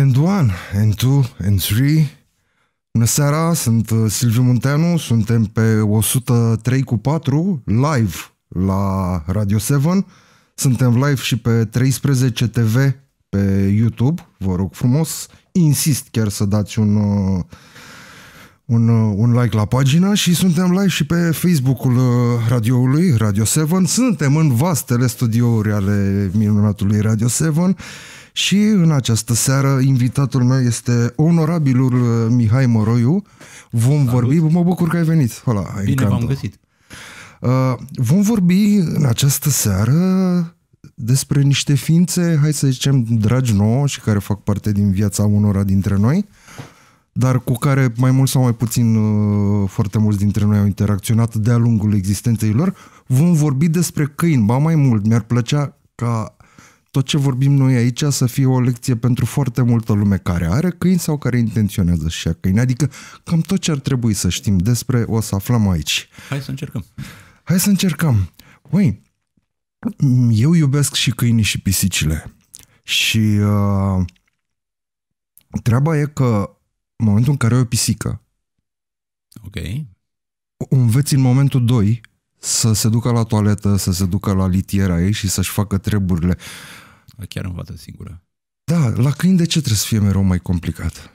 And one, and two, and three. Bună seara, sunt Silviu Munteanu, suntem pe 103 cu 4, live la Radio Seven. Suntem live și pe 13 TV pe YouTube, vă rog frumos. Insist chiar să dați un like la pagina și suntem live și pe Facebook-ul radioului, Radio Seven. Suntem în vastele studiouri ale minunatului Radio Seven. Și în această seară invitatul meu este onorabilul Mihai Măroiu. Vom vorbi, mă bucur că ai venit. Hola, bine v-am găsit. Vom vorbi în această seară despre niște ființe, hai să zicem, dragi nouă și care fac parte din viața unora dintre noi, dar cu care mai mult sau mai puțin foarte mulți dintre noi au interacționat de-a lungul existenței lor. Vom vorbi despre câini, ba mai mult, mi-ar plăcea ca tot ce vorbim noi aici să fie o lecție pentru foarte multă lume care are câini sau care intenționează și a câini. Adică cam tot ce ar trebui să știm despre o să aflăm aici. Hai să încercăm. Hai să încercăm. Băi, eu iubesc și câinii și pisicile. Și treaba e că în momentul în care ai o pisică, okay, o înveți în momentul 2 să se ducă la toaletă, să se ducă la litiera ei și să-și facă treburile. Chiar învață singură. Da, la câini de ce trebuie să fie mereu mai complicat?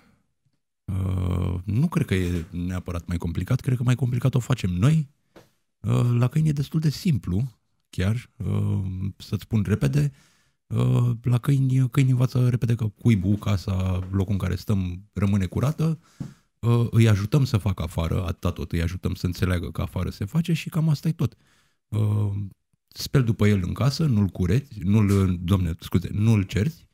Nu cred că e neapărat mai complicat, cred că mai complicat o facem noi. La câini e destul de simplu, chiar, să-ți spun repede, la câini învață repede că cuibul, casa, locul în care stăm rămâne curată, îi ajutăm să facă afară, atâta tot, îi ajutăm să înțeleagă că afară se face și cam asta e tot. Speli după el în casă, nu-l cureți, nu-l cerți,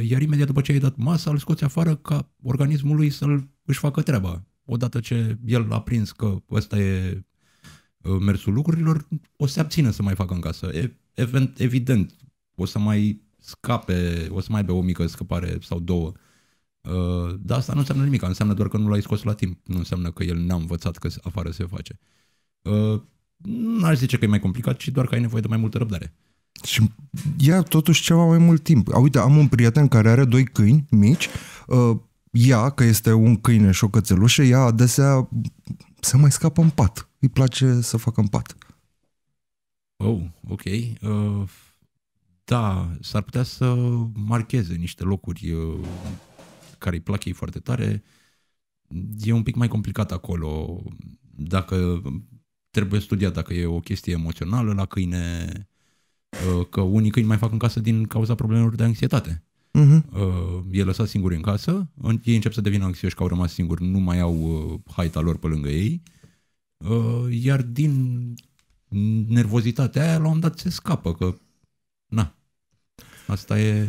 iar imediat după ce ai dat masa, îl scoți afară ca organismul lui să-și facă treaba. Odată ce el a prins că ăsta e mersul lucrurilor, o să se abțină să mai facă în casă. Evident, o să mai scape, o să mai aibă o mică scăpare sau două. Dar asta nu înseamnă nimic, înseamnă doar că nu l-ai scos la timp, nu înseamnă că el n-a învățat că afară se face. N-aș zice că e mai complicat, ci doar că ai nevoie de mai multă răbdare. Și ia totuși ceva mai mult timp. Uite, am un prieten care are doi câini mici, ea, că este un câine și o cățelușă, ea adesea se mai scapă în pat, îi place să facă în pat. Oh, ok. Da, s-ar putea să marcheze niște locuri care îi plac ei foarte tare. E un pic mai complicat acolo. Dacă trebuie studiat dacă e o chestie emoțională la câine, că unii câini mai fac în casă din cauza problemelor de anxietate. E lăsat singur în casă, ei încep să devină anxioși că au rămas singuri, nu mai au haita lor pe lângă ei, iar din nervozitatea aia la un moment dat se scapă, că na, asta e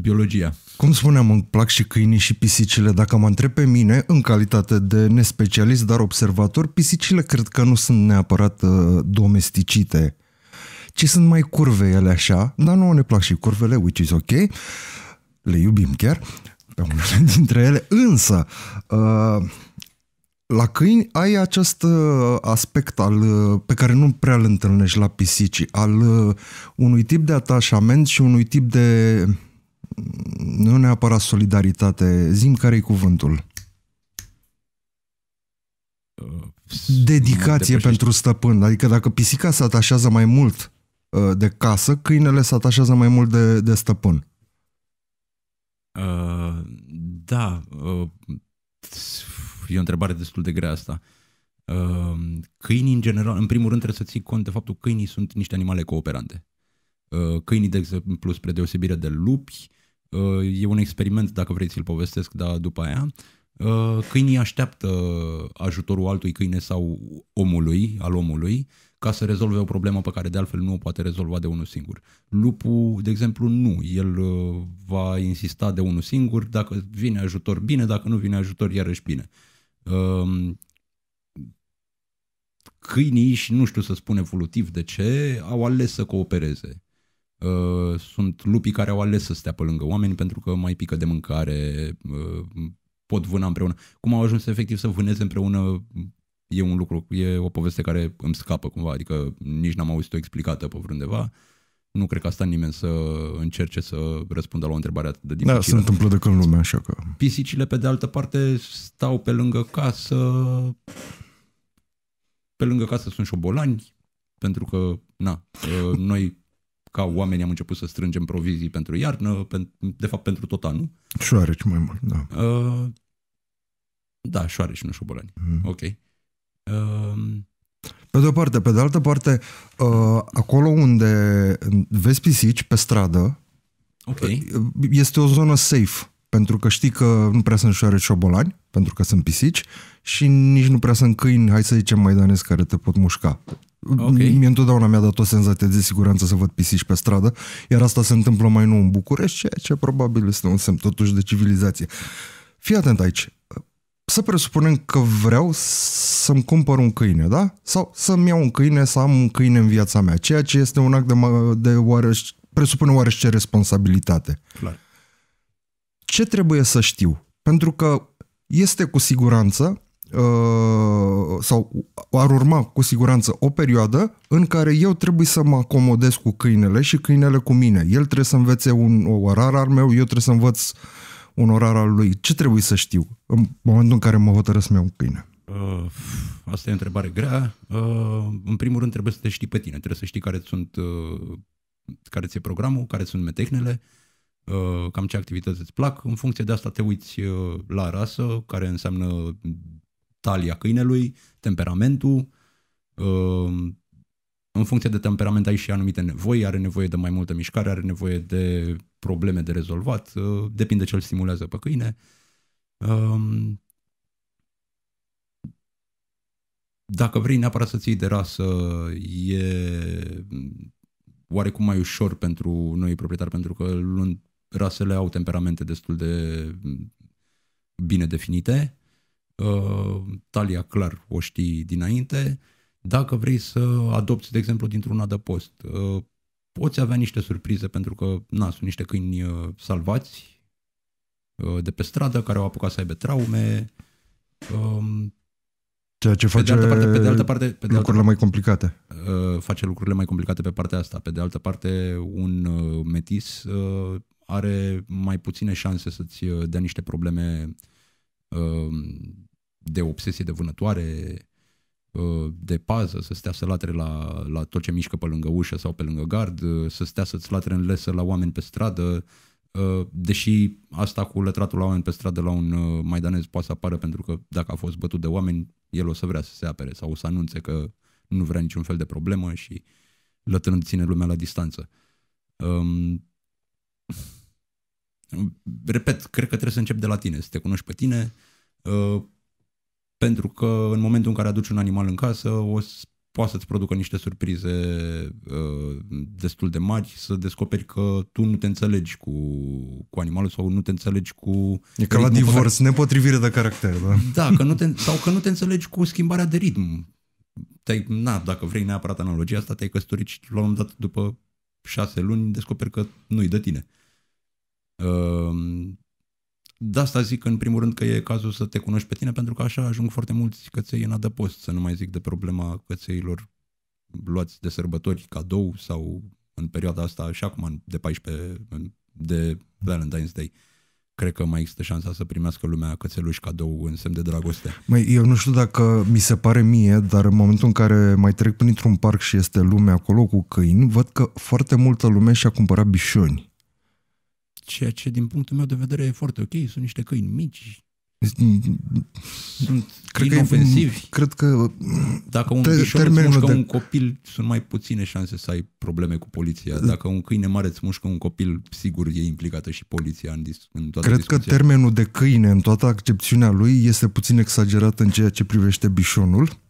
biologia. Cum spuneam, îmi plac și câinii și pisicile. Dacă mă întreb pe mine, în calitate de nespecialist, dar observator, pisicile cred că nu sunt neapărat domesticite, ci sunt mai curve ele așa, dar nu ne plac și curvele, which is ok, le iubim chiar, pe unele dintre ele, însă la câini ai acest aspect pe care nu prea îl întâlnești la pisici, al unui tip de atașament și unui tip de, nu neapărat solidaritate, zi-mi care-i cuvântul. Dedicație pentru stăpân. Adică dacă pisica se atașează mai mult de casă, câinele se atașează mai mult de stăpân. Da. E o întrebare destul de grea asta. Câinii, în general, în primul rând trebuie să ții cont de faptul că câinii sunt niște animale cooperante. Câinii, de exemplu, spre deosebire de lupi, e un experiment, dacă vrei să-l povestesc, dar după aia, câinii așteaptă ajutorul altui câine sau al omului, ca să rezolve o problemă pe care de altfel nu o poate rezolva de unul singur. Lupul, de exemplu, nu. El va insista de unul singur, dacă vine ajutor, bine, dacă nu vine ajutor, iarăși bine. Câinii, și nu știu să spun evolutiv de ce, au ales să coopereze. Sunt lupii care au ales să stea pe lângă oameni pentru că mai pică de mâncare, pot vâna împreună. Cum au ajuns efectiv să vâneze împreună e un lucru, e o poveste care îmi scapă cumva, adică nici n-am auzit-o explicată pe vreundeva. nu cred că a stat nimeni să încerce să răspundă la o întrebare atât de dificilă. Da, se întâmplă de când lumea, așa că... Pisicile, pe de altă parte, stau pe lângă casă. Pe lângă casă sunt șobolani, pentru că, na, noi... ca oamenii am început să strângem provizii pentru iarnă, de fapt pentru tot anul. Șoareci mai mult, da. Da, șoareci, nu șobolani. Ok. Pe de o parte, pe de altă parte, acolo unde vezi pisici pe stradă, okay, este o zonă safe, pentru că știi că nu prea sunt șoareci șobolani, pentru că sunt pisici, și nici nu prea sunt câini, hai să zicem, maidanezi care te pot mușca. Okay. Mie întotdeauna mi-a dat o senzație de siguranță să văd pisici pe stradă, iar asta se întâmplă mai nou în București, ceea ce probabil este un semn totuși de civilizație. Fii atent aici. Să presupunem că vreau să-mi cumpăr un câine, da? Sau să-mi iau un câine, să am un câine în viața mea, ceea ce este un act de oareși, presupune oarește responsabilitate. Clar. Ce trebuie să știu? Pentru că este cu siguranță sau ar urma cu siguranță o perioadă în care eu trebuie să mă acomodez cu câinele și câinele cu mine. El trebuie să învețe un orar al meu, eu trebuie să învăț un orar al lui. Ce trebuie să știu în momentul în care mă hotărăsc să-mi iau un câine? Asta e o întrebare grea. În primul rând trebuie să te știi pe tine. Trebuie să știi care ți-e programul, care sunt metehnele, cam ce activități îți plac. În funcție de asta te uiți la rasă, care înseamnă talia câinelui, temperamentul. În funcție de temperament ai și anumite nevoi, are nevoie de mai multă mișcare, are nevoie de probleme de rezolvat, depinde ce îl stimulează pe câine. Dacă vrei neapărat să ții de rasă, e oarecum mai ușor pentru noi proprietari, pentru că rasele au temperamente destul de bine definite. Talia, clar, o știi dinainte. Dacă vrei să adopți, de exemplu, dintr-un adăpost, poți avea niște surprize, pentru că, na, sunt niște câini salvați de pe stradă, care au apucat să aibă traume. Ceea ce face lucrurile mai complicate. Face lucrurile mai complicate pe partea asta. Pe de altă parte, un metis are mai puține șanse să-ți dea niște probleme de obsesie de vânătoare, de pază, să stea să latre la tot ce mișcă pe lângă ușă sau pe lângă gard, să stea să-ți latre în lesă la oameni pe stradă, deși asta cu lătratul la oameni pe stradă la un maidanez poate să apară, pentru că dacă a fost bătut de oameni, el o să vrea să se apere sau o să anunțe că nu vrea niciun fel de problemă și lătrând ține lumea la distanță. Repet, cred că trebuie să începi de la tine, să te cunoști pe tine, pentru că în momentul în care aduci un animal în casă, poate să-ți producă niște surprize destul de mari, să descoperi că tu nu te înțelegi cu animalul sau nu te înțelegi cu... E ca la divorț, nepotrivire de caracter, da? Da, sau că nu te înțelegi cu schimbarea de ritm. Dacă vrei neapărat analogia asta, te-ai căsătorit și la un moment dat, după 6 luni, descoperi că nu-i de tine. De asta zic în primul rând că e cazul să te cunoști pe tine, pentru că așa ajung foarte mulți căței în adăpost, să nu mai zic de problema cățeilor luați de sărbători cadou sau în perioada asta și acum de 14 de Valentine's Day. Cred că mai există șansa să primească lumea cățeluși cadou în semn de dragoste. Măi, eu nu știu dacă mi se pare mie, dar în momentul în care mai trec printr-un parc și este lumea acolo cu câini, văd că foarte multă lume și-a cumpărat bișoni. Ceea ce, din punctul meu de vedere, e foarte ok. Sunt niște câini mici. Sunt inofensivi. Cred că dacă un bișor îți mușcă un copil, sunt mai puține șanse să ai probleme cu poliția. Dacă un câine mare îți mușcă un copil, sigur e implicată și poliția în toată discuția. Cred că termenul de câine, în toată accepțiunea lui, este puțin exagerat în ceea ce privește bișonul.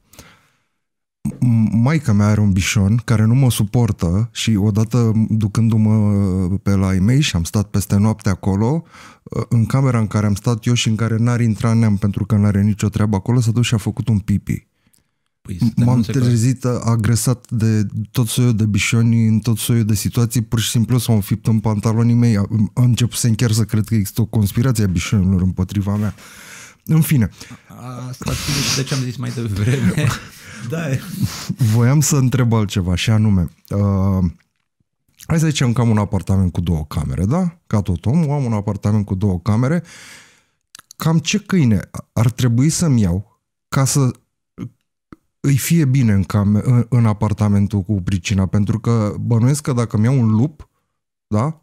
Maica mea are un bișon care nu mă suportă și odată, ducându-mă pe la ei mei și am stat peste noapte acolo, în camera în care am stat eu și în care n-ar intra neam pentru că n-are nicio treabă acolo, s-a dus și a făcut un pipi. M-am trezit agresat de tot soiul de bișoni, în tot soiul de situații, pur și simplu s-au înfipt în pantalonii mei. Am început chiar să cred că există o conspirație a bișonilor împotriva mea. În fine. Asta de ce am zis mai devreme. Da. Voiam să întreb altceva, și anume, Hai să zicem că am un apartament cu două camere, da? Ca tot omul, am un apartament cu două camere. Cam ce câine ar trebui să-mi iau ca să îi fie bine în apartamentul cu pricina? Pentru că bănuiesc că dacă-mi iau un lup, da?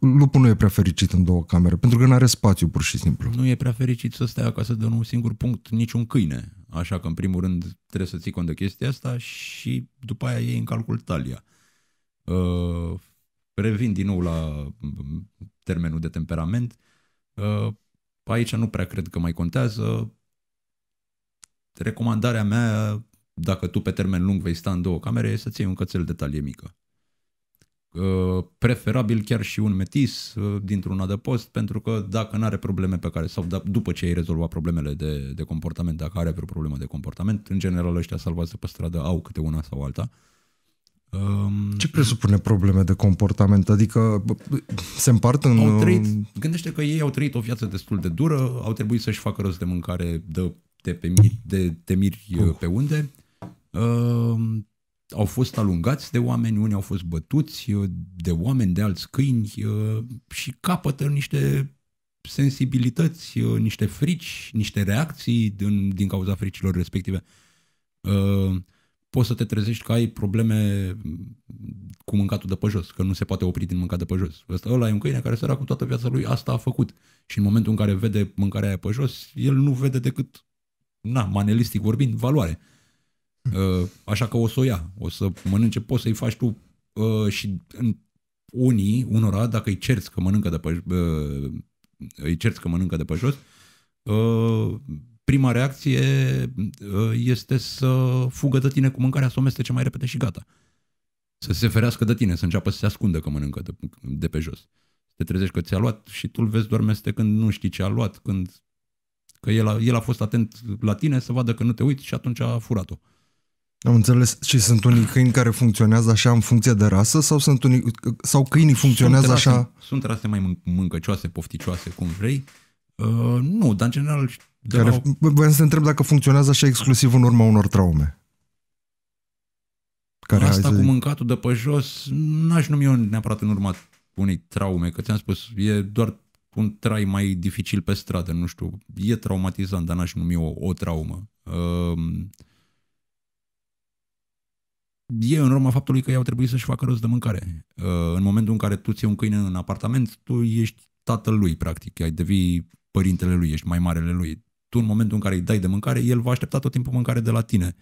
Lupul nu e prea fericit în două camere, pentru că nu are spațiu, pur și simplu. Nu e prea fericit să stai acasă de un singur punct niciun câine. Așa că, în primul rând, trebuie să ții cont de chestia asta și după aia iei în calcul talia. Revin din nou la termenul de temperament. Aici nu prea cred că mai contează. Recomandarea mea, dacă tu pe termen lung vei sta în două camere, e să ții un cățel de talie mică. Preferabil chiar și un metis dintr-un adăpost, pentru că dacă nu are probleme pe care, sau după ce ai rezolvat problemele de comportament, dacă are vreo problemă de comportament, în general ăștia salvați pe stradă au câte una sau alta. Ce presupune probleme de comportament? Adică se împart în... Gândește că ei au trăit o viață destul de dură, au trebuit să-și facă rost de mâncare de temiri pe unde. Au fost alungați de oameni, unii au fost bătuți de oameni, de alți câini și capătă niște sensibilități, niște frici, niște reacții din cauza fricilor respective. Poți să te trezești că ai probleme cu mâncatul de pe jos, că nu se poate opri din mâncat de pe jos. Ăla e un câine care săracu cu toată viața lui, asta a făcut. Și în momentul în care vede mâncarea aia pe jos, el nu vede decât, manelistic vorbind, valoare. Așa că o să o ia, o să mănânce, poți să-i faci tu și unora, dacă îi cerți că mănâncă de pe, jos, prima reacție este să fugă de tine cu mâncarea, să o mestece mai repede și gata. Să se ferească de tine, să înceapă să se ascundă că mănâncă de pe jos. Te trezești că ți-a luat și tu îl vezi doar mestecând, nu știi ce a luat, că el a fost atent la tine să vadă că nu te uiți și atunci a furat-o. Am înțeles. Și sunt unii câini care funcționează așa în funcție de rasă sau sunt unii, sau câinii funcționează așa? Sunt rase mai mâncăcioase, pofticioase, cum vrei. Nu, dar în general... Vreau să te întreb dacă funcționează așa exclusiv în urma unor traume. Asta cu mâncatul de pe jos n-aș numi eu neapărat în urma unei traume, că ți-am spus, e doar un trai mai dificil pe stradă, nu știu, e traumatizant, dar n-aș numi o traumă. E în urma faptului că i-au trebuit să-și facă rost de mâncare. În momentul în care tu ții un câine în apartament, tu ești tatăl lui, practic, ai devii părintele lui, ești mai marele lui. Tu, în momentul în care îi dai de mâncare, el va aștepta tot timpul mâncare de la tine.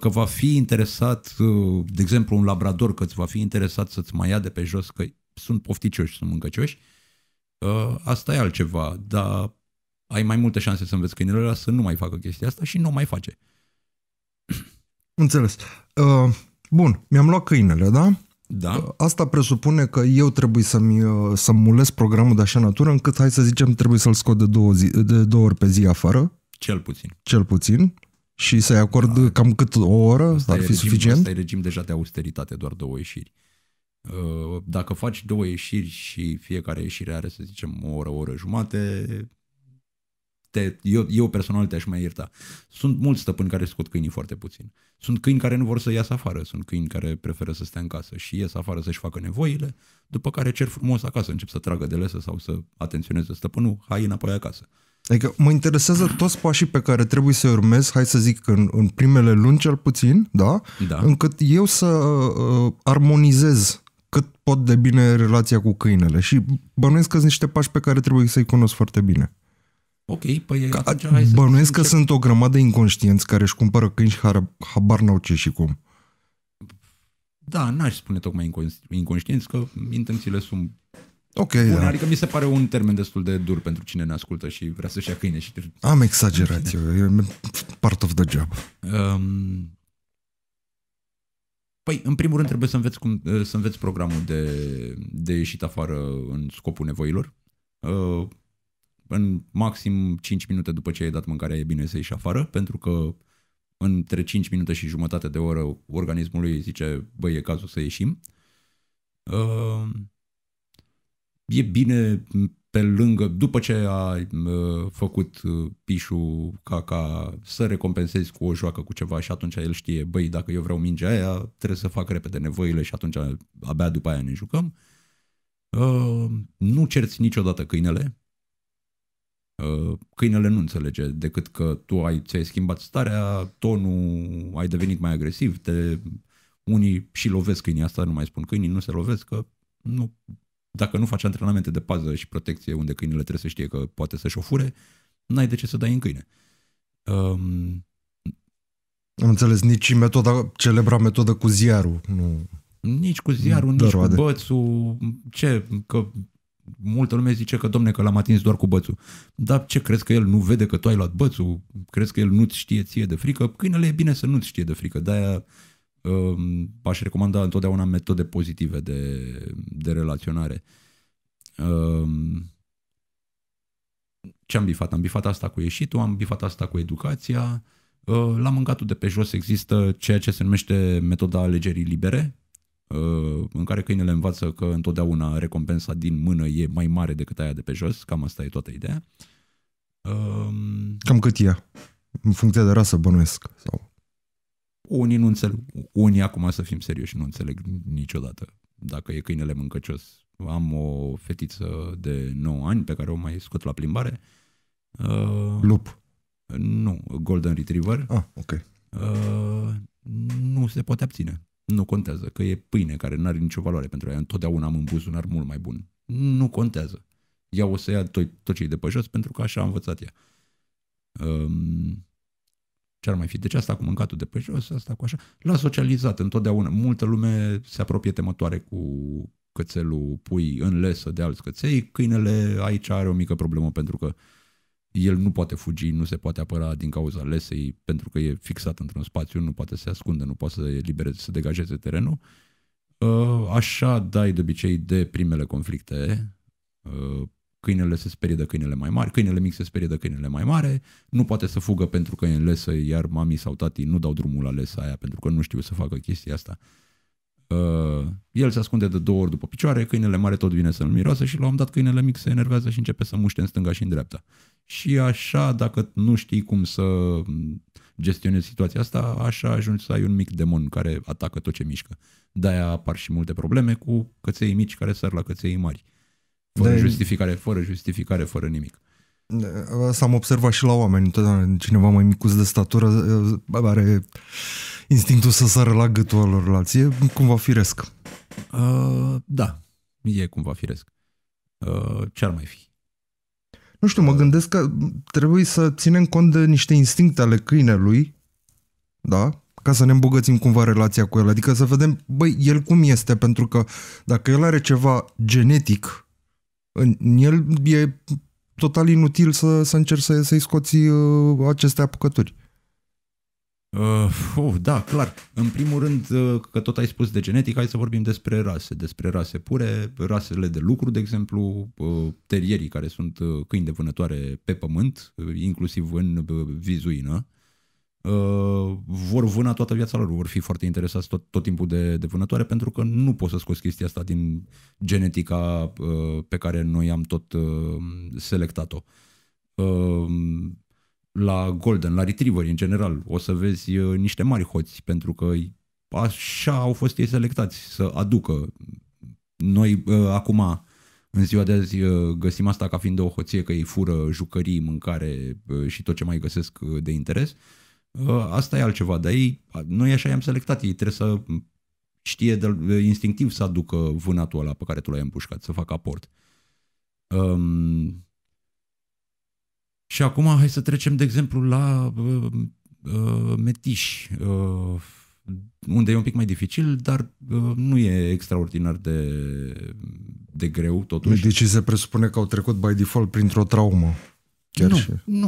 Că va fi interesat, de exemplu, un labrador, că îți va fi interesat să-ți mai ia de pe jos, că sunt pofticioși, sunt mâncăcioși. Asta e altceva, dar ai mai multe șanse să înveți câinele ăla să nu mai facă chestia asta și nu o mai face. Înțeles. Bun, mi-am luat câinele, da? Da. Asta presupune că eu trebuie să-mi mulesc programul de așa natură încât, hai să zicem, trebuie să-l scot de două ori pe zi afară. Cel puțin. Cel puțin. Și să-i acord cam cât o oră, ar fi suficient. Asta e regim deja de austeritate, doar două ieșiri. Dacă faci două ieșiri și fiecare ieșire are, să zicem, o oră, o oră jumate, eu personal te-aș mai ierta. Sunt mulți stăpâni care scot câinii foarte puțin. Sunt câini care nu vor să iasă afară, sunt câini care preferă să stea în casă și ies afară să-și facă nevoile, după care cer frumos acasă, încep să tragă de lesă sau să atenționeze stăpânul, hai înapoi acasă. Adică mă interesează toți pașii pe care trebuie să-i urmez, hai să zic, în primele luni cel puțin, da? Da. Încât eu să armonizez cât pot de bine relația cu câinele și bănuiesc că sunt niște pași pe care trebuie să-i cunosc foarte bine. Ok, păi atunci hai să... Bănuiesc că sunt o grămadă de inconștienți care își cumpără câini și habar n-au ce și cum. Da, n-aș spune tocmai inconștienți, că intențiile sunt... Ok, bun, da. Adică mi se pare un termen destul de dur pentru cine ne ascultă și vrea să-și ia câine și... Am exagerat eu, part of the job. Păi, în primul rând trebuie să înveți programul de ieșit afară în scopul nevoilor. În maxim 5 minute după ce ai dat mâncarea e bine să ieși afară, pentru că între 5 minute și jumătate de oră organismul lui zice, băi, e cazul să ieșim. E bine pe lângă, după ce ai făcut pișul ca să recompensezi cu o joacă, cu ceva, și atunci el știe, băi, dacă eu vreau mingea aia, trebuie să fac repede nevoile și atunci abia după aia ne jucăm. Nu cerți niciodată câinele. Câinele nu înțelege decât că tu ți-ai schimbat starea, tonul, ai devenit mai agresiv, unii și lovesc câinii, asta nu mai spun, câinii nu se lovesc, că nu... Dacă nu faci antrenamente de pază și protecție unde câinele trebuie să știe că poate să-și o fure, n-ai de ce să dai în câine. Am înțeles, nici metoda, celebra metodă cu ziarul. Nu. Nici cu ziarul, nici cu bățul. Ce? Că multă lume zice că, domne, că l-am atins doar cu bățul. Dar ce, crezi că el nu vede că tu ai luat bățul? Crezi că el nu-ți știe ție de frică? Câinele e bine să nu-ți știe de frică, de-aia... aș recomanda întotdeauna metode pozitive de relaționare. Ce am bifat? Am bifat asta cu ieșitul, am bifat asta cu educația, la mâncatul de pe jos există ceea ce se numește metoda alegerii libere, în care câinele învață că întotdeauna recompensa din mână e mai mare decât aia de pe jos, cam asta e toată ideea. Cam cât e? În funcție de rasă, bănuiesc, sau... Unii nu înțeleg, unii, acum să fim serioși, nu înțeleg niciodată dacă e câinele mâncăcios. Am o fetiță de 9 ani pe care o mai scot la plimbare. Lup? Nu, Golden Retriever. Ah, ok. Nu se poate abține. Nu contează, că e pâine care nu are nicio valoare pentru ea. Întotdeauna am în buzunar mult mai bun. Nu contează. Ea o să ia tot ce e de pe jos pentru că așa a învățat ea. Ce ar mai fi? Deci asta cu mâncatul de pe jos, asta cu așa. L-a socializat întotdeauna. Multă lume se apropie temătoare cu cățelul, pui în lesă de alți căței. Câinele aici are o mică problemă pentru că el nu poate fugi, nu se poate apăra din cauza lesei pentru că e fixat într-un spațiu, nu poate să se ascunde, nu poate să elibereze, să degajeze terenul. Așa dai de obicei de primele conflicte. Câinele se sperie de câinele mai mari, câinele mic se sperie de câinele mai mare, nu poate să fugă pentru că e în lesă, iar mami sau tati nu dau drumul la lesa aia pentru că nu știu să facă chestia asta. El se ascunde de 2 ori după picioare, câinele mare tot vine să-l miroasă și la un moment dat câinele mic se enervează și începe să muște în stânga și în dreapta. Și așa, dacă nu știi cum să gestionezi situația asta, așa ajungi să ai un mic demon care atacă tot ce mișcă. De-aia apar și multe probleme cu căței mici care sar la căței mari. Fără justificare, fără justificare, fără nimic. Asta am observat și la oameni. Întotdeauna cineva mai micuț de statură are instinctul să sară la gâtul alorlalți. E cumva firesc. Da, e cumva firesc. Ce-ar mai fi? Nu știu, mă gândesc că trebuie să ținem cont de niște instincte ale câinelui, da? Ca să ne îmbogățim cumva relația cu el. Adică să vedem, băi, el cum este? Pentru că dacă el are ceva genetic... în el e total inutil să încerci să-i scoți aceste apucături. Da, clar. În primul rând, că tot ai spus de genetic, hai să vorbim despre rase. Despre rase pure, rasele de lucru, de exemplu, terierii care sunt câini de vânătoare pe pământ, inclusiv în vizuină, vor vâna toată viața lor, vor fi foarte interesați tot timpul de vânătoare pentru că nu poți să scoți chestia asta din genetica pe care noi am tot selectat-o. La Golden, la Retriever în general, o să vezi niște mari hoți pentru că așa au fost ei selectați să aducă. Noi acum, în ziua de azi, găsim asta ca fiind o hoție, că ei fură jucării, mâncare și tot ce mai găsesc de interes. Asta e altceva, dar ei, noi așa i-am selectat, ei trebuie să știe instinctiv să aducă vânatul ăla pe care tu l-ai împușcat, să facă aport. Și acum hai să trecem, de exemplu, la metiși, unde e un pic mai dificil, dar nu e extraordinar de greu totuși. Deci se presupune că au trecut by default printr-o traumă. Nu, și, nu,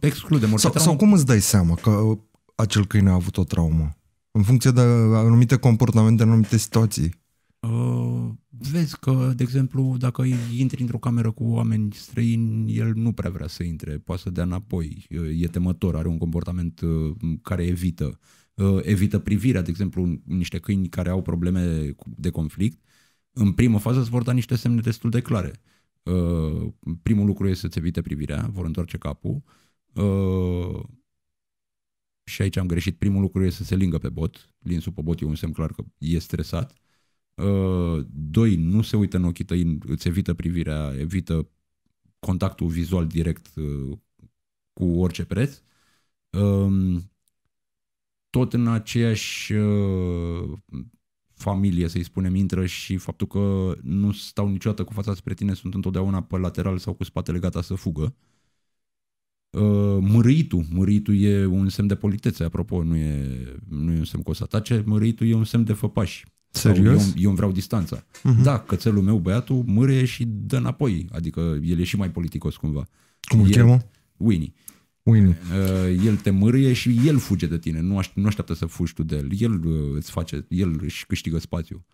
excludem orice traumă. Sau cum îți dai seama că acel câine a avut o traumă? În funcție de anumite comportamente, anumite situații. Vezi că, de exemplu, dacă intri într-o cameră cu oameni străini, el nu prea vrea să intre, poate să dea înapoi, e temător, are un comportament care evită. Evită privirea, de exemplu, niște câini care au probleme de conflict, în primă fază îți vor da niște semne destul de clare. Primul lucru este să-ți evite privirea, vor întoarce capul. Și aici am greșit. Primul lucru este să se lingă pe bot. Linsul pe bot e un semn clar că e stresat. Doi, nu se uită în ochii tăi, îți evită privirea, evită contactul vizual direct cu orice preț. Tot în aceeași familie, să-i spunem, intră și faptul că nu stau niciodată cu fața spre tine, sunt întotdeauna pe lateral sau cu spatele gata să fugă. Mărâitul. Mărâitul e un semn de politețe, apropo, nu e un semn că o să atace, mărâitul e un semn de făpași. Serios? Eu îmi vreau distanța. Da, cățelul meu, băiatul, mârie și dă înapoi, adică el e și mai politicos cumva. Cum îl cheamă? Winnie. El te mârie și el fuge de tine, nu așteaptă să fugi tu de el, el își câștigă spațiu.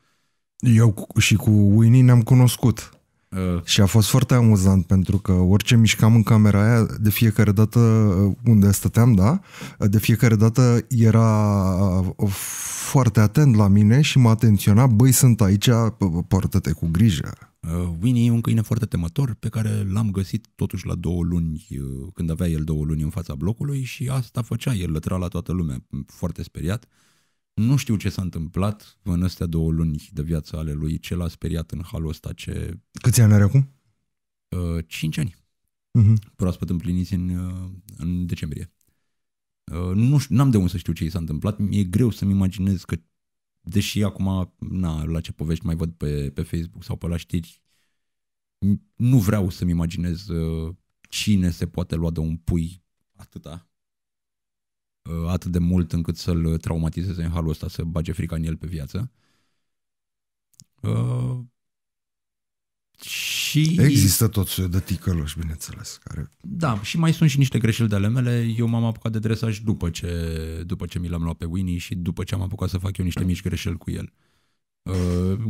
Eu și cu Winnie ne-am cunoscut și a fost foarte amuzant, pentru că orice mișcam în camera aia, de fiecare dată unde stăteam, da, de fiecare dată era foarte atent la mine și mă atenționa, băi, sunt aici, poartă-te cu grijă. Winnie e un câine foarte temător pe care l-am găsit totuși la 2 luni, când avea el 2 luni în fața blocului, și asta făcea, el lătra la toată lumea, foarte speriat. Nu știu ce s-a întâmplat în astea 2 luni de viață ale lui, ce l-a speriat în halul ăsta. Câți ani are acum? 5 ani. Proaspăt împliniți în decembrie. Nu știu, n-am de unde să știu ce i s-a întâmplat. Mi-e greu să-mi imaginez că, deși acum, la ce povești mai văd pe Facebook sau pe la știri, nu vreau să-mi imaginez cine se poate lua de un pui atât de mult încât să-l traumatizeze în halul ăsta, să bage frica în el pe viață. Și există tot soiul de ticăloși, bineînțeles, care... Da, și mai sunt și niște greșeli de ale mele. Eu m-am apucat de dresaj după ce mi l-am luat pe Winnie și după ce am apucat să fac eu niște mici greșeli cu el.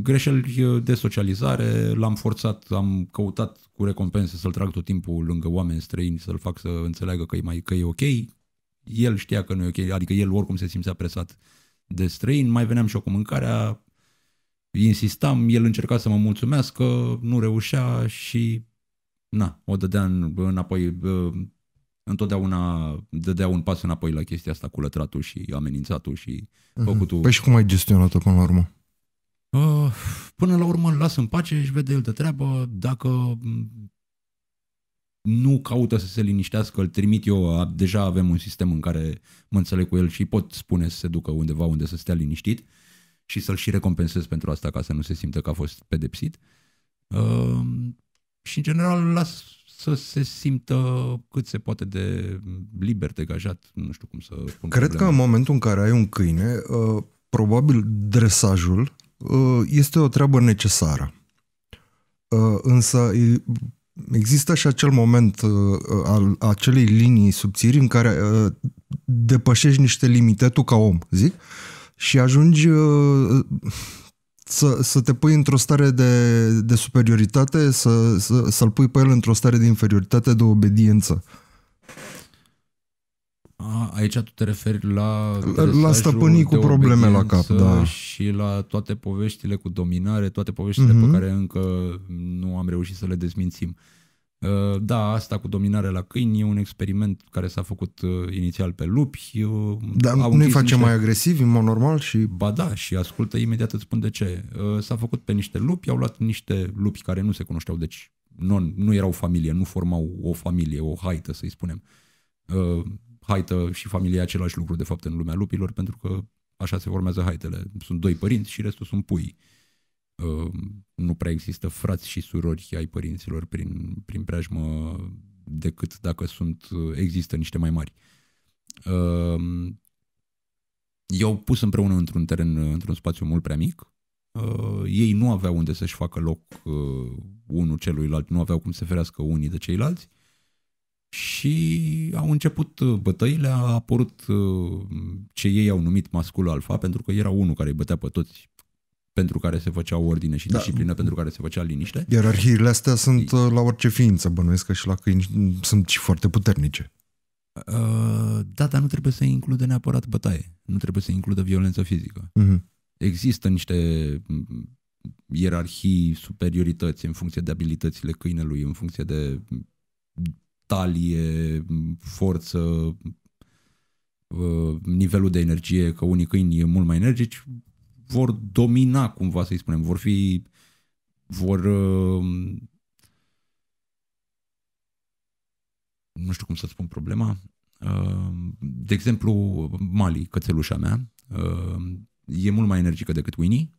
Greșeli de socializare, l-am forțat, am căutat cu recompense să-l trag tot timpul lângă oameni străini, să-l fac să înțeleagă că e ok. El știa că nu e ok, adică el oricum se simțea presat de străin. Mai veneam și eu cu mâncarea, insistam, el încerca să mă mulțumească, nu reușea și o dădea înapoi, întotdeauna dădea un pas înapoi la chestia asta cu lătratul și amenințatul și făcutul. Păi și cum ai gestionat-o până la urmă? Până la urmă îl las în pace, își vede el de treabă, dacă nu caută să se liniștească, îl trimit eu, deja avem un sistem în care mă înțeleg cu el și pot spune să se ducă undeva unde să stea liniștit și să-l și recompensez pentru asta, ca să nu se simtă că a fost pedepsit. Și în general las să se simtă cât se poate de liber, degajat, nu știu cum să spun. Cred că în momentul în care ai un câine, probabil dresajul este o treabă necesară. Însă există și acel moment al acelei linii subțiri în care depășești niște limite tu ca om, zic, și ajungi să te pui într-o stare de superioritate, să-l pui pe el într-o stare de inferioritate, de obediență. Aici tu te referi la stăpânii cu probleme la cap, da. Și la toate poveștile cu dominare, toate poveștile pe care încă nu am reușit să le dezmințim. Da, asta cu dominare la câini e un experiment care s-a făcut inițial pe lupi. Dar nu-i face mai agresivi, în mod normal? Și... Ba da, și ascultă, imediat îți spun de ce. S-a făcut pe niște lupi, au luat niște lupi care nu se cunoșteau, deci nu erau familie, nu formau o familie, o haită, să-i spunem. Haită și familia e același lucru, de fapt, în lumea lupilor, pentru că așa se formează haitele. Sunt 2 părinți și restul sunt pui. Nu prea există frați și surori ai părinților prin preajmă, decât dacă există niște mai mari. I-au pus împreună într-un teren, într-un spațiu mult prea mic. Ei nu aveau unde să-și facă loc unul celuilalt, nu aveau cum să ferească unii de ceilalți. Și au început bătăile, a apărut ce ei au numit mascul alfa, pentru că era unul care îi bătea pe toți, pentru care se făcea ordine și disciplină, pentru care se făcea liniște. Ierarhiile astea sunt la orice ființă, bănuiesc că și la câini sunt și foarte puternice. Da, dar nu trebuie să includă neapărat bătaie, nu trebuie să includă violență fizică. Există niște ierarhii superiorități în funcție de abilitățile câinelui, în funcție de talie, forță, nivelul de energie, că unii câini e mult mai energici, vor domina cumva, să-i spunem, vor fi, nu știu cum să spun problema. De exemplu, Mali, cățelușa mea, e mult mai energică decât Winnie.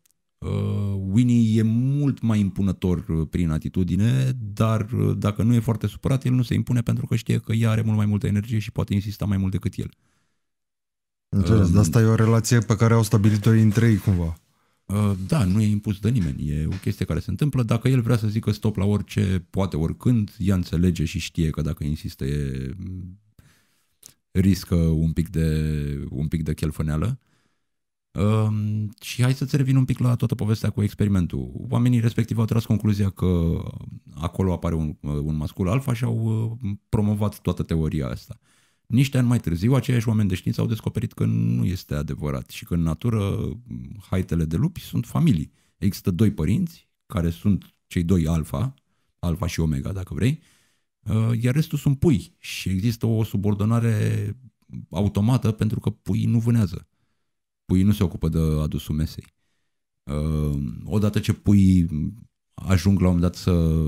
Winnie e mult mai impunător prin atitudine, dar dacă nu e foarte supărat, el nu se impune pentru că știe că ea are mult mai multă energie și poate insista mai mult decât el. Înțeles, dar asta e o relație pe care au stabilit-o între ei cumva. Da, nu e impus de nimeni, e o chestie care se întâmplă. Dacă el vrea să zică stop la orice, poate oricând, ea înțelege și știe că dacă insistă e... riscă un pic de chelfăneală. Și hai să-ți revin un pic la toată povestea cu experimentul. Oamenii respectiv au tras concluzia că acolo apare un mascul alfa și au promovat toată teoria asta. Niște ani mai târziu, aceiași oameni de știință au descoperit că nu este adevărat și că în natură haitele de lupi sunt familii. Există doi părinți care sunt cei doi alfa, alfa și omega dacă vrei, iar restul sunt pui și există o subordonare automată pentru că puii nu vânează. Puii nu se ocupă de adusul mesei. Odată ce puii ajung la un moment dat să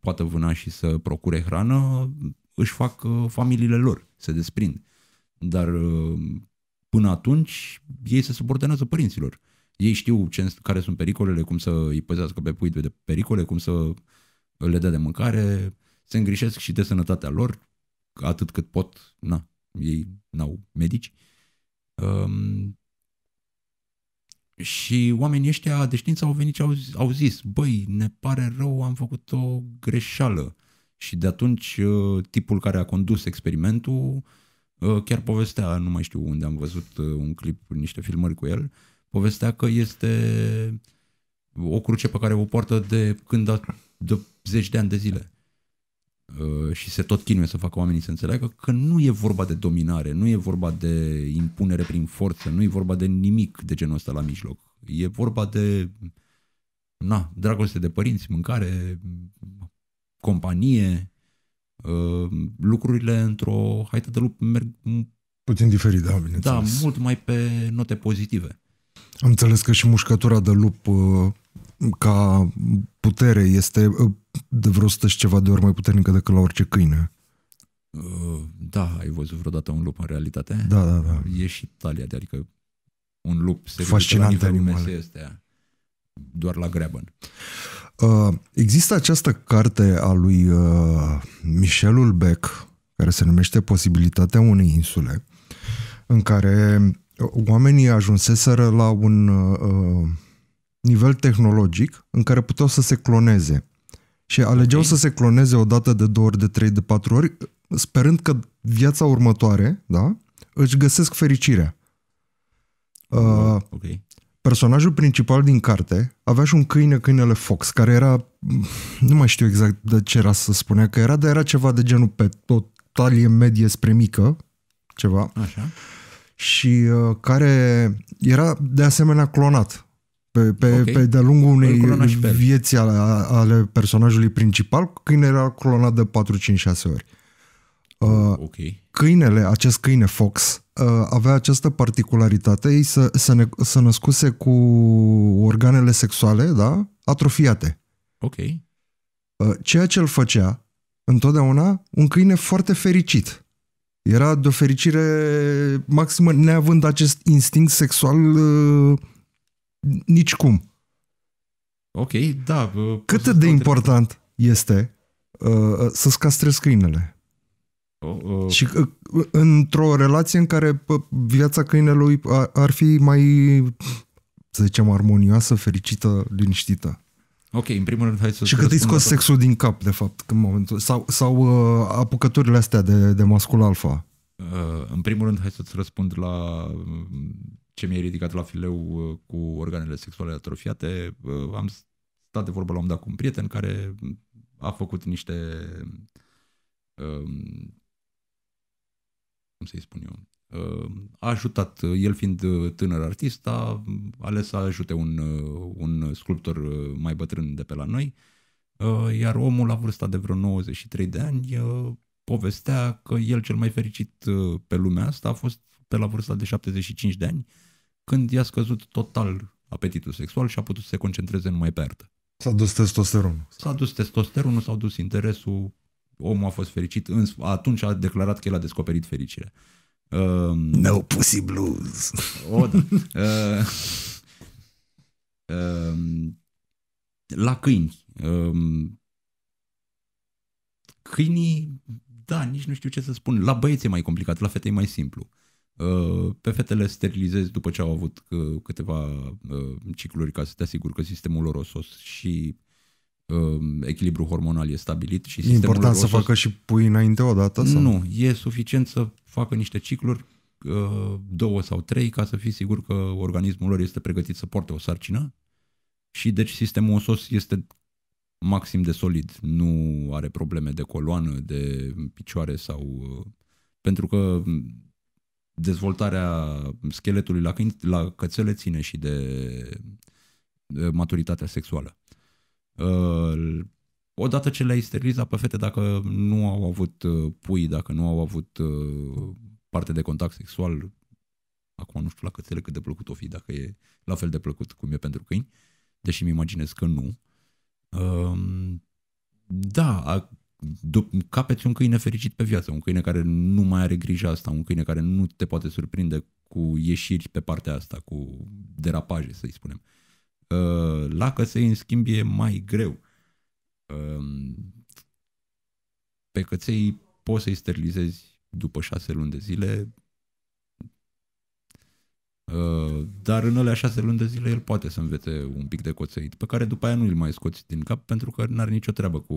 poată vâna și să procure hrană, își fac familiile lor, se desprind. Dar până atunci ei se subordonează părinților. Ei știu care sunt pericolele, cum să îi păzească pe pui de pericole, cum să le dea de mâncare, se îngrijesc și de sănătatea lor, atât cât pot, na, ei n-au medici. Și oamenii ăștia de știință au venit și au zis, băi, ne pare rău, am făcut o greșeală. Și de atunci tipul care a condus experimentul chiar povestea, nu mai știu unde, am văzut un clip, niște filmări cu el, povestea că este o cruce pe care o poartă de zeci de ani de zile. Și se tot chinuie să facă oamenii să înțeleagă că nu e vorba de dominare, nu e vorba de impunere prin forță, nu e vorba de nimic de genul ăsta la mijloc. E vorba de dragoste de părinți, mâncare, companie, lucrurile într-o haită de lup merg puțin diferit, da, bineînțeles. Da, mult mai pe note pozitive. Am înțeles că și mușcătura de lup ca putere este de vreo 100 și ceva de ori mai puternică decât la orice câine. Da, ai văzut vreodată un lup în realitate? Da, da, da. E și talia, adică un lup se ridică la nivelul mesei astea, doar la greabăn. Există această carte a lui Michel Houellebecq, care se numește Posibilitatea unei insule, în care oamenii ajunseseră la un nivel tehnologic în care puteau să se cloneze. Și alegeau să se cloneze o dată, de 2 ori, de 3, de 4 ori, sperând că viața următoare, da, își găsesc fericirea. Personajul principal din carte avea și un câine, câinele Fox, care era, nu mai știu exact de ce era să spunea că era, dar era ceva de genul pe o talie medie spre mică, ceva. Așa. Și care era de asemenea clonat. Pe de-a lungul unei vieți ale personajului principal, câinele era clonat de 4-5-6 ori. Câinele, acest câine Fox, avea această particularitate, ei se născuse cu organele sexuale, da, atrofiate. Ceea ce îl făcea întotdeauna un câine foarte fericit. Era de o fericire maximă, neavând acest instinct sexual nicicum. Da. Cât de important este să-ți castrezi câinele? Și într-o relație în care viața câinelui ar fi mai, să zicem, armonioasă, fericită, liniștită. În primul rând, hai să... Și cât îi scoți sexul din cap, de fapt, în momentul... Sau apucăturile astea de mascul alfa. În primul rând, hai să-ți răspund la... ce mi-ai ridicat la fileu cu organele sexuale atrofiate. Am stat de vorbă la un moment dat cu un prieten care a făcut niște, cum să-i spun eu, A ajutat, el fiind tânăr artist, a ales să ajute un sculptor mai bătrân de pe la noi, iar omul, la vârsta de vreo 93 de ani, povestea că el cel mai fericit pe lumea asta a fost pe la vârsta de 75 de ani, când i-a scăzut total apetitul sexual și a putut să se concentreze numai pe artă. S-a dus testosteronul. S-a dus testosteronul, s-a dus interesul, omul a fost fericit, atunci a declarat că el a descoperit fericirea. No pussy blues. La câini. Câinii, da, nici nu știu ce să spun. La băieți e mai complicat, la fete e mai simplu. Pe fetele sterilizezi după ce au avut câteva cicluri, ca să te asiguri că sistemul lor osos și echilibru hormonal e stabilit. Și e important să facă și pui înainte o dată? Sau? Nu, e suficient să facă niște cicluri, 2 sau 3, ca să fii sigur că organismul lor este pregătit să poarte o sarcină și deci sistemul osos este maxim de solid, nu are probleme de coloană, de picioare sau... Pentru că dezvoltarea scheletului la cățele ține și de maturitatea sexuală. Odată ce le-ai sterilizat pe fete, dacă nu au avut pui, dacă nu au avut parte de contact sexual, acum nu știu la cățele cât de plăcut o fi, dacă e la fel de plăcut cum e pentru câini, deși îmi imaginez că nu. Da, capeți un câine fericit pe viață, un câine care nu mai are grija asta, un câine care nu te poate surprinde cu ieșiri pe partea asta, cu derapaje, să-i spunem. La căței, în schimb, e mai greu. Pe căței poți să-i sterilizezi după 6 luni de zile, dar în alea 6 luni de zile el poate să învețe un pic de coțăit, pe care după aia nu îl mai scoți din cap, pentru că n-are nicio treabă cu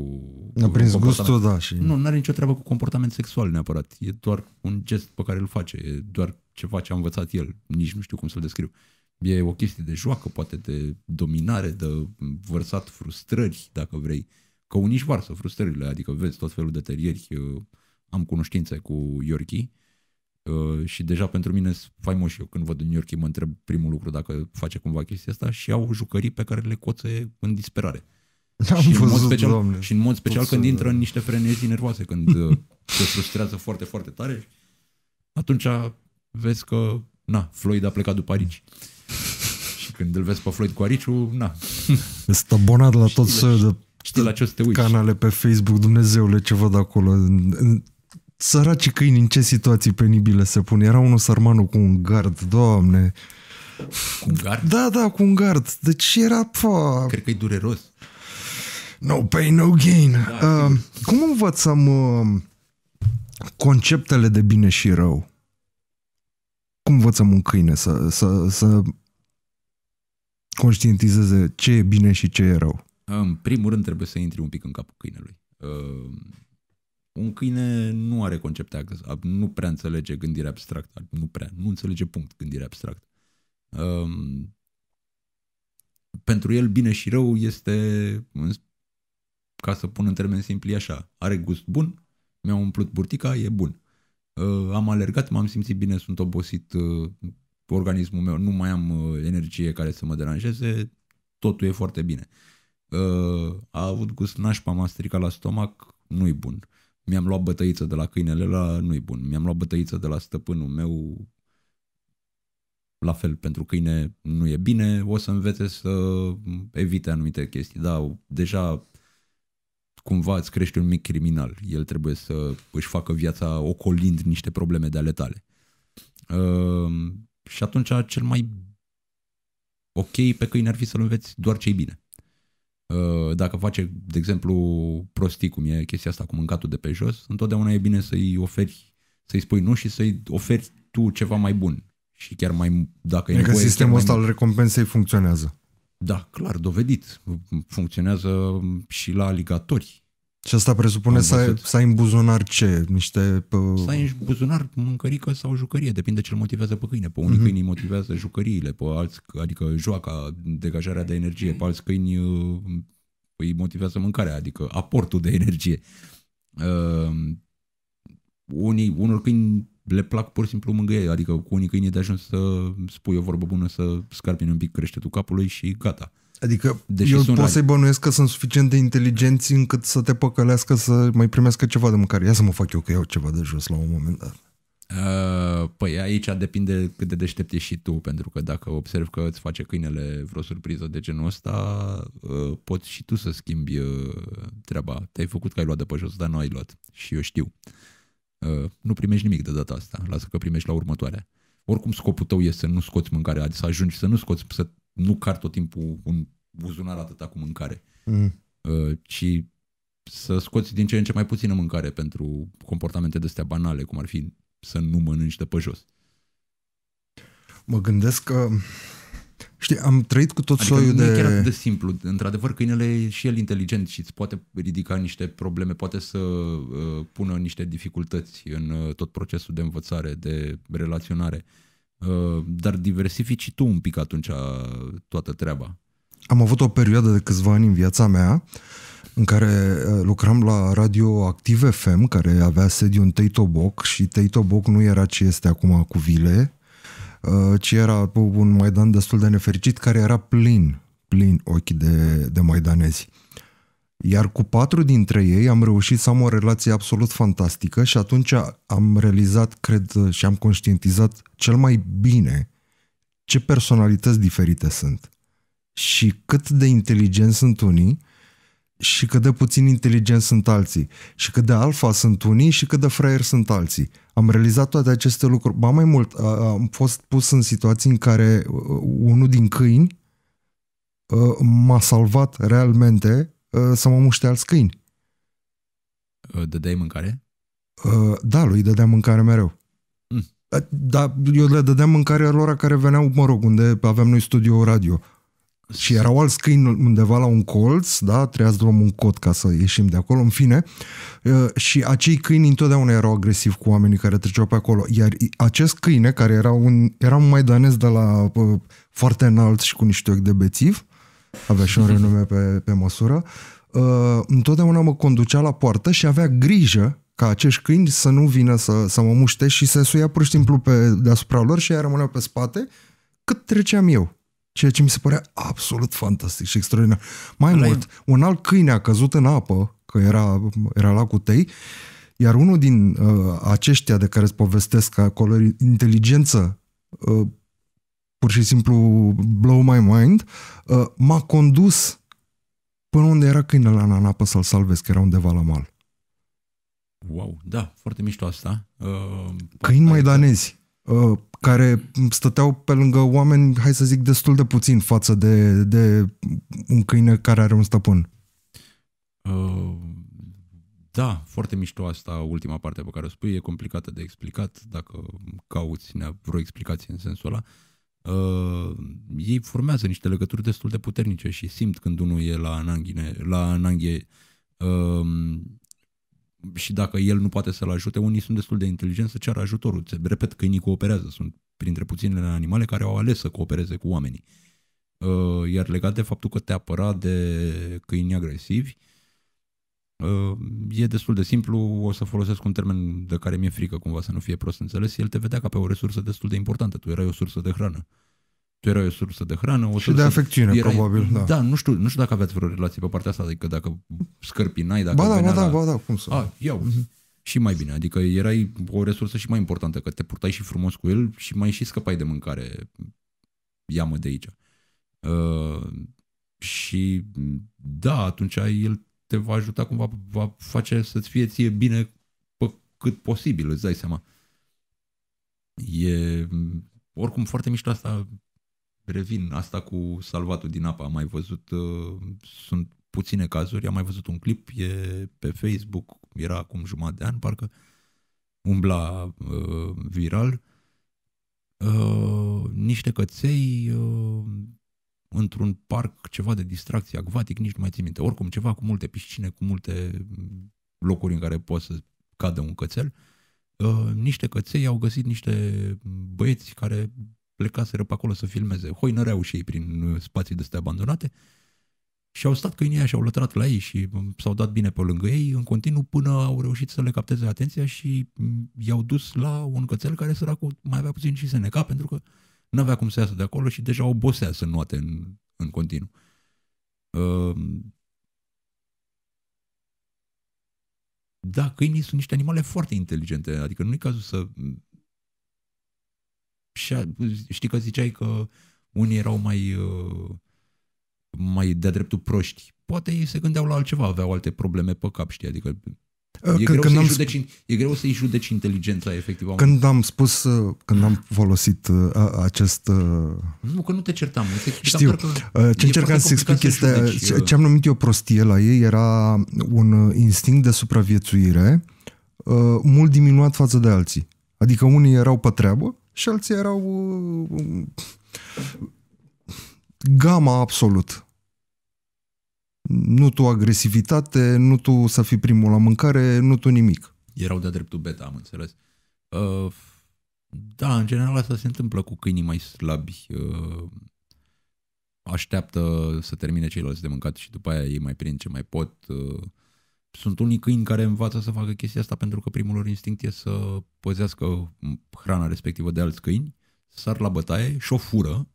prins gustul, da, și... Nu, n-are nicio treabă cu comportament sexual neapărat. E doar un gest pe care îl face, e doar ceva ce a învățat el. Nici nu știu cum să-l descriu. E o chestie de joacă, poate de dominare, de vărsat frustrări, dacă vrei. Că unii își varsă frustrările, adică vezi tot felul de terieri. Eu am cunoștințe cu Yorkie și deja pentru mine sunt faimoși. Eu când văd un Yorkie mă întreb primul lucru dacă face cumva chestia asta, și au jucării pe care le coțe în disperare. Și în mod special când intră în niște frenezii nervoase, când se frustrează foarte, foarte tare, atunci vezi că na, Floyd a plecat după arici. Și când îl vezi pe Floyd cu ariciul, na. Este abonat la tot soiul de canale pe Facebook, Dumnezeule, ce văd acolo. Săracii câini, în ce situații penibile se pun. Era unul sărmanul cu un gard, Doamne. Cu un gard? Da, da, cu un gard. Deci era... Pă... Cred că e dureros. No pain, no gain. Da, cum învățăm conceptele de bine și rău? Cum învățăm un câine să conștientizeze ce e bine și ce e rău? În primul rând trebuie să intri un pic în capul câinelui. Un câine nu are concepte, nu prea înțelege gândire abstractă, nu înțelege gândire abstractă. Pentru el bine și rău este, ca să pun în termeni simpli, așa: are gust bun, mi-a umplut burtica, e bun. Am alergat, m-am simțit bine, sunt obosit, organismul meu, nu mai am energie care să mă deranjeze, totul e foarte bine. A avut gust nașpa, m-a stricat la stomac, nu-i bun. Mi-am luat bătăiță de la câinele ăla, nu-i bun. Mi-am luat bătăiță de la stăpânul meu, la fel, pentru câine nu e bine, o să învețe să evite anumite chestii. Da, deja cumva îți crește un mic criminal. El trebuie să își facă viața ocolind niște probleme de ale tale. Și atunci cel mai ok pe câine ar fi să-l înveți doar ce-i bine. Dacă face, de exemplu, prostii, cum e chestia asta cu mâncatul de pe jos, întotdeauna e bine să-i oferi, să-i spui nu și să-i oferi tu ceva mai bun. Și chiar mai, dacă e nevoie, că sistemul ăsta al recompensei funcționează. Da, clar, dovedit. Funcționează și la aligatori. Și asta presupune să ai în buzunar ce? Niște... Să ai în buzunar mâncărică sau jucărie, depinde ce îl motivează pe câine. Pe unii câini îi motivează jucăriile, pe alți, adică joaca, degajarea de energie, pe alți câini îi motivează mâncarea, adică aportul de energie. Unul câini le plac pur și simplu mângâiei, adică cu unii câini de ajuns să spui o vorbă bună, să scarpine un pic creștetul capului și gata. Adică deși eu pot să-i bănuiesc că sunt suficient de inteligenți încât să te păcălească să mai primească ceva de mâncare. Ia să mă fac eu că iau ceva de jos la un moment dat. Păi aici depinde cât de deștept ești și tu, pentru că dacă observi că îți face câinele vreo surpriză de genul ăsta, poți și tu să schimbi treaba. Te-ai făcut că ai luat de pe jos, dar nu ai luat. Și eu știu. Nu primești nimic de data asta. Lasă că primești la următoarea. Oricum scopul tău e să nu scoți mâncare, să ajungi să nu scoți, să nu cari tot timpul un buzunar atâta cu mâncare, ci să scoți din ce în ce mai puțină mâncare pentru comportamente de astea banale, cum ar fi să nu mănânci de pe jos. Mă gândesc că, știi, am trăit cu tot soiul de... Nu e chiar atât de simplu. Într-adevăr, câinele și el inteligent și îți poate ridica niște probleme, poate să pună niște dificultăți în tot procesul de învățare, de relaționare. Dar diversifici și tu un pic atunci toată treaba. Am avut o perioadă de câțiva ani în viața mea în care lucram la Radio Active FM, care avea sediu în Tei-Toboc, și Tei-Toboc nu era ce este acum cu vile, ci era un maidan destul de nefericit care era plin ochi de maidanezi. Iar cu 4 dintre ei am reușit să am o relație absolut fantastică și atunci am realizat, cred, și am conștientizat cel mai bine ce personalități diferite sunt și cât de inteligenți sunt unii și cât de puțin inteligenți sunt alții și cât de alfa sunt unii și cât de fraieri sunt alții. Am realizat toate aceste lucruri. Ba mai mult, am fost pus în situații în care unul din câini m-a salvat realmente să mă muște alți câini. Dădeai mâncare? Da, lui dădeam mâncare mereu. Dar eu le dădeam mâncare lor care veneau, mă rog, unde aveam noi studio radio. Și erau alți câini undeva la un colț, da? Trebuia să luăm un cod ca să ieșim de acolo, în fine. Și acei câini întotdeauna erau agresivi cu oamenii care treceau pe acolo. Iar acest câine, care era un maidanez de la foarte înalt și cu niște ochi de bețiv, avea și un renume pe măsură, întotdeauna mă conducea la poartă și avea grijă ca acești câini să nu vină să mă muște și se suia pur și simplu deasupra lor și ea rămâneau pe spate cât treceam eu. Ceea ce mi se părea absolut fantastic și extraordinar. Mai mult, un alt câine a căzut în apă, că era lacul Tei, iar unul din aceștia de care îți povestesc acolo, inteligență, pur și simplu blow my mind, m-a condus până unde era câinele în apă să-l salvesc, că era undeva la mal. Wow, da, foarte mișto asta. Câini maidanezi, care stăteau pe lângă oameni, hai să zic, destul de puțin față de un câine care are un stăpân. Da, foarte mișto asta, ultima parte pe care o spui, e complicată de explicat, dacă cauți vreo explicație în sensul ăla. Ei formează niște legături destul de puternice și simt când unul e la ananghie, și dacă el nu poate să-l ajute, unii sunt destul de inteligenți să ceară ajutorul. Repet, câinii cooperează, sunt printre puținele animale care au ales să coopereze cu oamenii. Iar legat de faptul că te apăra de câini agresivi, e destul de simplu, o să folosesc un termen de care mi-e frică cumva să nu fie prost înțeles, el te vedea ca pe o resursă destul de importantă, tu erai o sursă de hrană. Tu erai o sursă de hrană. Și de afecțiune, probabil. Da, nu știu dacă aveați vreo relație pe partea asta, adică dacă scărpinai, dacă... Ba da, cum să... iau. Și mai bine, adică erai o resursă și mai importantă, că te purtai și frumos cu el și mai și scăpai de mâncare. Ia-mă de aici. Și da, atunci el te va ajuta cumva, va face să-ți fie ție bine pe cât posibil, îți dai seama. E oricum foarte mișto asta, revin, asta cu salvatul din apă, am mai văzut, sunt puține cazuri, am mai văzut un clip, e pe Facebook, era acum jumătate de an, parcă umbla viral, niște căței... într-un parc, ceva de distracție acvatic, nici nu mai țin minte. Oricum, ceva cu multe piscine, cu multe locuri în care poate să cadă un cățel. Niște căței au găsit niște băieți care plecaseră pe acolo să filmeze. Hoinăreau și ei prin spații de astea abandonate Și au stat câinii și au lătrat la ei și s-au dat bine pe lângă ei în continuu până au reușit să le capteze atenția și i-au dus la un cățel care, săracul, mai avea puțin și se neca pentru că nu avea cum să iasă de acolo și deja obosea să nuate în continuu. Da, câinii sunt niște animale foarte inteligente, adică nu e cazul să... Știi că ziceai că unii erau mai de-a dreptul proști. Poate ei se gândeau la altceva, aveau alte probleme pe cap, știi, adică... E greu să-i judeci inteligența efectivă. Când am folosit acest... Nu, că nu te certam. Știu. Ce încercam să explic este... Ce am numit eu prostie la ei era un instinct de supraviețuire mult diminuat față de alții. Adică unii erau pe treabă și alții erau... Gama absolut. Nu tu agresivitate, nu tu să fii primul la mâncare, nu tu nimic. Erau de-a dreptul beta, am înțeles. Da, în general asta se întâmplă cu câinii mai slabi. Așteaptă să termine ceilalți de mâncat și după aia ei mai prind ce mai pot. Sunt unii câini care învață să facă chestia asta pentru că primul lor instinct e să păzească hrana respectivă de alți câini, sar la bătaie și o fură.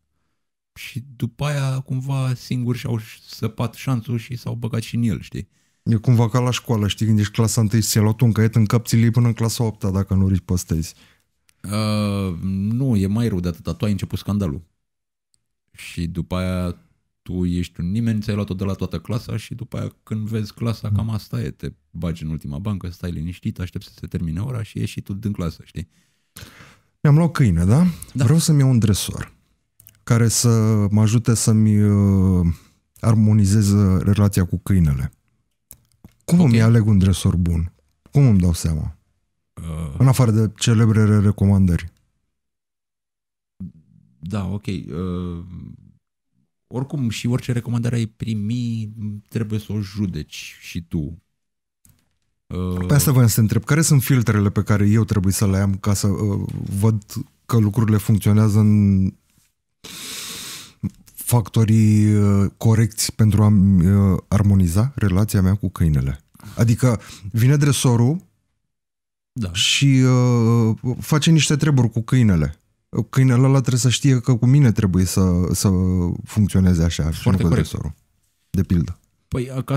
Și după aia cumva singuri și-au săpat șanțul și s-au băgat și în el, știi? E cumva ca la școală, știi? Când ești clasa 1 și ți-ai luat un caiet în cap, ți-l iei până în clasa 8-a dacă nu ripostezi. Nu, e mai rău de atâta. Tu ai început scandalul. Și după aia tu ești un nimeni, ți-ai luat-o de la toată clasa și după aia când vezi clasa, cam asta e. Te bagi în ultima bancă, stai liniștit, aștepți să se termine ora și ieși și tu din clasă, știi? Mi-am luat câine, da? Da. Vreau să-mi iau un dresor care să mă ajute să-mi armonizez relația cu câinele. Cum îmi aleg un dresor bun? Cum îmi dau seama? În afară de celebrele recomandări. Da, ok. Oricum, și orice recomandare ai primi, trebuie să o judeci și tu. Pe asta voiam să te întreb. Care sunt filtrele pe care eu trebuie să le am ca să văd că lucrurile funcționează în factorii corecți pentru a armoniza relația mea cu câinele? Adică vine dresorul, da, și face niște treburi cu câinele. Câinele ăla trebuie să știe că cu mine trebuie să funcționeze așa. Foarte și nu cu dresorul, de pildă. Păi, ca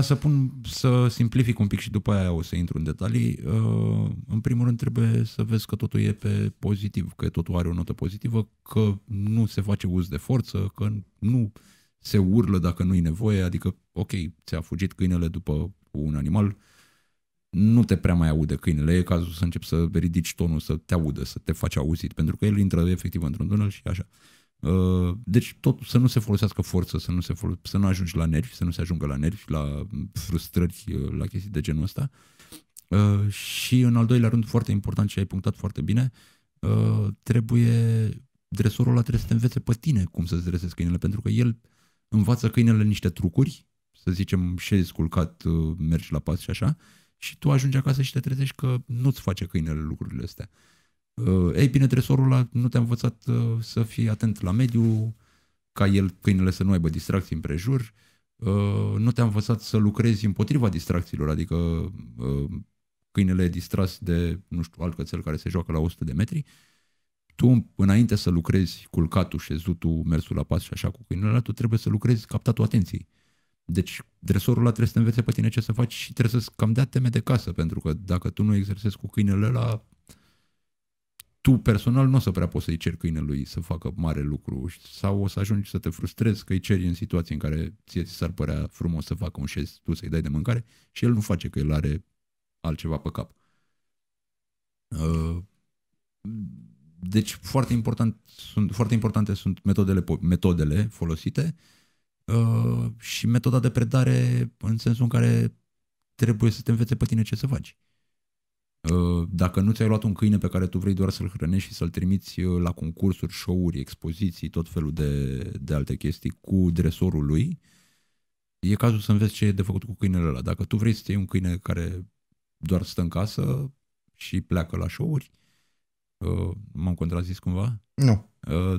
să simplific un pic și după aia o să intru în detalii, în primul rând trebuie să vezi că totul e pe pozitiv, că totul are o notă pozitivă, că nu se face uz de forță, că nu se urlă dacă nu-i nevoie, adică, ok, ți-a fugit câinele după un animal, nu te prea mai aude câinele, e cazul să începi să ridici tonul, să te audă, să te faci auzit, pentru că el intră efectiv într-un tunel și așa. Deci tot, să nu se folosească forță, să nu ajungi la nervi, să nu se ajungă la nervi, la frustrări, la chestii de genul ăsta. Și în al doilea rând, foarte important și ai punctat foarte bine, dresorul ăla trebuie să te învețe pe tine cum să-ți dresezi câinele, pentru că el învață câinele niște trucuri, să zicem șezi culcat, mergi la pas și așa, și tu ajungi acasă și te trezești că nu-ți face câinele lucrurile astea. Ei bine, dresorul ăla nu te-a învățat să fii atent la mediu, ca el, câinele, să nu aibă distracții împrejur, nu te-a învățat să lucrezi împotriva distracțiilor, adică câinele e distras de, nu știu, alt cățel care se joacă la 100 de metri, tu, înainte să lucrezi culcatul, șezutul, mersul la pas și așa cu câinele ăla, tu trebuie să lucrezi captatul atenției. Deci dresorul ăla trebuie să te învețe pe tine ce să faci și trebuie să-ți cam dea teme de casă, pentru că dacă tu nu exersezi cu câinele ăla, tu personal nu o să prea poți să-i ceri câinelui să facă mare lucru sau o să ajungi să te frustrezi că îi ceri în situații în care ție ți s-ar părea frumos să facă un șez, tu să-i dai de mâncare și el nu face, că el are altceva pe cap. Deci foarte importante sunt metodele folosite și metoda de predare în sensul în care trebuie să te învețe pe tine ce să faci. Dacă nu ți-ai luat un câine pe care tu vrei doar să-l hrănești și să-l trimiți la concursuri, show-uri, expoziții, tot felul de alte chestii cu dresorul lui, e cazul să înveți ce e de făcut cu câinele ăla. Dacă tu vrei să iei un câine care doar stă în casă și pleacă la show-uri, m-am contrazis cumva? Nu.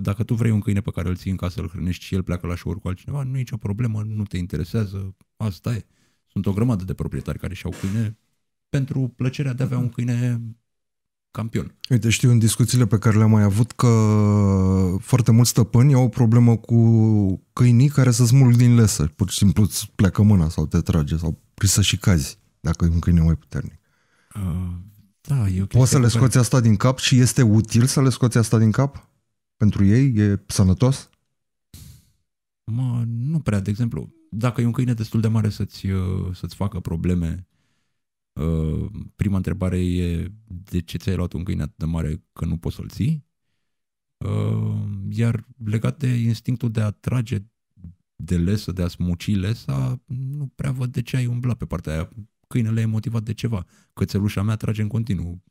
Dacă tu vrei un câine pe care îl ții în casă, îl hrănești și el pleacă la show-uri cu altcineva, nu e nicio problemă, nu te interesează, asta e. Sunt o grămadă de proprietari care și-au câine pentru plăcerea de a avea un câine campion. Uite, știu în discuțiile pe care le-am mai avut că foarte mulți stăpâni au o problemă cu câinii care se smulg din lesă. Pur și simplu îți pleacă mâna sau te trage sau prisă și cazi dacă e un câine mai puternic. Da, e okay. Poți să le scoți asta din cap și este util să le scoți asta din cap? Pentru ei? E sănătos? Mă, nu prea, de exemplu. Dacă e un câine destul de mare să-ți facă probleme, prima întrebare e de ce ți-ai luat un câine atât de mare că nu poți să-l ții? Iar legat de instinctul de a trage de lesă, de a smuci lesa, nu prea văd de ce ai umblat pe partea aia. Câinele e motivat de ceva. Cățelușa mea trage în continuu.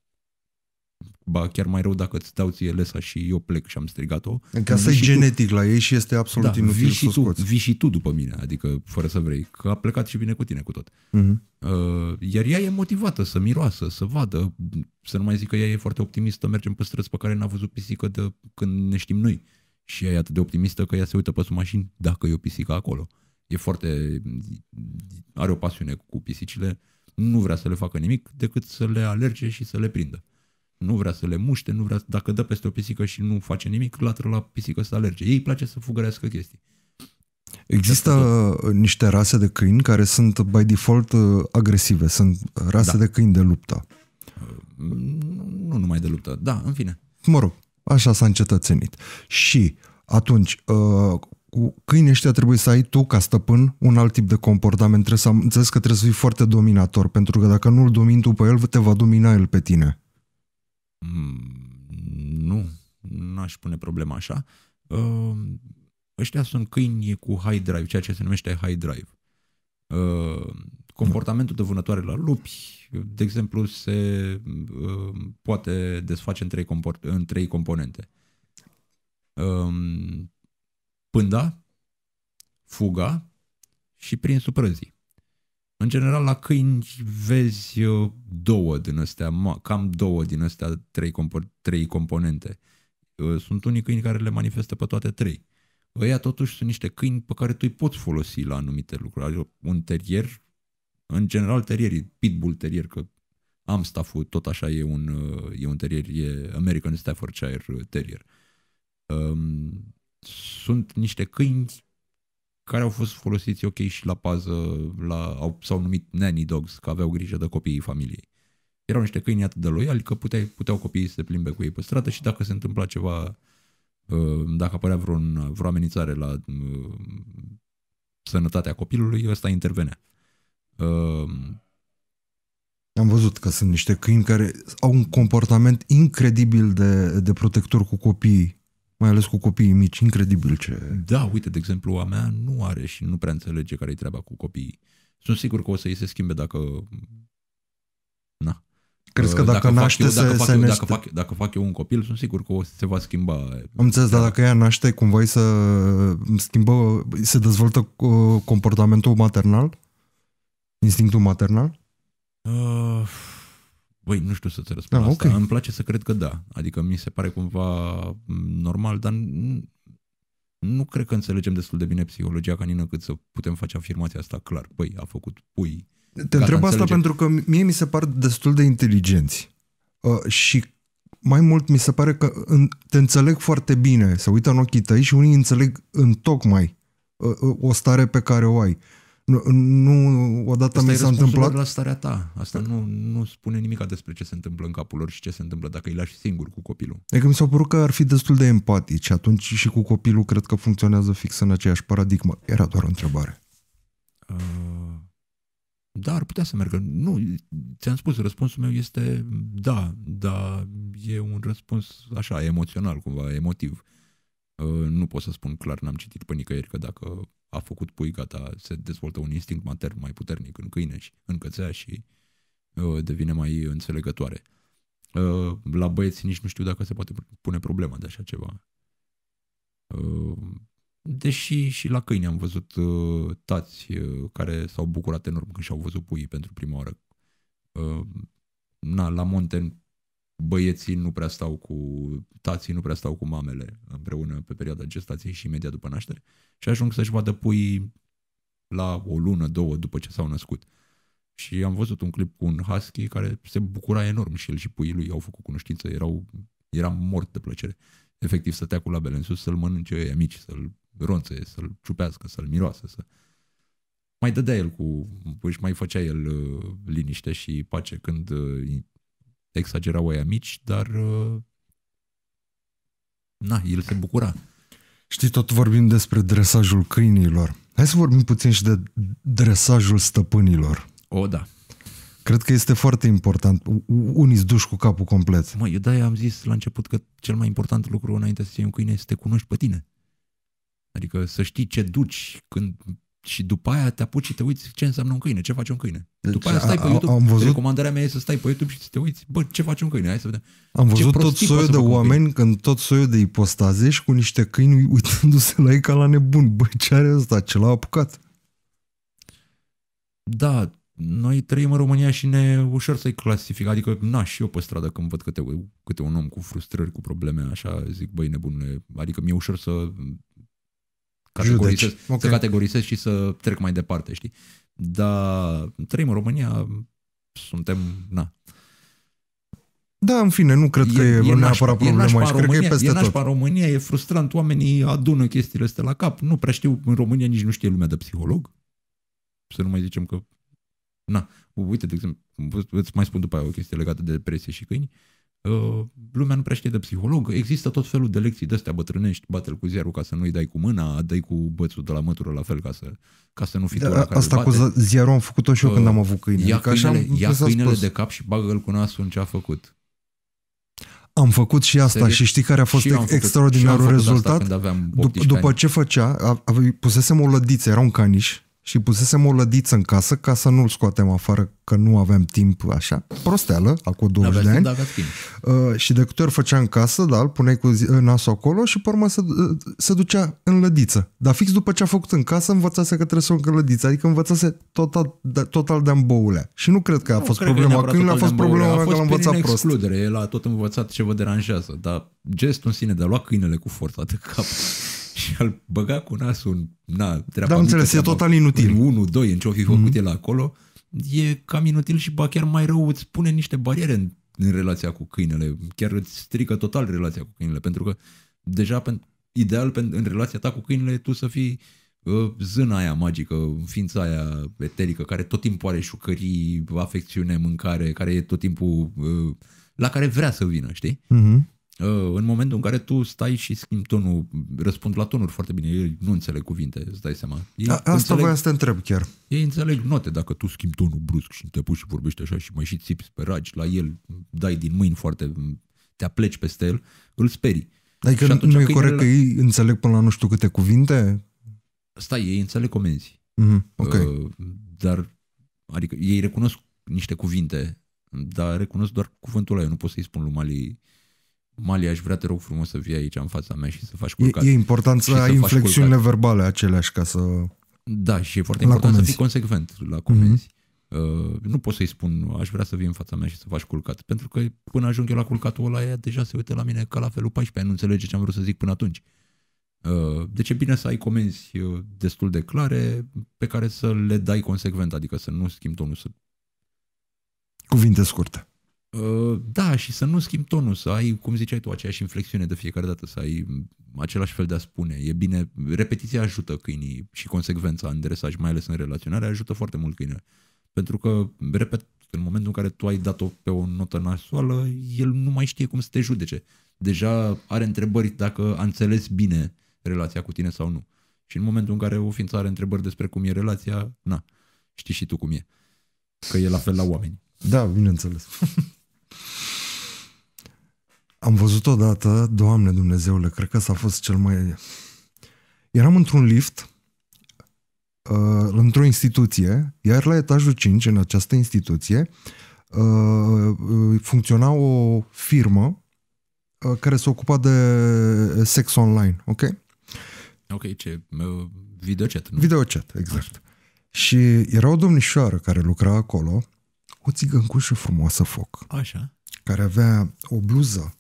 Ba chiar mai rău dacă îți dau ție lesa și eu plec și am strigat-o. Că asta e genetic la ei și este absolut inutil să o scoți. Vii și tu după mine, adică fără să vrei, că a plecat și bine cu tine cu tot. Iar ea e motivată să miroasă, să vadă, să nu mai zic că ea e foarte optimistă, mergem pe străzi pe care n-a văzut pisică de când ne știm noi. Și ea e atât de optimistă că ea se uită pe sub mașini dacă e o pisică acolo. E foarte... are o pasiune cu pisicile, nu vrea să le facă nimic decât să le alerge și să le prindă. Nu vrea să le muște, nu vrea, dacă dă peste o pisică și nu face nimic, latră la pisică să alerge. Ei place să fugărească chestii. Există niște rase de câini care sunt, by default, agresive. Sunt rase de câini de luptă. Nu numai de luptă, da, în fine. Mă rog, așa s-a încetățenit. Și atunci, cu câinii ăștia trebuie să ai tu, ca stăpân, un alt tip de comportament. Trebuie să înțelegi că trebuie să fii foarte dominator, pentru că dacă nu-l domini tu pe el, te va domina el pe tine. Nu, n-aș pune problema așa. Ăștia sunt câini cu high drive, ceea ce se numește high drive. Comportamentul de vânătoare la lupi, de exemplu, se poate desface în trei componente. Pânda, fuga și prinsul prăzii. În general, la câini vezi două din astea, cam două din astea trei componente. Sunt unii câini care le manifestă pe toate trei. Ăia totuși sunt niște câini pe care tu îi poți folosi la anumite lucruri. Adică un terier, în general terierii, pitbull terier, că am stafful, tot așa e un terier, e American Staffordshire Terrier. Sunt niște câini care au fost folosiți ok și la pază, s-au numit nanny dogs, că aveau grijă de copiii familiei. Erau niște câini atât de loiali că puteau copiii să se plimbe cu ei pe stradă și dacă se întâmpla ceva, dacă apărea vreo amenințare la sănătatea copilului, ăsta intervenea. Am văzut că sunt niște câini care au un comportament incredibil de protector cu copiii. Mai ales cu copiii mici, incredibil ce... Da, uite, de exemplu, a mea nu are și nu prea înțelege care-i treaba cu copiii. Sunt sigur că o să îi se schimbe dacă... Na. Crezi că dacă naște dacă fac eu un copil, sunt sigur că se va schimba... Am înțeles, dar dacă ea naște, cumva se dezvoltă comportamentul maternal? Instinctul maternal? Băi, nu știu să-ți răspund asta. Okay. Îmi place să cred că da. Adică mi se pare cumva normal, dar nu cred că înțelegem destul de bine psihologia canină cât să putem face afirmația asta clar. Băi, a făcut pui. Te întreb asta pentru că mie mi se par destul de inteligenți. Și mai mult mi se pare că te înțeleg foarte bine. Se uită în ochii tăi și unii înțeleg întocmai o stare pe care o ai. Nu, odată mi s-a întâmplat la starea ta. Asta nu spune nimic despre ce se întâmplă în capul lor și ce se întâmplă dacă îi lași singur cu copilul. E că mi s-a părut că ar fi destul de empatici. Atunci și cu copilul cred că funcționează fix în aceeași paradigmă. Era doar o întrebare. Da, ar putea să meargă. Nu, ți-am spus, răspunsul meu este da, dar e un răspuns așa, emoțional, cumva, emotiv. Nu pot să spun clar, n-am citit pe nicăieri că dacă a făcut pui, gata, se dezvoltă un instinct matern mai puternic în câine și în cățea și devine mai înțelegătoare. La băieți nici nu știu dacă se poate pune problema de așa ceva. Deși și la câini am văzut tați care s-au bucurat enorm când și-au văzut puii pentru prima oară. La monte băieții nu prea stau cu tații, nu prea stau cu mamele împreună pe perioada gestației și imediat după naștere și ajung să-și vadă puii la o lună, două după ce s-au născut. Și am văzut un clip cu un husky care se bucura enorm și el și puii lui au făcut cunoștință, era mort de plăcere. Efectiv stătea cu labele în sus să-l mănânce ei mici, să-l ronțe, să-l ciupească, să-l miroasă, să... Mai dădea el își mai făcea el liniște și pace când exagerau aia mici, dar na, el se bucura. Știi, tot vorbim despre dresajul câinilor. Hai să vorbim puțin și de dresajul stăpânilor. O, da. Cred că este foarte important. Unii îți duci cu capul complet. Măi, eu de-aia am zis la început că cel mai important lucru înainte să iei un câine este să te cunoști pe tine. Adică să știi ce duci când... Și după aia te apuci și te uiți ce înseamnă un câine, ce face un câine. Deci, după aia stai pe YouTube. Am văzut... Recomandarea mea e să stai pe YouTube și să te uiți, bă, ce face un câine, hai să vedem. Am văzut tot soiul de oameni când tot soiul de ipostaze și cu niște câini uitându-se la ei ca la nebun. Bă, ce are ăsta? Ce l-a apucat? Da, noi trăim în România și ne ușor să-i clasific. Adică, na, și eu pe stradă când văd câte un om cu frustrări, cu probleme, așa, zic, băi, nebunule, adică mi-e ușor să... Să categorisesc și să trec mai departe, știi? Dar trăim în România, suntem, na. Da, în fine, nu cred că e neapărat problema aici, cred că e peste tot. E în România, e frustrant, oamenii adună chestiile astea la cap, nu prea știu, în România nici nu știe lumea de psiholog, să nu mai zicem că, na, uite, de exemplu, îți mai spun după aia o chestie legată de depresie și câini. Lumea nu prea știe de psiholog, există tot felul de lecții de-astea bătrânești, bate-l cu ziarul ca să nu-i dai cu mâna, dai cu bățul de la mătură la fel ca să nu fii tu la care asta cu ziarul am făcut-o și eu când am avut câine. Ia câinele de cap și bagă-l cu nasul în ce a făcut. Am făcut și asta. Serios? Și știi care a fost extraordinarul rezultat? După ce făcea, pusesem o lădiță, era un caniș și pusesem o lădiță în casă ca să nu-l scoatem afară, că nu aveam timp așa. Prosteală, acum 20 de ani. Și de câte ori făcea în casă, da, îl puneai cu nasul acolo și pe urmă se ducea în lădiță. Dar fix după ce a făcut în casă, învățase că trebuie să o încă lădiță. Adică învățase total de amboulea. Și nu cred că a fost problema câinilor, a fost problema mea că l-am învățat prost. El a tot învățat ce vă deranjează, dar gestul în sine de a lua câinele cu forța de cap și al băga cu nasul în... Dar înțeles, e total inutil. 1, 2, în ce-o fi făcut el acolo, e cam inutil și ba chiar mai rău, îți pune niște bariere în relația cu câinele. Chiar îți strică total relația cu câinele, pentru că deja ideal în relația ta cu câinele tu să fii zâna aia magică, ființa aia eterică, care tot timpul are șucării, afecțiune, mâncare, care e tot timpul la care vrea să vină, știi? În momentul în care tu stai și schimbi tonul, răspund la tonuri foarte bine, ei nu înțeleg cuvinte, îți dai seama. Asta voia să te întreb chiar. Ei înțeleg note, dacă tu schimbi tonul brusc și te pui și vorbești așa și mai și țipi, speragi la el, dai din mâini foarte, te apleci peste el, îl sperii. Adică nu e corect că ei înțeleg până la nu știu câte cuvinte? Stai, ei înțeleg comenzi. Dar, adică ei recunosc niște cuvinte, dar recunosc doar cuvântul ăla, eu nu pot să-i spun lui Mali, aș vrea, te rog frumos, să vii aici în fața mea și să faci culcare. E important să ai inflexiunile verbale aceleași ca să... Da, și e foarte important să fii consecvent la comenzi. Nu pot să-i spun, aș vrea să vii în fața mea și să faci culcat. Pentru că până ajung eu la culcatul ăla, ea deja se uită la mine ca la felul 14, nu înțelege ce am vrut să zic până atunci. Deci e bine să ai comenzi destul de clare pe care să le dai consecvent, adică să nu schimbi tonul. Cuvinte scurte. Da, și să nu schimbi tonul, să ai, cum ziceai tu, aceeași inflexiune de fiecare dată, să ai același fel de a spune. E bine, repetiția ajută câinii și consecvența în dresaj, mai ales în relaționare, ajută foarte mult câinele. Pentru că, repet, în momentul în care tu ai dat-o pe o notă nasoală, el nu mai știe cum să te judece. Deja are întrebări dacă a înțeles bine relația cu tine sau nu. Și în momentul în care o ființă are întrebări despre cum e relația, na, știi și tu cum e. Că e la fel la oameni. Da, bineînțeles. Am văzut odată, Doamne Dumnezeule, cred că s-a fost cel mai... Eram într-un lift, într-o instituție, iar la etajul 5, în această instituție, funcționa o firmă care se ocupa de sex online, ok? Ok, ce? Videochat, nu? Videochat, exact. Și era o domnișoară care lucra acolo, o țigăncușă frumoasă foc. Așa. care avea o bluză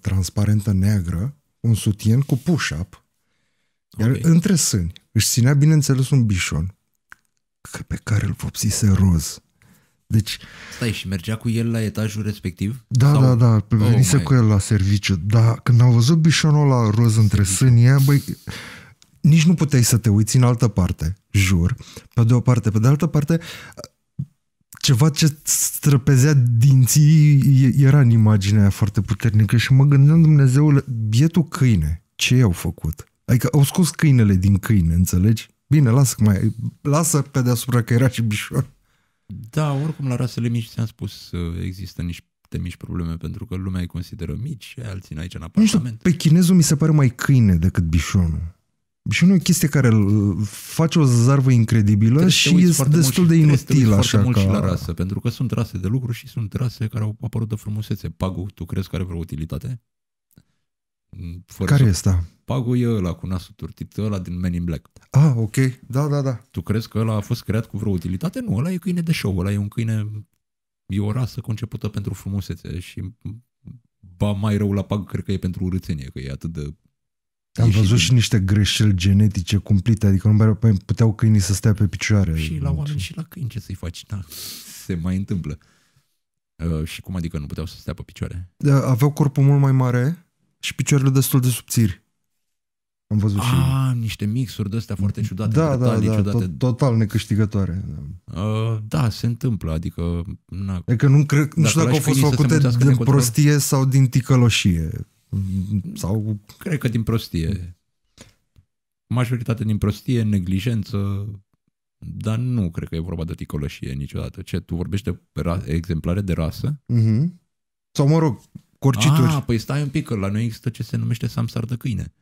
transparentă neagră, un sutien cu push-up, iar între sâni își ținea, bineînțeles, un bișon pe care îl vopsise roz. Deci... Stai, și mergea cu el la etajul respectiv? Da, sau... da, venise cu el la serviciu. Dar când am văzut bișonul ăla roz între sânie, băi, nici nu puteai să te uiți în altă parte, jur. Pe de o parte, pe de altă parte, ceva ce străpezea dinții era în imaginea aia foarte puternică și mă gândeam, Dumnezeule, bietul câine, ce i-au făcut? Adică au scos câinele din câine, înțelegi? Bine, lasă pe deasupra că era și bișon. Da, oricum la rasele mici ți-am spus, există niște mici probleme pentru că lumea îi consideră mici, alții aici în apartament. Pe chinezul mi se pare mai câine decât bișonul. Bișonul e o chestie care face o zarvă incredibilă și este destul de inutil așa ca... la rasă, pentru că sunt rase de lucru și sunt rase care au apărut de frumusețe. Pagu, tu crezi că are vreo utilitate? Care este? Pagu e ăla cu nasul turtit, ăla din Men in Black. Ah, ok. Da, da, da. Tu crezi că ăla a fost creat cu vreo utilitate? Nu, ăla e câine de show, ăla e un câine, e o rasă concepută pentru frumusețe și ba mai rău la Pagu, cred că e pentru urâțenie, că e atât de... Am văzut și niște greșeli genetice cumplite, adică nu puteau câinii să stea pe picioare. Și la oameni și la câini ce să-i faci? Da, se mai întâmplă. Și cum adică nu puteau să stea pe picioare? Aveau corpul mult mai mare și picioarele destul de subțiri. Am văzut și... niște mixuri de-astea foarte ciudate. Da, da, da, total necâștigătoare. Da, se întâmplă, adică... Adică nu știu dacă au fost făcute din prostie sau din ticăloșie. Sau... Cred că din prostie. Majoritatea din prostie, neglijență, dar nu cred că e vorba de ticăloșie niciodată. Ce, tu vorbești de exemplare de rasă? Sau, mă rog, corcituri. Păi stai un pic, că la noi există ce se numește samsar de câine.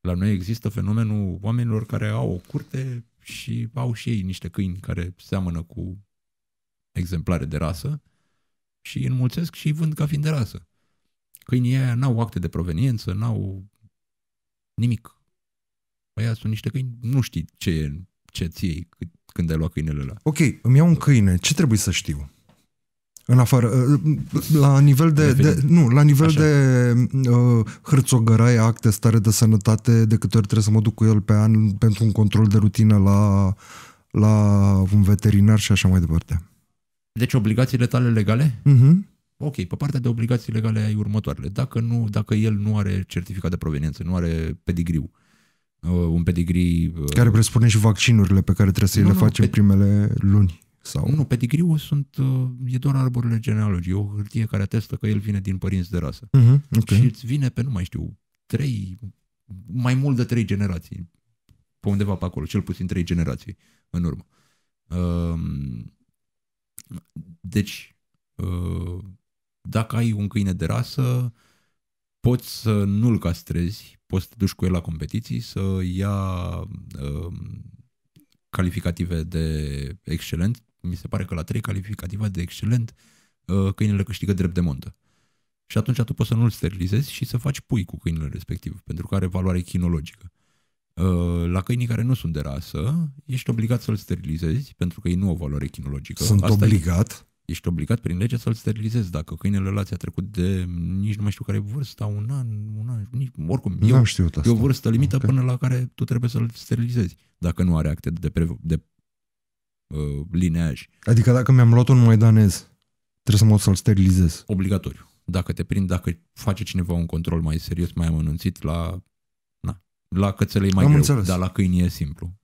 La noi există fenomenul oamenilor care au o curte și au și ei niște câini care seamănă cu exemplare de rasă și îi înmulțesc și îi vând ca fiind de rasă. Câinii aia n-au acte de proveniență, n-au nimic. Aia sunt niște câini, nu știi ce ții când ai luat câinele ăla. Ok, îmi iau un câine, ce trebuie să știu? În afară, la nivel de hârțogăraie, acte, stare de sănătate, de câte ori trebuie să mă duc cu el pe an pentru un control de rutină la un veterinar și așa mai departe. Deci obligațiile tale legale? Ok, pe partea de obligații legale ai următoarele. Dacă el nu are certificat de proveniență, nu are pedigriu, un pedigrii... Care presupune și vaccinurile pe care trebuie să le faci în primele luni. Sau... Nu, pedigriul e doar arborele genealogic. E o hârtie care atestă că el vine din părinți de rasă. Și îți vine pe, nu mai știu, mai mult de 3 generații. Pe undeva pe acolo, cel puțin 3 generații în urmă. Deci, dacă ai un câine de rasă, poți să nu-l castrezi, poți să te duci cu el la competiții, să ia calificative de excelent. Mi se pare că la 3 calificative de excelent câinele câștigă drept de montă. Și atunci tu poți să nu-l sterilizezi și să faci pui cu câinele respectiv, pentru că are valoare chinologică. La câinii care nu sunt de rasă, ești obligat să-l sterilizezi, pentru că ei nu au valoare chinologică. Sunt obligat? Ești obligat prin lege să-l sterilizezi. Dacă câinele ăla ți-a trecut de nici nu mai știu care vârstă, un an, oricum, e o vârstă limită până la care tu trebuie să-l sterilizezi, dacă nu are acte de lineaj. Adică dacă mi-am luat un maidanez, trebuie să mă duc să-l sterilizez. Obligatoriu. Dacă face cineva un control mai serios, mai amănunțit, la cățele e mai greu, dar la câini e simplu.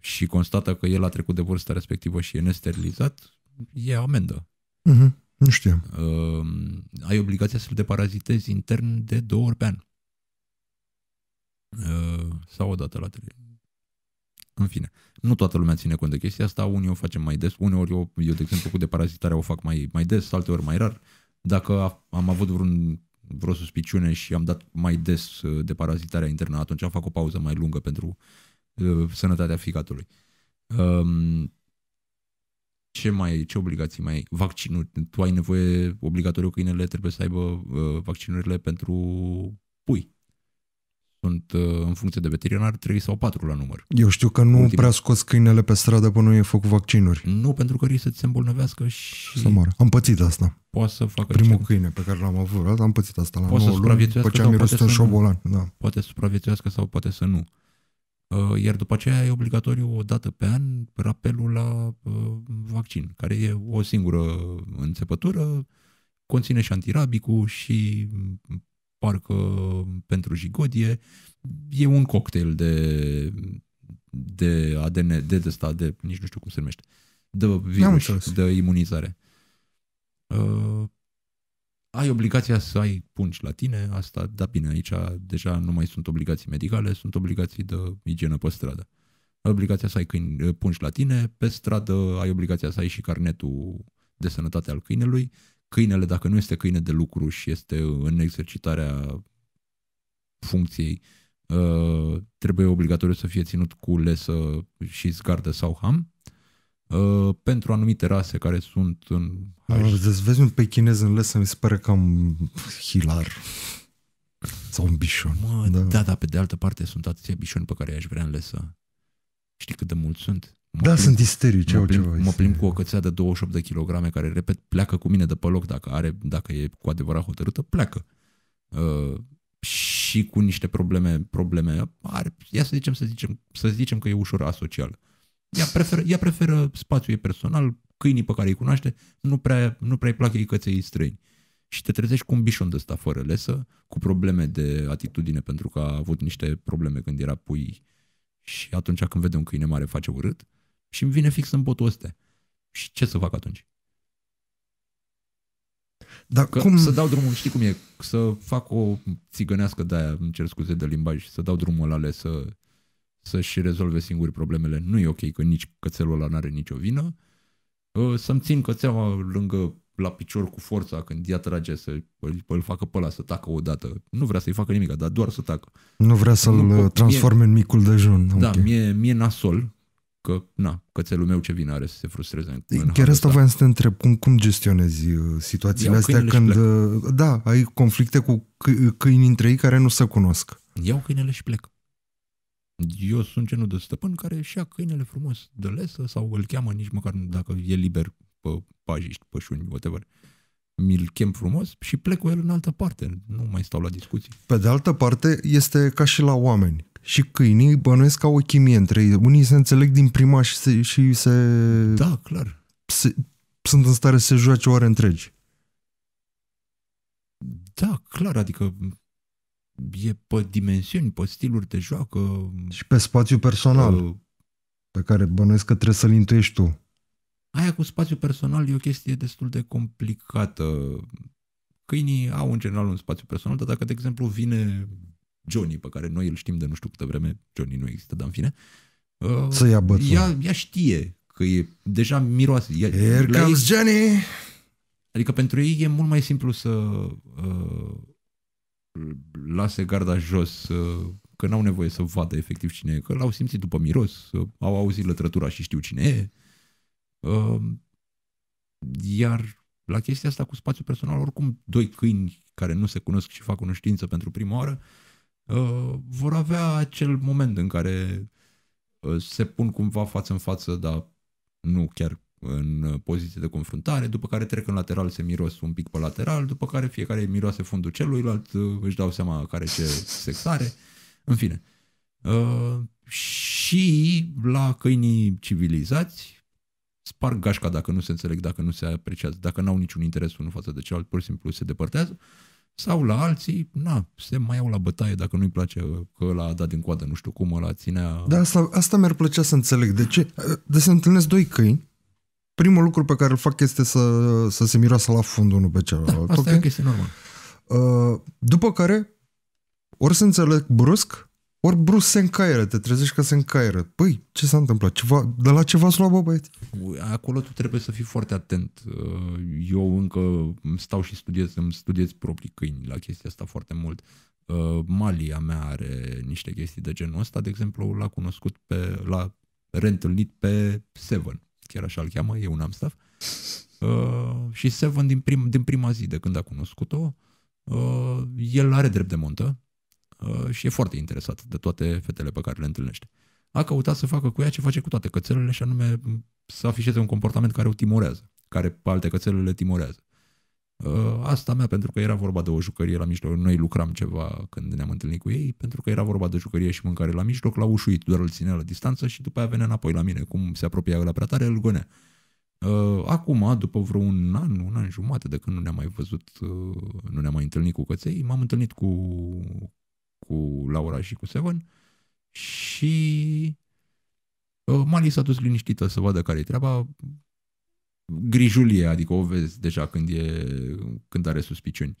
Și constată că el a trecut de vârsta respectivă și e nesterilizat, e amendă. Nu știam. Ai obligația să-l deparazitezi intern de 2 ori pe an. Sau o dată la 3. În fine, nu toată lumea ține cont de chestia asta, unii o facem mai des, uneori eu de exemplu, cu deparazitarea o fac mai des, alteori mai rar. Dacă am avut vreo suspiciune și am dat mai des deparazitarea internă, atunci fac o pauză mai lungă pentru sănătatea ficatului. Ce obligații mai ai? Vaccinuri. Tu ai nevoie, obligatoriu, câinele trebuie să aibă vaccinurile pentru pui. sunt în funcție de veterinar 3 sau 4 la număr. Eu știu că nu prea scoți câinele pe stradă până nu e făcut vaccinuri. Nu, pentru că riscă să se îmbolnăvească și să moară. Am pățit asta. Poate să facă primul câine pe care l-am avut, am pățit asta la 9 luni, după ce am irostit șobolan. Da. Poate să supraviețuiască sau poate să nu. Iar după aceea e obligatoriu o dată pe an rapelul la vaccin, care e o singură înțepătură, conține și antirabicul și parcă pentru jigodie. E un cocktail de ADN, de nici nu știu cum se numește, de virus, de imunizare. Ai obligația să ai pungi la tine, asta, da, bine, aici deja nu mai sunt obligații medicale, sunt obligații de igienă pe stradă. Ai obligația să ai câini, pungi la tine, pe stradă ai obligația să ai și carnetul de sănătate al câinelui. Câinele, dacă nu este câine de lucru și este în exercitarea funcției, trebuie obligatoriu să fie ținut cu lesă și zgardă sau ham. Pentru anumite rase care sunt în... Vezi un pe chinez în lesă, mi se pare cam hilar. Sau un bișon. Mă, da, dar da, pe de altă parte sunt atâția bișoni pe care i-aș vrea în lesă. Știi cât de mulți sunt? Sunt isterici. Mă plimb cu o cățea de 28 de kilograme care, repet, pleacă cu mine de pe loc dacă e cu adevărat hotărâtă, pleacă. Și cu niște probleme ia să zicem că e ușor asocială. Ea preferă spațiul ei personal, câinii pe care îi cunoaște, nu prea îi plac ei căței străini. Și te trezești cu un bișon de ăsta fără lesă, cu probleme de atitudine, pentru că a avut niște probleme când era pui și atunci când vede un câine mare face urât și îmi vine fix în botul ăsta. Și ce să fac atunci? Dar cum... Să dau drumul, știi cum e, să fac o țigănească de aia, îmi cer scuze de limbaj, să dau drumul la lesă să-și rezolve singuri problemele, nu e ok, că nici cățelul ăla n-are nicio vină. Să-mi țin cățeaua lângă la picior cu forța când ea trage, să îl facă pe ăla să tacă odată. Nu vrea să-i facă nimic, dar doar să tacă. Nu vrea să-l transforme în micul dejun. Da, okay. Mie nasol că, na, cățelul meu ce vină are să se frustreze. Chiar asta voiam să te întreb, cum gestionezi situațiile astea când ai conflicte cu câini între ei care nu se cunosc? Iau câinele și plec. Eu sunt genul de stăpân care își ia câinele frumos de lesă sau îl cheamă, nici măcar dacă e liber pe pajiști, pășuni, whatever. Mi-l chem frumos și plec cu el în altă parte. Nu mai stau la discuții. Pe de altă parte, este ca și la oameni. Și câinii bănuiesc ca o chimie între ei. Unii se înțeleg din prima și se... Da, clar. Sunt în stare să se joace ore întregi. Da, clar, adică... E pe dimensiuni, pe stiluri de joacă. Și pe spațiu personal, pe care bănuiesc că trebuie să-l intuiești tu. Aia cu spațiu personal e o chestie destul de complicată. Câinii au în general un spațiu personal, dar dacă, de exemplu, vine Johnny, pe care noi îl știm de nu știu câtă vreme, Johnny nu există, dar în fine, să ia bățul. Ea știe că e deja miroasă. Here comes Johnny! Adică pentru ei e mult mai simplu să... lase garda jos, că n-au nevoie să vadă efectiv cine e, că l-au simțit după miros, au auzit lătrătura și știu cine e. Iar la chestia asta cu spațiul personal, oricum doi câini care nu se cunosc și fac cunoștință pentru prima oară vor avea acel moment în care se pun cumva față în față, dar nu chiar în poziție de confruntare, după care trec în lateral, se miros un pic pe lateral, după care fiecare miroase fundul celuilalt, își dau seama care ce sex are, în fine. Și la câinii civilizați sparg gașca dacă nu se înțeleg, dacă nu se apreciază, dacă n-au niciun interes unul față de celălalt, pur și simplu se depărtează, sau la alții, se mai iau la bătaie dacă nu-i place că ăla a dat din coadă, nu știu cum, ăla ținea... Da, asta mi-ar plăcea să înțeleg. De ce? De se întâlnesc doi câini, primul lucru pe care îl fac este să se miroasă la fund unul pe celălalt. Da, asta e o chestie normală. După care, ori se înțeleg brusc, ori brusc se încaieră, te trezești că se încaieră. Păi, ce s-a întâmplat? De la ceva s-a luat, băieți? Acolo tu trebuie să fii foarte atent. Eu încă stau și îmi studiez proprii câini la chestia asta foarte mult. Mali a mea are niște chestii de genul ăsta. De exemplu, l-a reîntâlnit pe Seven. Chiar așa îl cheamă, e un amstaff. Și Seven din prima zi de când a cunoscut-o, el are drept de montă, și e foarte interesat de toate fetele pe care le întâlnește. A căutat să facă cu ea ce face cu toate cățelele și anume să afișeze un comportament care o timorează, care pe alte cățele le timorează. Asta mea, pentru că era vorba de o jucărie la mijloc, noi lucram ceva când ne-am întâlnit cu ei, pentru că era vorba de jucărie și mâncare la mijloc, l-a ușuit, doar îl ținea la distanță și după aia venea înapoi la mine, cum se apropia ăla prea tare, îl gonea. Acum, după vreo un an jumate de când nu ne-am mai văzut, nu ne-am mai întâlnit cu căței, m-am întâlnit cu Laura și cu Seven și Mali s-a dus liniștită să vadă care-i treaba. Grijulie, adică o vezi deja când are suspiciuni.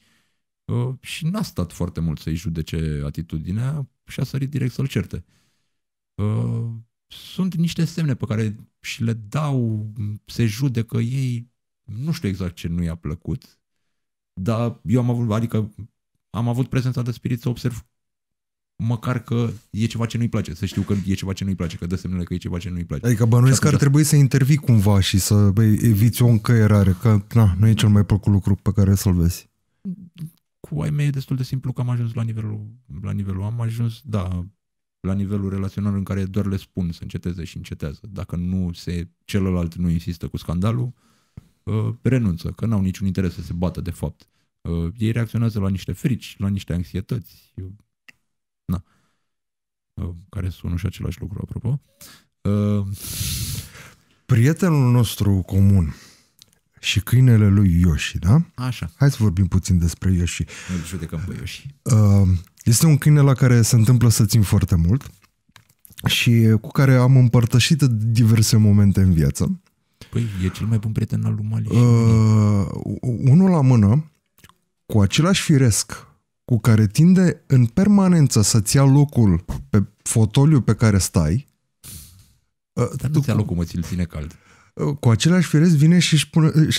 Și n-a stat foarte mult să-i judece atitudinea și a sărit direct să-l certe. Sunt niște semne pe care și le dau, se judecă ei, nu știu exact ce nu i-a plăcut, dar eu am avut prezența de spirit să observ măcar că e ceva ce nu-i place, să știu că e ceva ce nu-i place, că dă semnele că e ceva ce nu-i place. Adică bănuiesc că ar trebui să intervii cumva și să eviți o încăierare, că na, nu e cel mai plăcut lucru pe care să-l vezi. Cu ai mei e destul de simplu că am ajuns la nivelul relațional în care doar le spun să înceteze și încetează. Dacă celălalt nu insistă cu scandalul, renunță, că n-au niciun interes să se bată de fapt. Ei reacționează la niște frici, la niște anxietăți, care sunt și același lucru, apropo. Prietenul nostru comun și câinele lui Yoshi, da? Așa. Hai să vorbim puțin despre Yoshi. Îl judecăm pe Yoshi. Este un câine la care se întâmplă să țin foarte mult și cu care am împărtășit diverse momente în viață. Păi, e cel mai bun prieten al lui Mali. Unul la mână, cu același firesc cu care tinde în permanență să-ți ia locul pe fotoliu pe care stai. Dar nu-ți ia locul, mă, ți-l ține cald. Cu același firesc vine și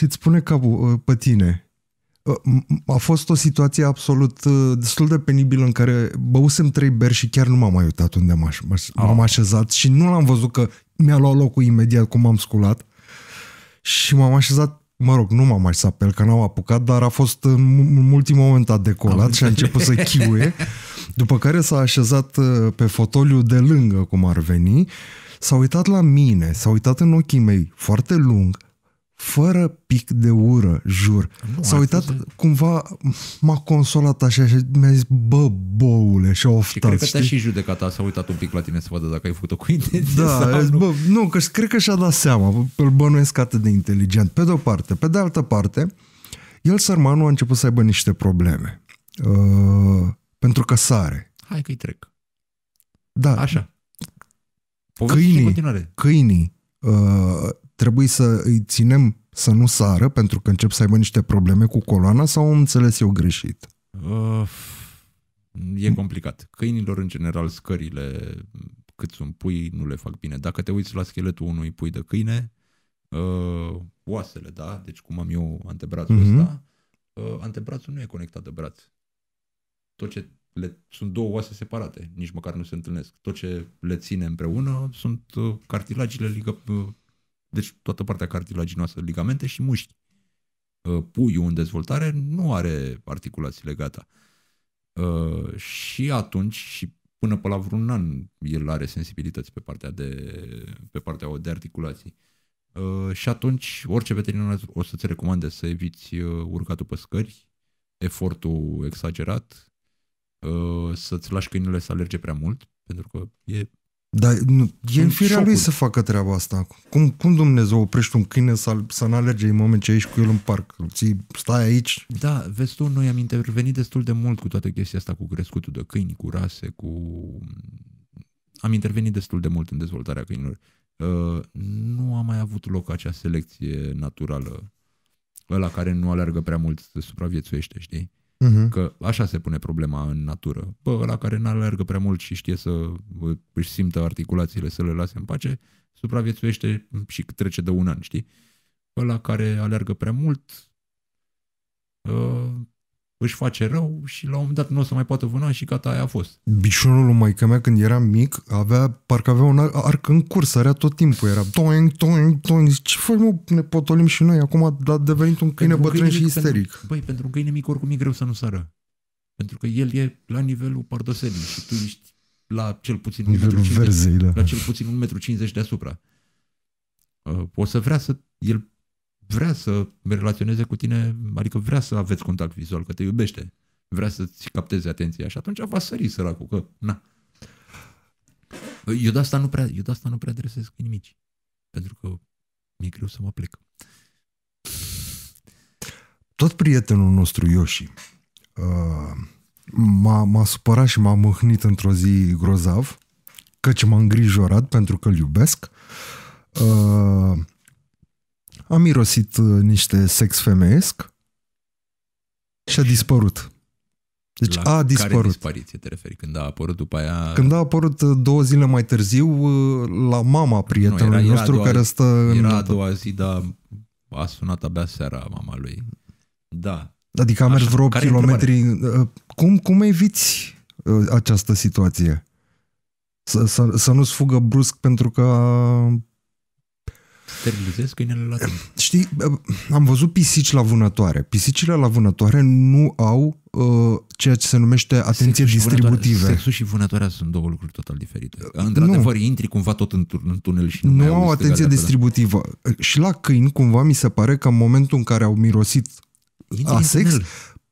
îți pune capul pe tine. A fost o situație absolut destul de penibilă în care băusem 3 beri și chiar nu m-am mai uitat unde m-am așezat și nu l-am văzut că mi-a luat locul imediat cum m-am sculat și m-am așezat. Mă rog, nu m-am așezat pe el, că n-am apucat, dar a fost în ultim moment a decolat și a început să chiuie, după care s-a așezat pe fotoliu de lângă, cum ar veni, s-a uitat la mine, s-a uitat în ochii mei foarte lung, fără pic de ură, jur. S-a uitat, cumva m-a consolat așa și mi-a zis, bă, boule, și-a oftat. Și cred că te-a și judecat, s-a uitat un pic la tine să vadă dacă ai făcut-o cu intenție. Da, bă, nu, că cred că și-a dat seama, îl bănuiesc atât de inteligent. Pe de-o parte, pe de altă parte, el, sărmanul, a început să aibă niște probleme. Pentru că sare. Hai că-i trec. Da. Așa. Câinii trebuie să îi ținem să nu sară pentru că încep să aibă niște probleme cu coloana sau am înțeles eu greșit? E complicat. Câinilor, în general, scările cât sunt pui nu le fac bine. Dacă te uiți la scheletul unui pui de câine, oasele, da? Deci cum am eu antebrațul ăsta, antebrațul nu e conectat de braț. Tot ce sunt două oase separate, nici măcar nu se întâlnesc. Tot ce le ține împreună sunt cartilagile, deci toată partea cartilaginoasă, ligamente și mușchi. Puiul în dezvoltare nu are articulațiile gata. Și atunci, și până pe la vreun an, el are sensibilități pe partea de articulații. Și atunci, orice veterinar o să-ți recomande să eviți urcatul pe scări, efortul exagerat, să-ți lași câinele să alerge prea mult, pentru că e... Dar e în firea lui să facă treaba asta. Cum Dumnezeu oprește un câine să nu alerge în moment ce ești cu el în parc? Stai aici? Da, vezi tu, noi am intervenit destul de mult cu toată chestia asta, cu crescutul de câini, cu rase, am intervenit destul de mult în dezvoltarea câinilor. Nu a mai avut loc acea selecție naturală. Ăla care nu alergă prea mult supraviețuiește, știi? Că așa se pune problema în natură. Bă, ăla care n-alergă prea mult și știe să își simtă articulațiile, să le lase în pace, supraviețuiește și trece de un an, știi? Ăla care alergă prea mult își face rău și la un moment dat nu o să mai poată vâna și gata, aia a fost. Bișonul lui maică-mea când era mic, parcă avea un arc în curs, sărea tot timpul, era toing, toing, toing. Ce faci, mă, ne potolim și noi, acum a devenit un câine bătrân și isteric. Băi, pentru un câine mic oricum e greu să nu sară. Pentru că el e la nivelul pardoselii și tu ești la cel puțin 1,50 m deasupra. O să vrea să... El vrea să relaționeze cu tine, adică vrea să aveți contact vizual, că te iubește. Vrea să-ți capteze atenția și atunci va sări săracul, că na. Eu de asta nu prea, adresez inimici, pentru că mi-e greu să mă plec. Tot prietenul nostru, Yoshi, m-a supărat și m-a mâhnit într-o zi grozav, căci m-a îngrijorat pentru că îl iubesc. A mirosit niște sex femeiesc și a dispărut. Deci a dispărut. Care dispariție te referi? Când a apărut după aia? Când a apărut 2 zile mai târziu la mama prietenului nostru care stă în... Era a doua zi, dar a sunat abia seara mama lui. Da. Adică a mers vreo kilometri. Cum eviți această situație? Să nu-ți fugă brusc pentru că... Sterilizezi câinele la tine. Știi, am văzut pisici la vânătoare. Pisicile la vânătoare nu au ceea ce se numește atenție distributive. Sexul și vânătoarea sunt două lucruri total diferite. Într-adevăr, intri cumva tot în tunel și nu au atenție distributivă. Și la câini, cumva, mi se pare că în momentul în care au mirosit a sex,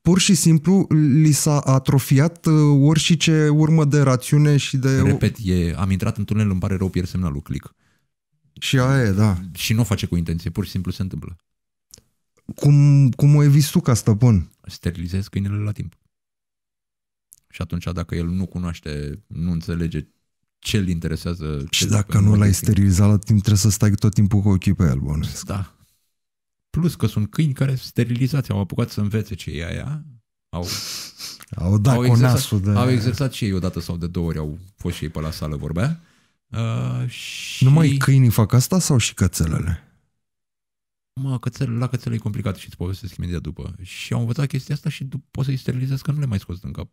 pur și simplu li s-a atrofiat orice urmă de rațiune și de... Repet, am intrat în tunel, îmi pare rău, pierd semnalul, click. Și aia e, da. Și nu o face cu intenție, pur și simplu se întâmplă. Cum o eviți tu ca stăpân? Sterilizezi câinele la timp. Și atunci, dacă el nu cunoaște, nu înțelege ce îl interesează... Și dacă nu l-ai sterilizat la timp, trebuie să stai tot timpul cu ochii pe el, bănuiesc. Da. Plus că sunt câini care sterilizați, au apucat să învețe ce e aia, au exersat și ei odată sau de 2 ori, au fost și ei pe la sală, vorbea. Și... Numai câinii fac asta sau și cățelele? La cățele e complicat și îți povestesc imediat după. Și au învățat chestia asta și poți să-i sterilizezi, că nu le mai scoți din cap.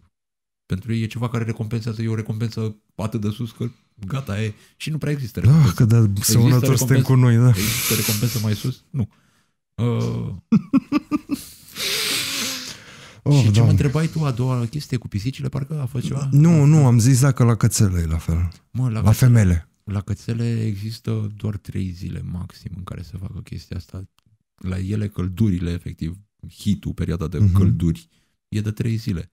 Pentru ei e ceva care recompensează, e o recompensă atât de sus că gata, e. Și nu prea există recompensă. Da, că de semnători suntem cu noi, da. Există recompensă mai sus? Nu. Și ce mă întrebai tu, a doua chestie cu pisicile, parcă a fost ceva? Nu, am zis dacă la cățele e la fel. La femele. La cățele există doar 3 zile maxim în care se facă chestia asta. La ele căldurile, efectiv, hitul, perioada de călduri, e de 3 zile.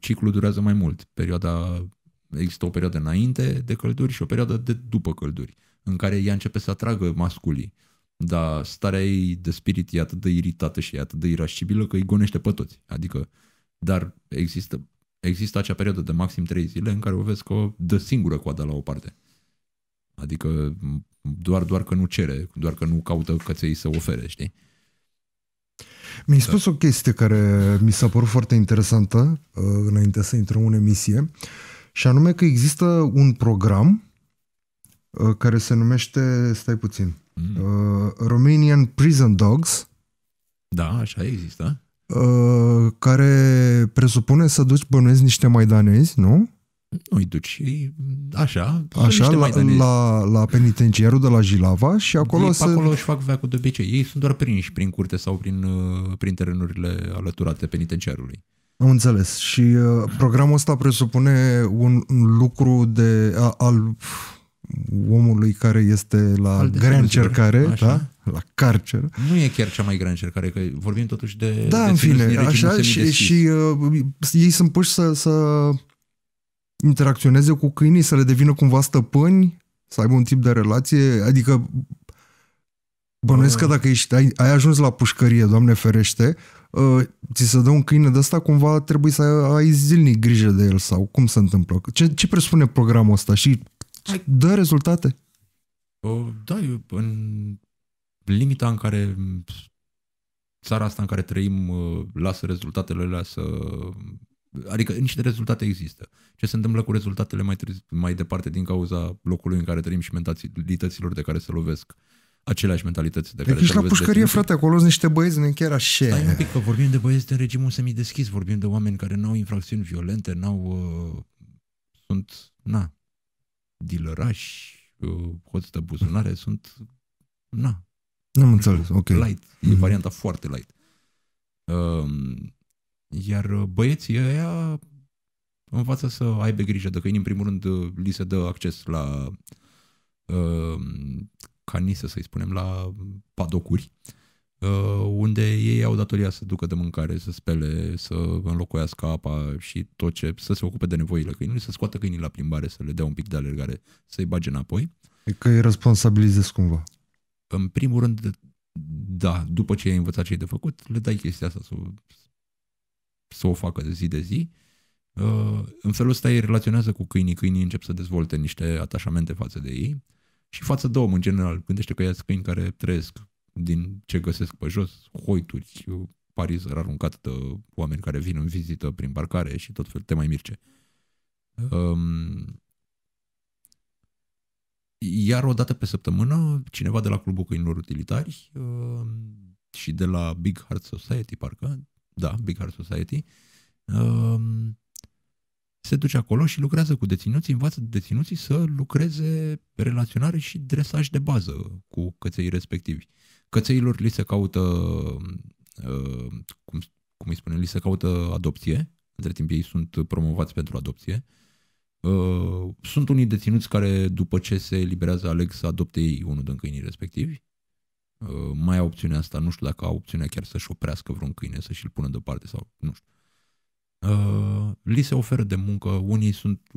Ciclul durează mai mult. Există o perioadă înainte de călduri și o perioadă de după călduri, în care ea începe să atragă masculii. Dar starea ei de spirit e atât de iritată și e atât de irascibilă că îi gonește pe toți. Adică, dar există acea perioadă de maxim 3 zile în care o vezi că dă singură coada la o parte. Adică doar că nu cere, doar că nu caută căței să ofere, știi? Mi-ai spus o chestie care mi s-a părut foarte interesantă înainte să intrăm în emisie, și anume că există un program care se numește, stai puțin, Romanian Prison Dogs. Da, așa există. Care presupune să duci, bănuiesc, niște maidanezi, nu? Nu îi duci, așa la penitenciarul de la Jilava și acolo acolo își fac veacul de obicei. Ei sunt doar prinși prin curte sau prin terenurile alăturate penitenciarului. Am înțeles. Și programul ăsta presupune un lucru de... omului care este la grea încercare, da? La carcer. Nu e chiar cea mai grea încercare, că vorbim totuși de... Da, în fine, așa, și ei sunt puși să interacționeze cu câinii, să le devină cumva stăpâni, să aibă un tip de relație, adică bănuiesc că dacă ai ajuns la pușcărie, Doamne ferește, ți se dă un câine de ăsta, cumva trebuie să ai zilnic grijă de el sau cum se întâmplă? Ce presupune programul ăsta și dă rezultate? Da, în limita în care țara asta în care trăim lasă rezultatele, adică niște rezultate există. Ce se întâmplă cu rezultatele mai departe din cauza locului în care trăim și mentalităților de care se lovesc? Aceleași mentalități de care se lovesc. Deci la pușcărie, frate, acolo sunt niște băieți, nu chiar așa. Stai un pic, că vorbim de băieți de regimul semideschis, vorbim de oameni care n-au infracțiuni violente, dealerași, hoți de buzunare, sunt... N-am înțeles, ok. Light, e varianta foarte light. Iar băieții ăia învață să aibă grijă de câini. În primul rând li se dă acces la canise, să-i spunem, la padocuri, unde ei au datoria să ducă de mâncare, să spele, să înlocuiască apa și tot ce, să se ocupe de nevoile câinilor, să scoată câinii la plimbare, să le dea un pic de alergare, să-i bage înapoi. Că îi responsabilizezi cumva. În primul rând, da, după ce ai învățat ce-i de făcut, le dai chestia asta să o facă de zi de zi. În felul ăsta ei relaționează cu câinii, câinii încep să dezvolte niște atașamente față de ei și față de om în general. Gândește că ia câini care trăiesc din ce găsesc pe jos, hoituri, parizări aruncate de oameni care vin în vizită prin parcare și tot fel de mai mirce. Iar o dată pe săptămână, cineva de la Clubul Câinilor Utilitari și de la Big Heart Society, parcă, da, Big Heart Society, se duce acolo și lucrează cu deținuții, învață deținuții să lucreze relaționare și dresaj de bază cu căței respectivi. Cățeilor li se caută, cum îi spune, li se caută adopție, între timp ei sunt promovați pentru adopție. Sunt unii deținuți care după ce se eliberează aleg să adopte ei unul din câinii respectivi. Mai au opțiunea asta, nu știu dacă au opțiunea chiar să-și oprească vreun câine, să-și-l pună deoparte sau nu știu. Li se oferă de muncă,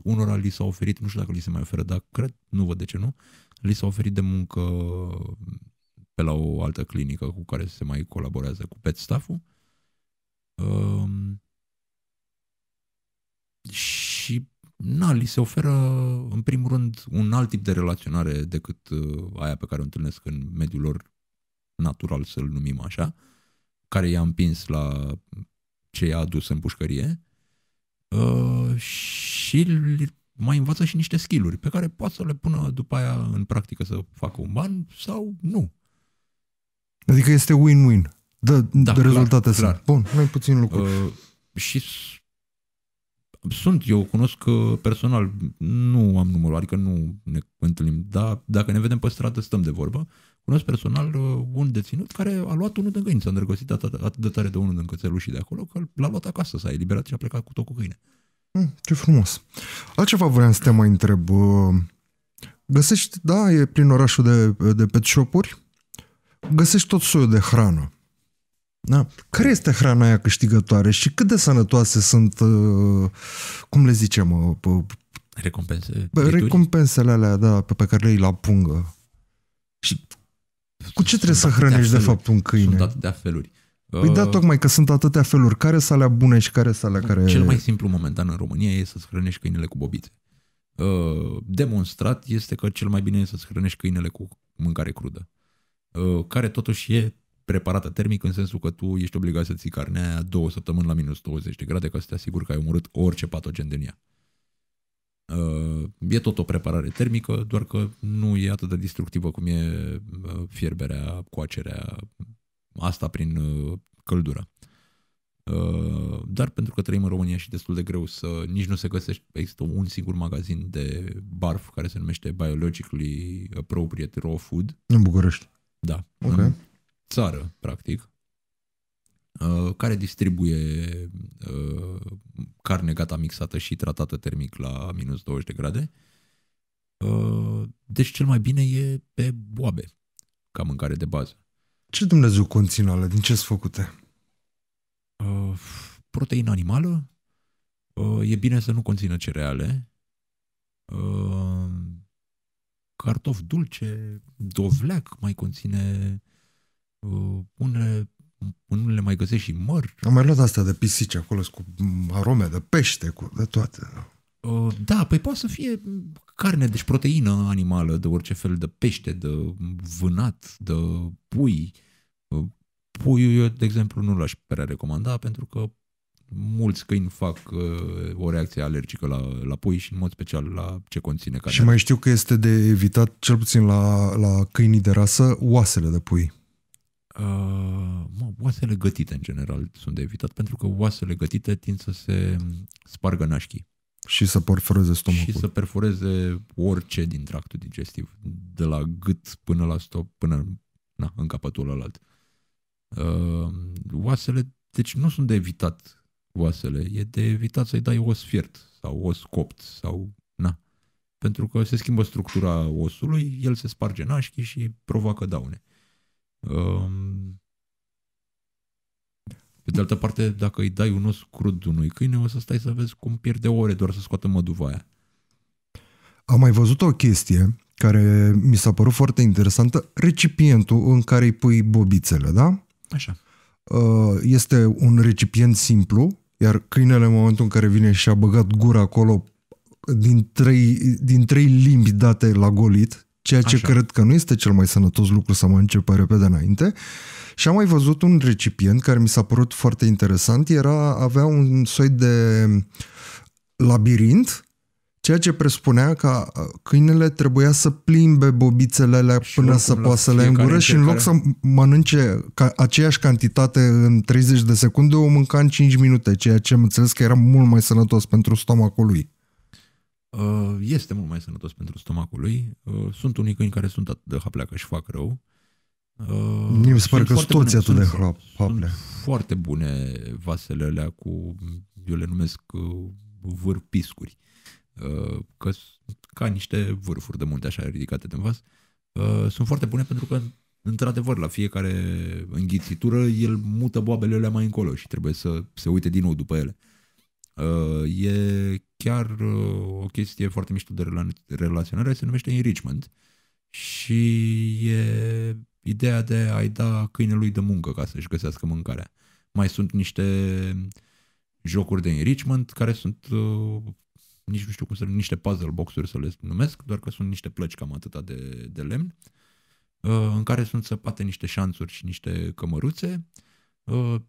unora li s-a oferit, nu știu dacă li se mai oferă, dar cred, nu văd de ce nu, li s-a oferit de muncă pe la o altă clinică cu care se mai colaborează cu pet staff-ul. Și na, li se oferă în primul rând un alt tip de relaționare decât aia pe care o întâlnesc în mediul lor natural, să-l numim așa, care i-a împins la ce i-a adus în pușcărie, și mai învață și niște skill-uri pe care poate să le pună după aia în practică să facă un ban sau nu. Adică este win-win. Da, rezultate clar, sunt. Bun, mai puțin lucru. Și eu cunosc personal, nu am numărul, adică nu ne întâlnim, dar dacă ne vedem pe stradă stăm de vorbă. Cunosc personal un deținut care a luat unul din câini, s-a îndrăgostit atât de tare de unul din cățelușii de acolo că l-a luat acasă, s-a eliberat și a plecat cu tot cu câine. Ce frumos! Altceva vreau să te mai întreb. Găsești, da, e prin orașul de pet shop-uri, găsești tot soiul de hrană. Da. Care este hrana aia câștigătoare și cât de sănătoase sunt, cum le zicem, recompensele alea, da, pe care le iei la pungă? Și cu ce trebuie să hrănești de fapt un câine? Sunt atâtea feluri. Păi da, tocmai că sunt atâtea feluri. Care sunt alea bune și care sunt alea care... Cel mai simplu momentan în România e să-ți hrănești câinele cu bobițe. Demonstrat este că cel mai bine e să-ți hrănești câinele cu mâncare crudă, care totuși e preparată termic, în sensul că tu ești obligat să ții carnea aia 2 săptămâni la minus 20 de grade ca să te asiguri că ai omorât orice patogen din ea. E tot o preparare termică, doar că nu e atât de destructivă cum e fierberea, coacerea, asta prin căldură. Dar pentru că trăim în România și destul de greu să... Nici nu se găsește... Există un singur magazin de barf care se numește Biologically Appropriate Raw Food. În București. Da. Ok. În țară, practic, care distribuie carne gata mixată și tratată termic la minus 20 de grade. Deci cel mai bine e pe boabe, ca mâncare de bază. Ce Dumnezeu conțin alea? Din ce sunt făcute? Proteină animală. E bine să nu conțină cereale. Cartof dulce, dovleac mai conține... unele mai găsești și măr. Am mai luat astea de pisici acolo cu arome de pește, de toate. Da, păi poate să fie carne, deci proteină animală de orice fel, de pește, de vânat, de pui. Puiul eu, de exemplu, nu l-aș prea recomanda pentru că mulți câini fac o reacție alergică la pui și în mod special la ce conține carne. Și mai știu că este de evitat, cel puțin la câinii de rasă, oasele de pui. Oasele gătite în general sunt de evitat, pentru că oasele gătite tind să se spargă nașchii și să perforeze stomacul și să perforeze orice din tractul digestiv, de la gât până la stop, până în capătul ălalt. Oasele, deci, nu sunt de evitat oasele, e de evitat să-i dai os fiert sau os copt sau na. Pentru că se schimbă structura osului, el se sparge nașchii și provoacă daune. Pe de altă parte, dacă îi dai un os crud unui câine, o să stai să vezi cum pierde ore doar să scoată măduva aia. Am mai văzut o chestie care mi s-a părut foarte interesantă, recipientul în care îi pui bobițele, da? Așa. Este un recipient simplu, iar câinele în momentul în care vine și a băgat gura acolo din trei limbi date la golit, ceea ce așa, cred că nu este cel mai sănătos lucru să mă începe repede înainte. Și am mai văzut un recipient care mi s-a părut foarte interesant, avea un soi de labirint, ceea ce presupunea că câinele trebuia să plimbe bobițele alea până să poată să le îngură și în loc să mănânce aceeași cantitate în 30 de secunde, o mânca în 5 minute, ceea ce am înțeles că era mult mai sănătos pentru stomacul lui. Este mult mai sănătos pentru stomacul lui. Sunt unii câini care sunt atât de hapleacă și fac rău. Mi se pare că sunt toți atât de haplea. Foarte bune vasele alea cu, eu le numesc vârpiscuri. Ca niște vârfuri de munte așa ridicate din vas, sunt foarte bune pentru că într-adevăr la fiecare înghițitură el mută boabele alea mai încolo și trebuie să se uite din nou după ele. E chiar o chestie foarte mișto de relaționare, se numește enrichment și e ideea de a-i da câinelui de muncă ca să-și găsească mâncarea. Mai sunt niște jocuri de enrichment care sunt nici nu știu cum să le, niște puzzle box-uri să le numesc, doar că sunt niște plăci cam atâta de lemn, în care sunt săpate niște șanțuri și niște cămăruțe.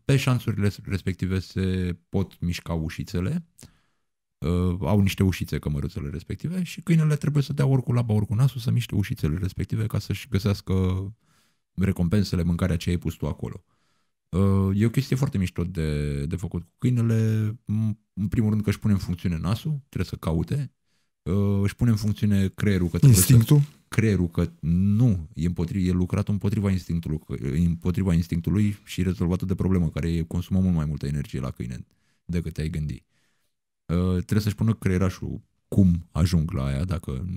Pe șanțurile respective se pot mișca ușițele, au niște ușițe cămăruțele respective și câinele trebuie să dea ori cu laba, ori cu nasul să miște ușițele respective ca să-și găsească recompensele, mâncarea ce ai pus tu acolo. E o chestie foarte mișto de făcut cu câinele. În primul rând că își pune în funcțiune nasul, trebuie să caute, își pune în funcțiune creierul că instinctul? Creierul că nu, e lucrat împotriva instinctului și rezolvată de problemă care consumă mult mai multă energie la câine decât te-ai gândi. Trebuie să-și pună creierașul cum ajung la aia dacă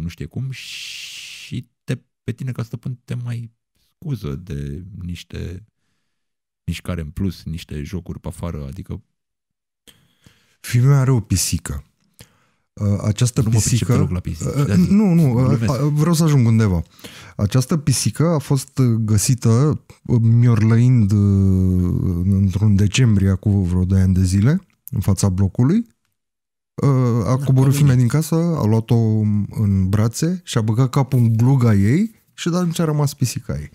nu știe cum și pe tine ca stăpân te mai scuză de niște mișcare în plus, niște jocuri pe afară, adică... Fiul meu are o pisică. Această pisică... Nu mă pricep la pisică. Nu, vreau să ajung undeva. Această pisică a fost găsită miorlăind într-un decembrie cu vreo 2 ani de zile, în fața blocului. A coborât fiul meu din casă, a luat-o în brațe și a băgat capul în gluga ei și de atunci a rămas pisica ei.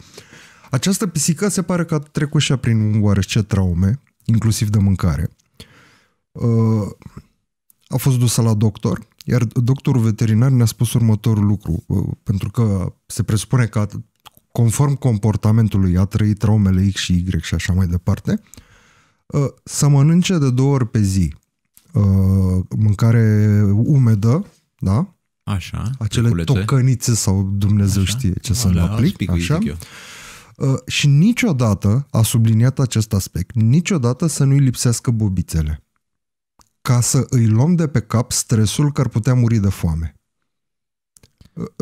Această pisică se pare că a trecut și prin oarește traume, inclusiv de mâncare. A fost dusă la doctor, iar doctorul veterinar ne-a spus următorul lucru, pentru că se presupune că conform comportamentului a trăit traumele X și Y și așa mai departe, să mănânce de 2 ori pe zi mâncare umedă, da? Așa, acele piculețe, tocănițe sau Dumnezeu așa, știe ce să le aplic, așa. Și niciodată, a subliniat acest aspect, niciodată să nu-i lipsească bobițele, ca să îi luăm de pe cap stresul că ar putea muri de foame.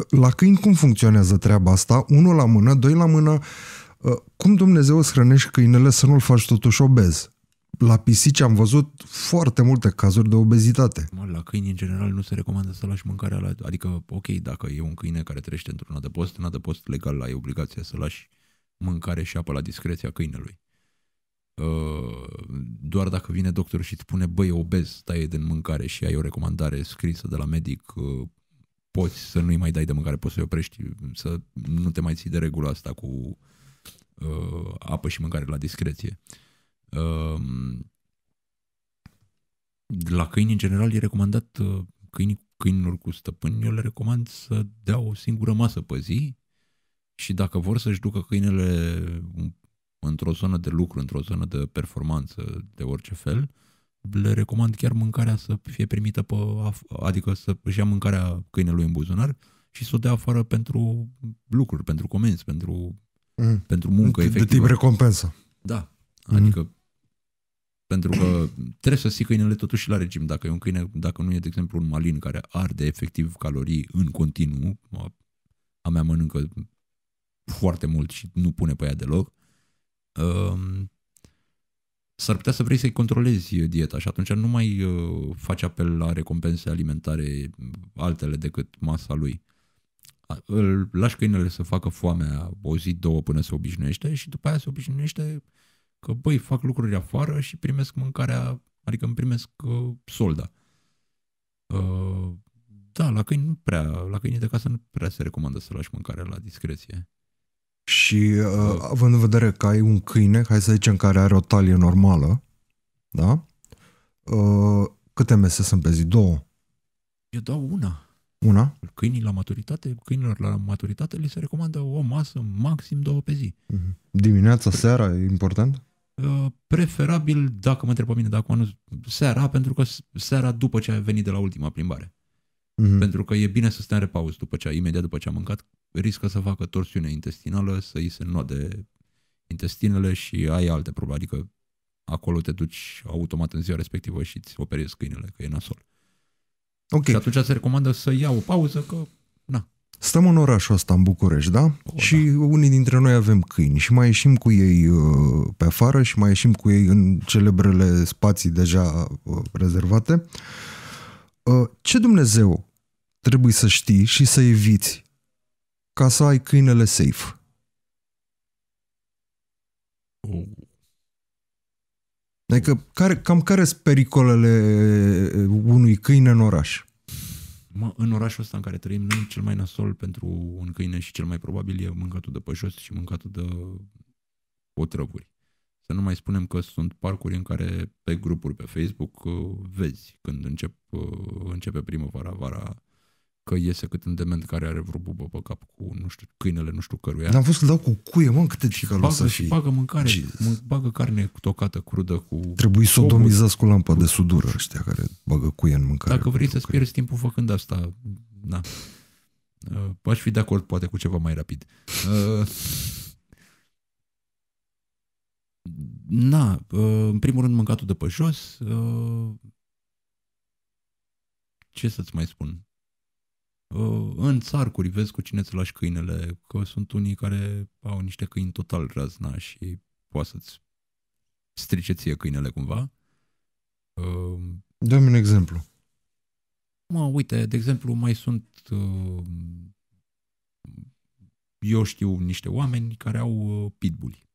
La câini cum funcționează treaba asta? 1 la mână, 2 la mână. Cum Dumnezeu îți hrănești câinele să nu-l faci totuși obez? La pisici am văzut foarte multe cazuri de obezitate. La câini, în general, nu se recomandă să lași mâncarea la... Adică, ok, dacă e un câine care trăiește într-un adăpost, în adăpost legal ai obligația să lași mâncare și apă la discreția câinelui. Doar dacă vine doctorul și îți spune, băi, e obez, taie din mâncare și ai o recomandare scrisă de la medic, poți să nu-i mai dai de mâncare, poți să-i oprești, să nu te mai ții de regula asta cu apă și mâncare la discreție. La câini, în general, e recomandat câinilor cu stăpâni, eu le recomand să dea o singură masă pe zi și dacă vor să-și ducă câinele într-o zonă de lucru, într-o zonă de performanță, de orice fel, le recomand chiar mâncarea să fie primită pe... adică să își ia mâncarea câinelui în buzunar și să o dea afară pentru lucruri, pentru comenzi, pentru muncă efectivă. De tip recompensă. Da. Adică Pentru că trebuie să ții câinele totuși la regim. Dacă e un câine, dacă nu e, de exemplu, un malin care arde efectiv calorii în continuu, a mea mănâncă foarte mult și nu pune pe ea deloc, s-ar putea să vrei să-i controlezi dieta și atunci nu mai faci apel la recompense alimentare altele decât masa lui. Îl lași câinele să facă foamea o zi, două, până se obișnuiește și după aia se obișnuiește că, băi, fac lucruri afară și primesc mâncarea, adică îmi primesc solda. Da, la câini nu prea, la câini de casă nu prea se recomandă să lași mâncarea la discreție. Și având în vedere că ai un câine, hai să zicem, care are o talie normală, da? Câte mese sunt pe zi? Două? Eu dau una. Una? Câinii la maturitate, câinilor la maturitate li se recomandă o masă, maxim două pe zi. Dimineața, seara, e important? Preferabil, dacă mă întreb pe mine, dacă nu, seara, pentru că seara după ce ai venit de la ultima plimbare. Pentru că e bine să stea în repaus după ce, imediat după ce a mâncat, riscă să facă torsiune intestinală, să îi se noade intestinele și ai alte probleme. Adică acolo te duci automat în ziua respectivă și îți operezi câinele, că e nasol. Okay. Și atunci se recomandă să ia o pauză, că na. Stăm în orașul ăsta, în București, da? O, și da, unii dintre noi avem câini și mai ieșim cu ei pe afară și mai ieșim cu ei în celebrele spații deja rezervate. Ce Dumnezeu trebuie să știi și să eviți ca să ai câinele safe? Adică, cam care sunt pericolele unui câine în oraș? Mă, în orașul ăsta în care trăim, noi cel mai nasol pentru un câine și cel mai probabil e mâncatul de pe jos și mâncatul de otrăvuri. Să nu mai spunem că sunt parcuri în care pe grupuri pe Facebook vezi când începe primăvara, vara, că iese cât un dement care are vreo bubă pe cap cu, nu știu, câinele nu știu căruia. N-am fost să dau cu cuie, mă, câte cicălos să fie. Și bagă mâncare, bagă carne tocată, crudă cu... Trebuie să sodomizați cu lampa de sudură ăștia care bagă cuie în mâncare. Dacă vrei să-ți pierzi timpul făcând asta, na. Aș fi de acord poate cu ceva mai rapid. Na, în primul rând mâncatul de pe jos. Ce să-ți mai spun? În țarcuri vezi cu cine îți lași câinele, că sunt unii care au niște câini total razna și poate să-ți strice ție câinele cumva. Dă-mi un exemplu. Mă, uite, de exemplu, mai sunt... Eu știu niște oameni care au pitbulli.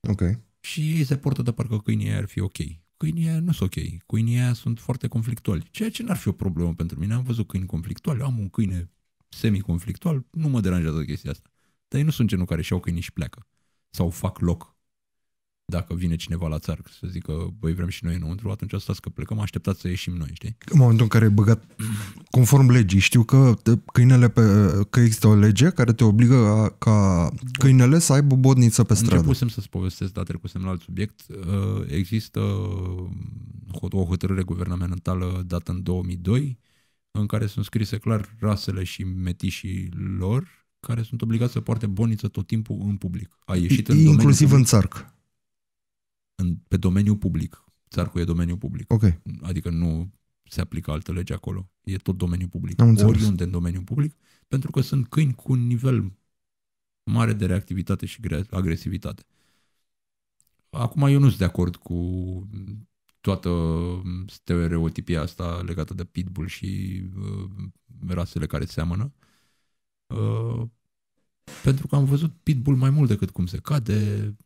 Ok. Și ei se portă de parcă câinii ar fi ok. Câinii nu sunt ok. Câinii sunt foarte conflictuali. Ceea ce n-ar fi o problemă pentru mine. Am văzut câini conflictuali, am un câine semi-conflictual, nu mă deranjează chestia asta. Dar ei nu sunt genul care și-au câinii și pleacă. Sau fac loc. Dacă vine cineva la țarc să zică, băi, vrem și noi înăuntru, atunci stați că plecăm, așteptați să ieșim noi, știi? În momentul în care ai băgat, conform legii, știu că câinele că există o lege care te obligă ca câinele să aibă bodniță pe stradă. Începusem să-ți povestesc, dar trecusem la alt subiect. Există o hotărâre guvernamentală dată în 2002 în care sunt scrise clar rasele și metișii lor care sunt obligați să poarte bodniță tot timpul în public. A ieșit în inclusiv public, în țarc. Pe domeniul public. Țarcul e domeniul public. Okay. Adică nu se aplică altă lege acolo. E tot domeniul public. Oriunde în domeniul public. Pentru că sunt câini cu un nivel mare de reactivitate și agresivitate. Acum eu nu sunt de acord cu toată stereotipia asta legată de pitbull și rasele care seamănă. Pentru că am văzut pitbull mai mult decât cum se cade,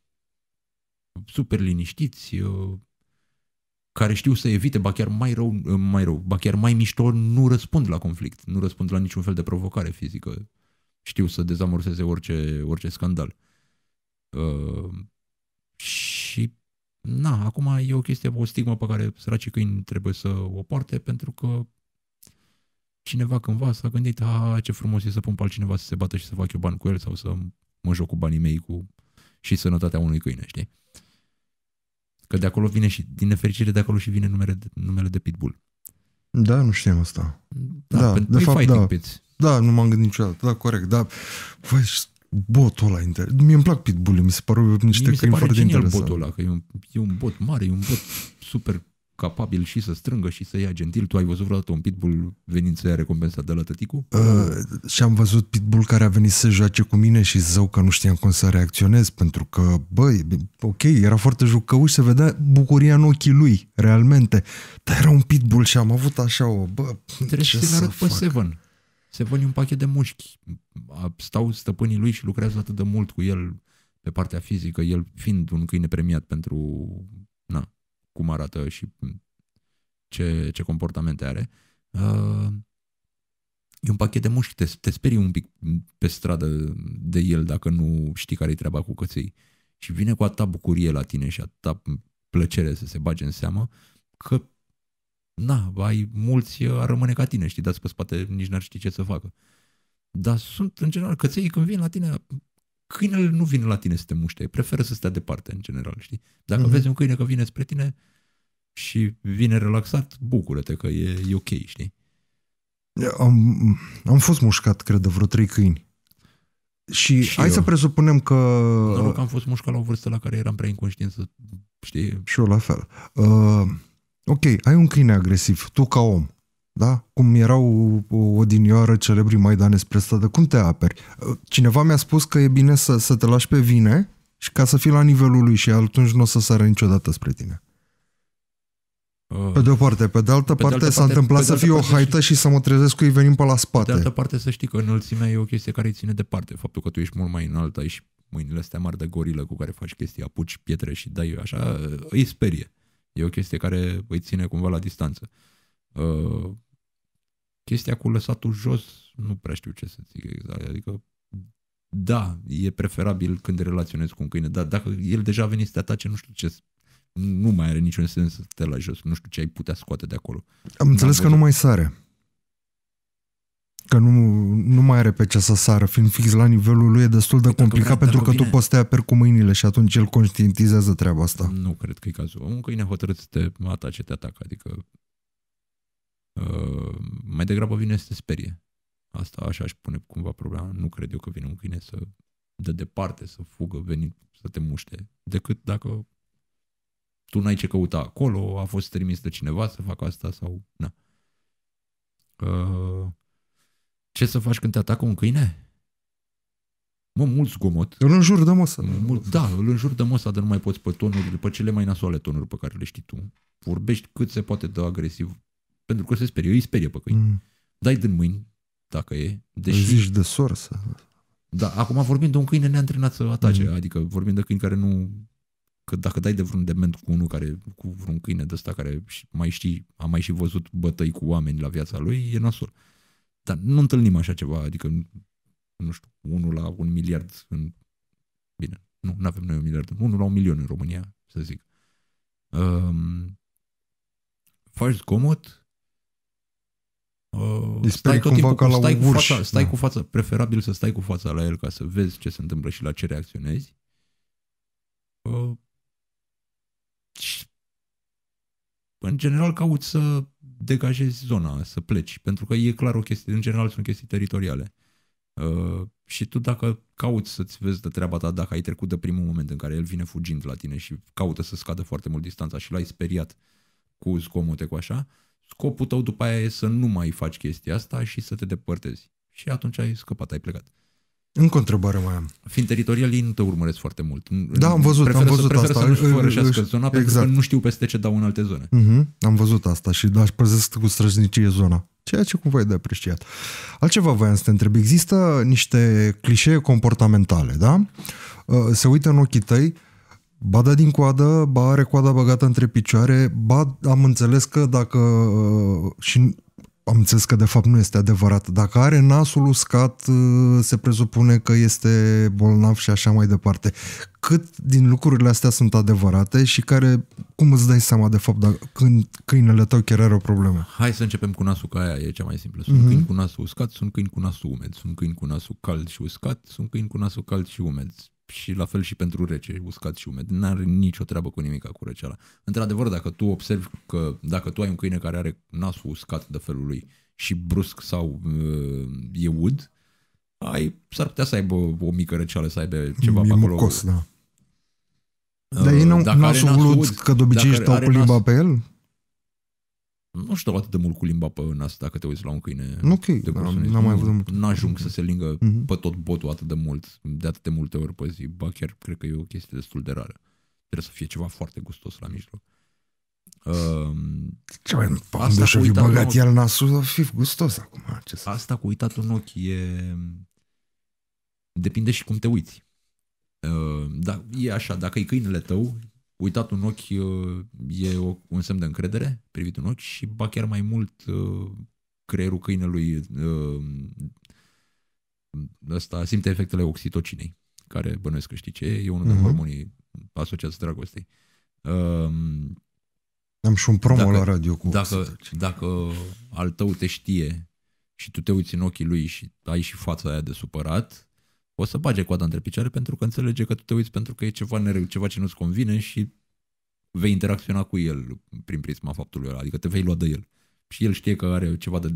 super liniștiți, care știu să evite, ba chiar mai mișto, nu răspund la conflict, nu răspund la niciun fel de provocare fizică, știu să dezamorseze orice scandal. Și na, acum e o chestie, o stigmă pe care săracii câini trebuie să o poarte, pentru că cineva cândva s-a gândit, a, ce frumos e să pun pe altcineva să se bată și să fac eu bani cu el sau să mă joc cu banii mei cu și sănătatea unui câine, știi? Că de acolo vine și, din nefericire, de acolo și vine numele de pitbull. Da, nu știam asta. Da, de fapt, da. Pits. Da, nu m-am gândit niciodată. Da, corect. Da, botul ăla interesant. Mie îmi plac pitbull-ul, mi se pare niște câini foarte interesant. Botul ăla, că e un bot mare, e un bot super capabil și să strângă și să ia gentil. Tu ai văzut vreodată un pitbull venind să ia recompensa de la tăticu? Și am văzut pitbull care a venit să joace cu mine și zău că nu știam cum să reacționez, pentru că, băi, ok, era foarte jucăuș, se vedea bucuria în ochii lui, realmente. Dar era un pitbull și am avut așa o, bă, trebuie ce să arăt pe Seven. Seven e un pachet de mușchi. Stau stăpânii lui și lucrează atât de mult cu el pe partea fizică, el fiind un câine premiat pentru, na, cum arată și ce comportamente are. E un pachet de mușchi, te sperii un pic pe stradă de el dacă nu știi care-i treaba cu căței. Și vine cu atâta bucurie la tine și atâta plăcere să se bage în seamă că, na, ai mulți ar rămâne ca tine, știi, dați pe spate, nici n-ar ști ce să facă. Dar sunt, în general, căței când vin la tine... Câinele nu vine la tine să te muște, preferă să stea departe, în general, știi? Dacă vezi un câine că vine spre tine și vine relaxat, bucură-te că e ok, știi? Am fost mușcat, cred, de vreo 3 câini. Și hai să presupunem că... Noroc, am fost mușcat la o vârstă la care eram prea inconștient să, știi? Și eu la fel. Ok, ai un câine agresiv, tu ca om. Da? Cum erau odinioară celebrii maidane spre stradă, cum te aperi? Cineva mi-a spus că e bine să te lași pe vine și ca să fii la nivelul lui și atunci nu o să sară niciodată spre tine. Pe de o parte, pe de altă parte s-a întâmplat să fie o haită și să mă trezesc cu ei venind pe la spate. Pe de altă parte să știi că înălțimea e o chestie care îi ține departe. Faptul că tu ești mult mai înalt, ai și mâinile astea mari de gorilă cu care faci chestii, apuci pietre și dai așa, îi sperie. E o chestie care îi ține cumva la distanță. Chestia cu lăsatul jos, nu prea știu ce să zic exact, adică da, e preferabil când relaționezi cu un câine, dar dacă el deja a venit să te atace, nu știu ce, nu mai are niciun sens să te lași jos, nu știu ce ai putea scoate de acolo. Am înțeles că nu mai sare, că nu mai are pe ce să sară, fiind fix la nivelul lui e destul de complicat pentru că tu poți să te aperi cu mâinile și atunci el conștientizează treaba asta. Nu cred că e cazul. Un câine hotărât să te atace, te atacă, adică mai degrabă vine să te sperie. Asta așa își pune cumva problema. Nu cred eu că vine un câine să de departe, să fugă, veni să te muște, decât dacă tu n-ai ce căuta acolo, a fost trimis de cineva să facă asta sau na. Ce să faci când te atacă un câine? Mă, mult zgomot. Îl înjur de mosa. Da, îl înjur de mosa, de nu mai poți pe tonuri, după cele mai nasoale tonuri pe care le știi tu. Vorbești cât se poate de agresiv, pentru că se sperie, îi sperie pe câini. Dai din mâini, dacă e. Deși... zici de sorsă. Da, acum vorbim de un câine neantrenat să atace, adică vorbim de câini care nu... Că dacă dai de vreun dement cu unul care, cu vreun câine de ăsta care mai știi, a mai și văzut bătăi cu oameni la viața lui, e nasol. Dar nu întâlnim așa ceva, adică, nu știu, 1 la 1 miliard în... Bine, nu avem noi 1 miliard, 1 la 1 milion în România, să zic. Faci zgomot, stai tot timpul, ca la stai, cu fața, stai cu fața, preferabil să stai cu fața la el ca să vezi ce se întâmplă și la ce reacționezi. În general cauți să degajezi zona, să pleci, pentru că e clar o chestie, în general sunt chestii teritoriale. Și tu dacă cauți să-ți vezi de treaba ta, dacă ai trecut de primul moment în care el vine fugind la tine și caută să scadă foarte mult distanța și l-ai speriat cu zgomote, cu așa, scopul tău după aia e să nu mai faci chestia asta și să te depărtezi. Și atunci ai scăpat, ai plecat. Încă o întrebare mai am. Fiind teritorialii, nu te urmăresc foarte mult. Da, am văzut asta. Să nu-și fărășească zona, pentru că nu știu peste ce dau în alte zone. Am văzut asta și aș păzesc cu străjnicie zona. Ceea ce cumva e de apreciat. Altceva voiam să te întreb. Există niște clișee comportamentale, da? Se uită în ochii tăi, ba da din coadă, ba are coada băgată între picioare, ba am înțeles că dacă, și am înțeles că de fapt nu este adevărat, dacă are nasul uscat se presupune că este bolnav și așa mai departe. Cât din lucrurile astea sunt adevărate și care, cum îți dai seama de fapt dacă, când câinele tău chiar are o problemă? Hai să începem cu nasul, că aia e cea mai simplă. Sunt câini cu nasul uscat, sunt câini cu nasul umed, sunt câini cu nasul cald și uscat, sunt câini cu nasul cald și umed. Și la fel și pentru rece, uscat și umed. N-are nicio treabă cu nimica cu răceala. Într-adevăr, dacă tu observi că dacă tu ai un câine care are nasul uscat de felul lui și brusc sau e ud, s-ar putea să aibă o mică răceală, să aibă ceva pe acolo. Mucos, da. Dar ei n-au vrut că de obicei își dau cu limba pe el? Nu știu atât de mult cu limba pe nas dacă te uiți la un câine. Ok, n-am mai văzut. N-ajung să se lingă pe tot botul atât de mult, de atât de multe ori pe zi. Ba chiar cred că e o chestie destul de rară. Trebuie să fie ceva foarte gustos la mijloc. Ce mai asta cu uitat băgat iar nasul, fi gustos acum. Asta cu uitat în ochi e... Depinde și cum te uiți. Da, e așa, dacă e câinele tău, uitat în ochi e un semn de încredere, privit în ochi, și ba chiar mai mult creierul câinelui asta simte efectele oxitocinei, care bănuiesc că știi ce e, unul din hormonii asociați dragostei. Am și un promo la radio cu oxitocine. Dacă al tău te știe și tu te uiți în ochii lui și ai și fața aia de supărat, o să bage coada între picioare pentru că înțelege că tu te uiți pentru că e ceva ce nu-ți convine și vei interacționa cu el prin prisma faptului ăla, adică te vei lua de el. Și el știe că are ceva de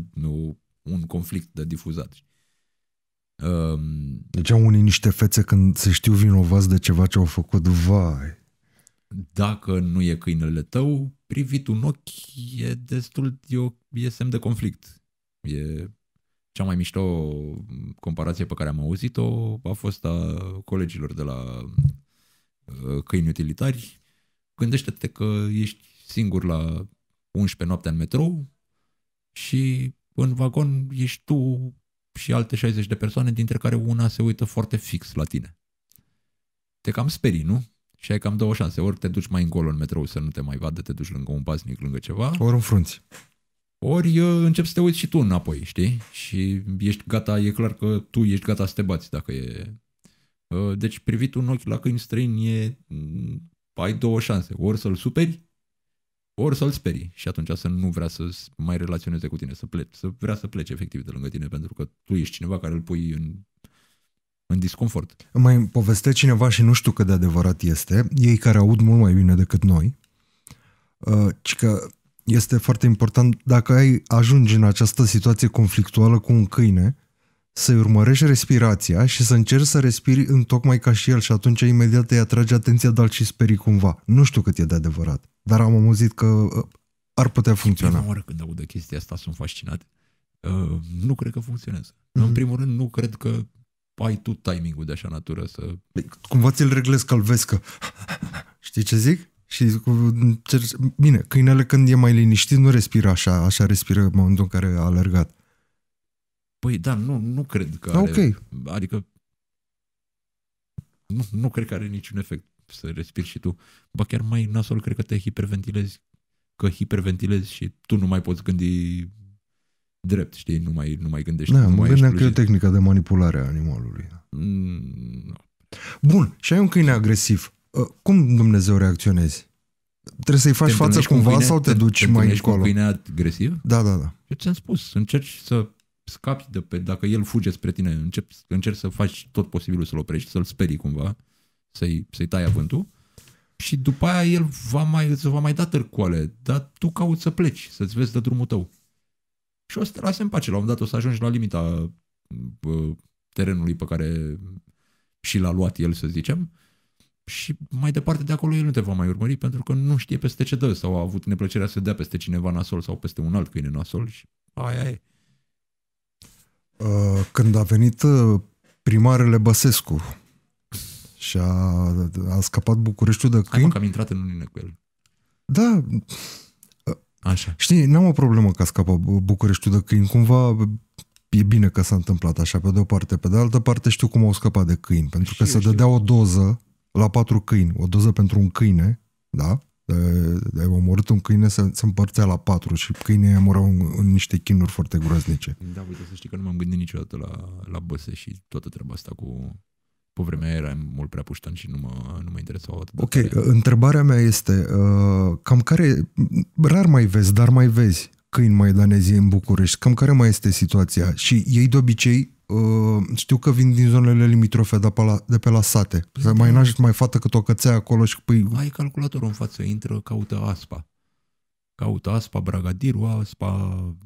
un conflict de difuzat. Deci au unii niște fețe când se știu vinovați de ceva ce au făcut, vai. Dacă nu e câinele tău, privit în ochi e destul e semn de conflict. E cea mai mișto comparație pe care am auzit-o a fost a colegilor de la Câini Utilitari. Gândește-te că ești singur la 11 noaptea în metrou și în vagon ești tu și alte 60 de persoane, dintre care una se uită foarte fix la tine. Te cam sperii, nu? Și ai cam două șanse. Ori te duci mai încolo în metrou să nu te mai vadă, te duci lângă un pasnic, lângă ceva. Ori înfrunți. Ori începi să te uiți și tu înapoi, știi? Și ești gata, e clar că tu ești gata să te bați dacă e... Deci privit un ochi la câini străini e... Ai două șanse. Ori să-l superi, ori să-l sperii. Și atunci să nu vrea să mai relaționeze cu tine, să vrea să plece efectiv de lângă tine, pentru că tu ești cineva care îl pui în disconfort. Mai poveste cineva și nu știu cât de adevărat este, ei care aud mult mai bine decât noi, ci că este foarte important, dacă ajungi în această situație conflictuală cu un câine, să-i urmărești respirația și să încerci să respiri în tocmai ca și el și atunci imediat îi atrage atenția, dar și sperii cumva. Nu știu cât e de adevărat, dar am auzit că ar putea funcționa. Prima oară când aud chestia asta sunt fascinat. Nu cred că funcționează. În primul rând nu cred că ai tu timingul de așa natură să... Cumva ți-l reglezi că-l vezi că... Știi ce zic? Și bine, câinele când e mai liniștit nu respiră așa, așa respiră în momentul în care a alergat. Păi da, nu cred că are... Okay. Adică nu cred că are niciun efect să respiri și tu. Ba chiar mai nasol, cred că te hiperventilezi, și tu nu mai poți gândi drept, știi, nu mai gândești. Da, mă gândeam că e o tehnică de manipulare a animalului. No. Bun, și ai un câine agresiv. Cum Dumnezeu reacționezi? Trebuie să-i faci față cumva sau te duci mai încolo? Te întâlnești cu câine agresiv? Da, da, da. Eu ți-am spus, încerci să scapi de pe... Dacă el fuge spre tine, încerci să faci tot posibilul să-l oprești, să-l sperii cumva, să-i tai avântul. Și după aia el îți va mai da târcoale, dar tu cauți să pleci, să-ți vezi de drumul tău. Și o să te lase în pace. La un moment dat o să ajungi la limita terenului pe care și l-a luat el, să zicem, și mai departe de acolo el nu te va mai urmări pentru că nu știe peste ce dă sau a avut neplăcerea să dea peste cineva nasol sau peste un alt câine nasol și aia e. Când a venit primarele Băsescu și a scăpat Bucureștiul de câini... Hai, că am intrat în unine cu el. Da... Așa. Știi, n-am o problemă că a scăpat Bucureștiul de câini, cumva e bine că s-a întâmplat așa pe de o parte, pe de altă parte știu cum au scăpat de câini, pentru că se dădea o doză la 4 câini, o doză pentru un câine, da? De omorât un câine se împărțea la 4 și câinii morau în niște chinuri foarte groaznice. Da, uite, să știi că nu m-am gândit niciodată la Băse și toată treaba asta cu... Pe vremea eram mult prea puștan și nu mă interesau atât. Ok, întrebarea mea este, cam care, rar mai vezi, dar mai vezi câini maidanezi în București, cam care mai este situația? Și ei de obicei, știu că vin din zonele limitrofe de pe la sate. Să mai naști mai fată cât o cățea acolo și pui... Ai calculatorul în față, intră, caută ASPA. Caută ASPA Bragadiru, ASPA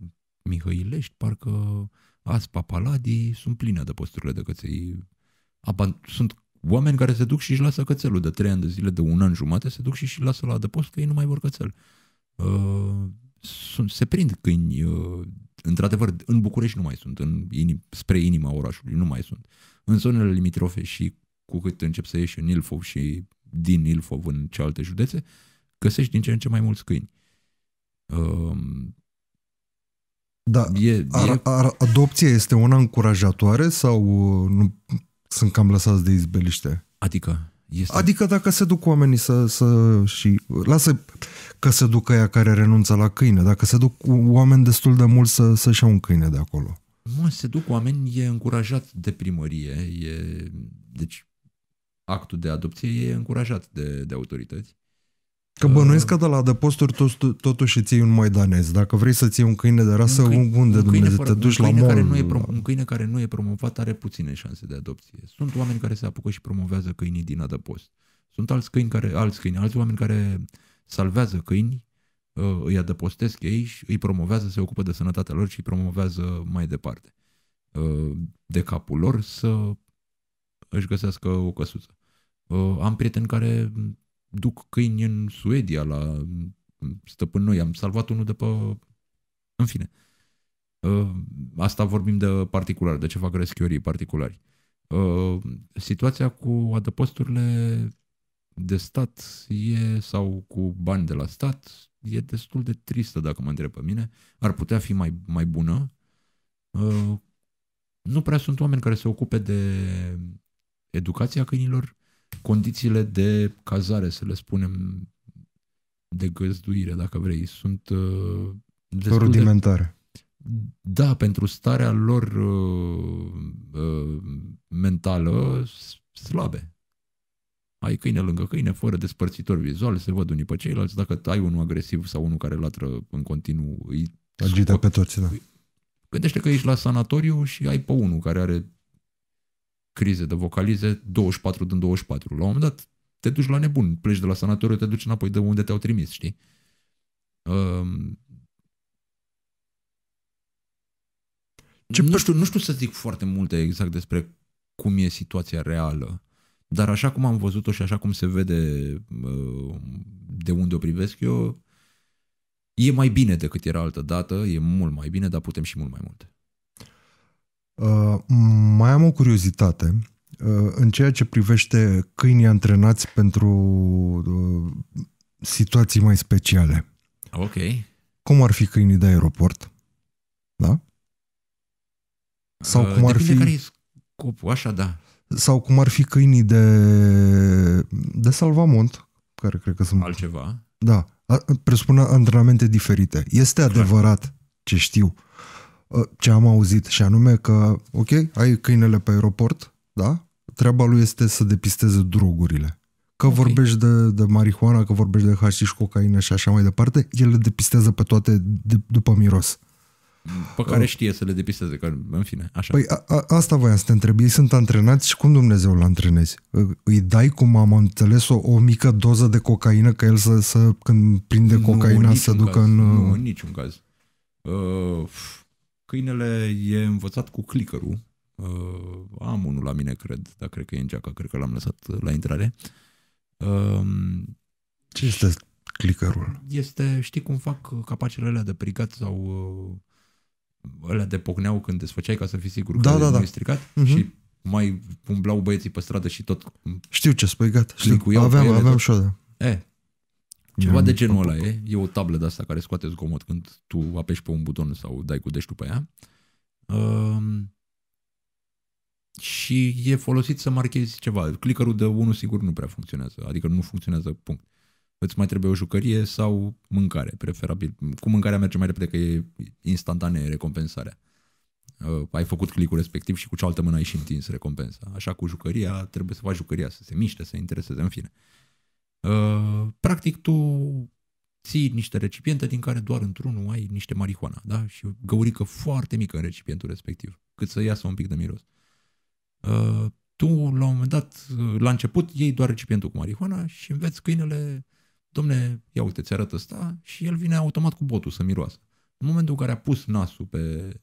Mihăilești, parcă... Aspa, Paladii, sunt pline de posturile de căței. Sunt oameni care se duc și își lasă cățelul de 3 ani de zile, de un an jumate, se duc și își lasă la adăpost că ei nu mai vor cățel. Se prind câini, într-adevăr, în București nu mai sunt, spre inima orașului nu mai sunt. În zonele limitrofe și cu cât încep să ieși în Ilfov și din Ilfov în cealaltă județe, găsești din ce în ce mai mulți câini. Da, adopția este una încurajatoare sau nu, sunt cam lăsați de izbeliște? Adică? Adică dacă se duc oamenii și lasă că se ducă ea care renunță la câine, dacă se duc oameni destul de mult să-și iau un câine de acolo. Nu, se duc oameni, e încurajat de primărie, deci actul de adopție e încurajat de autorități. Că bănuiesc că de la adăposturi totuși îți iei un maidanez. Dacă vrei să-ți iei un câine de rasă, unde Dumnezeu te duci la mall? Un câine care nu e promovat are puține șanse de adopție. Sunt oameni care se apucă și promovează câinii din adăpost. Sunt alți oameni care salvează câini, îi adăpostesc ei și îi promovează, se ocupă de sănătatea lor și îi promovează mai departe. De capul lor să își găsească o căsuță. Am prieteni care duc câini în Suedia la stăpân noi. Am salvat unul de pe... În fine. Asta vorbim de particular, de ceva grăschiorii particulari. Situația cu adăposturile de stat sau cu bani de la stat e destul de tristă, dacă mă întreb pe mine. Ar putea fi mai bună. Nu prea sunt oameni care se ocupe de educația câinilor, condițiile de cazare, să le spunem, de găzduire, dacă vrei, sunt rudimentare. Da, pentru starea lor mentală, slabe. Ai câine lângă câine, fără despărțitori vizual, se văd unii pe ceilalți. Dacă ai unul agresiv sau unul care latră în continuu, îi agită pe toți, da. Gândește că ești la sanatoriu și ai pe unul care are crize de vocalize, 24 din 24. La un moment dat te duci la nebun, pleci de la sanatoriu, te duci înapoi de unde te-au trimis, știi? Nu știu să zic foarte multe exact despre cum e situația reală, dar așa cum am văzut-o și așa cum se vede de unde o privesc eu, e mai bine decât era altă dată, e mult mai bine, dar putem și mult mai mult. Mai am o curiozitate în ceea ce privește câinii antrenați pentru situații mai speciale. Ok. Cum ar fi câinii de aeroport? Da? Sau cum ar fi... care e scopul, așa, da. Sau cum ar fi câinii de salvamont, care cred că sunt... Altceva. Da. Presupune antrenamente diferite. Este adevărat ce știu, ce am auzit, și anume că, ok, ai câinele pe aeroport, da? Treaba lui este să depisteze drogurile. Că vorbești de marihuana, că vorbești de hașiș, cocaină și așa mai departe, el le depistează pe toate după miros. Pe care știe să le depisteze, că, în fine, așa. Păi asta voiam să te întreb. Ei sunt antrenați și cum Dumnezeu îl antrenezi? Îi dai, cum am înțeles, o mică doză de cocaină ca el când prinde cocaina să ducă în... Nu, în niciun caz. Câinele e învățat cu clicker-ul. Am unul la mine, cred, dar cred că e în geacă, cred că l-am lăsat la intrare. Ce este clicker-ul? Este, știi cum fac capacele alea de prigat sau alea de pocneau când desfăceai ca să fii sigur că nu e stricat? Și mai umblau băieții pe stradă și tot... Știu ce spui, gata. Aveam și eu. Ceva de genul ăla e. E o tablă de asta care scoate zgomot când tu apeși pe un buton sau dai cu deștul pe ea. Și e folosit să marchezi ceva. Clickerul de unul sigur nu prea funcționează. Adică nu funcționează, punct. Îți mai trebuie o jucărie sau mâncare, preferabil. Cu mâncarea merge mai repede că e instantanee recompensarea. Ai făcut clicul respectiv și cu cealaltă mână ai și întins recompensa. Așa cu jucăria, trebuie să faci jucăria să se miște, să intereseze, în fine. Practic tu ții niște recipiente din care doar într-unul ai niște marihuana, da? Și o găurică foarte mică în recipientul respectiv, cât să iasă un pic de miros. Tu la un moment dat, la început, iei doar recipientul cu marihuana și înveți câinele, domne, ia uite, ți arăt ăsta, și el vine automat cu botul să miroasă. În momentul în care a pus nasul pe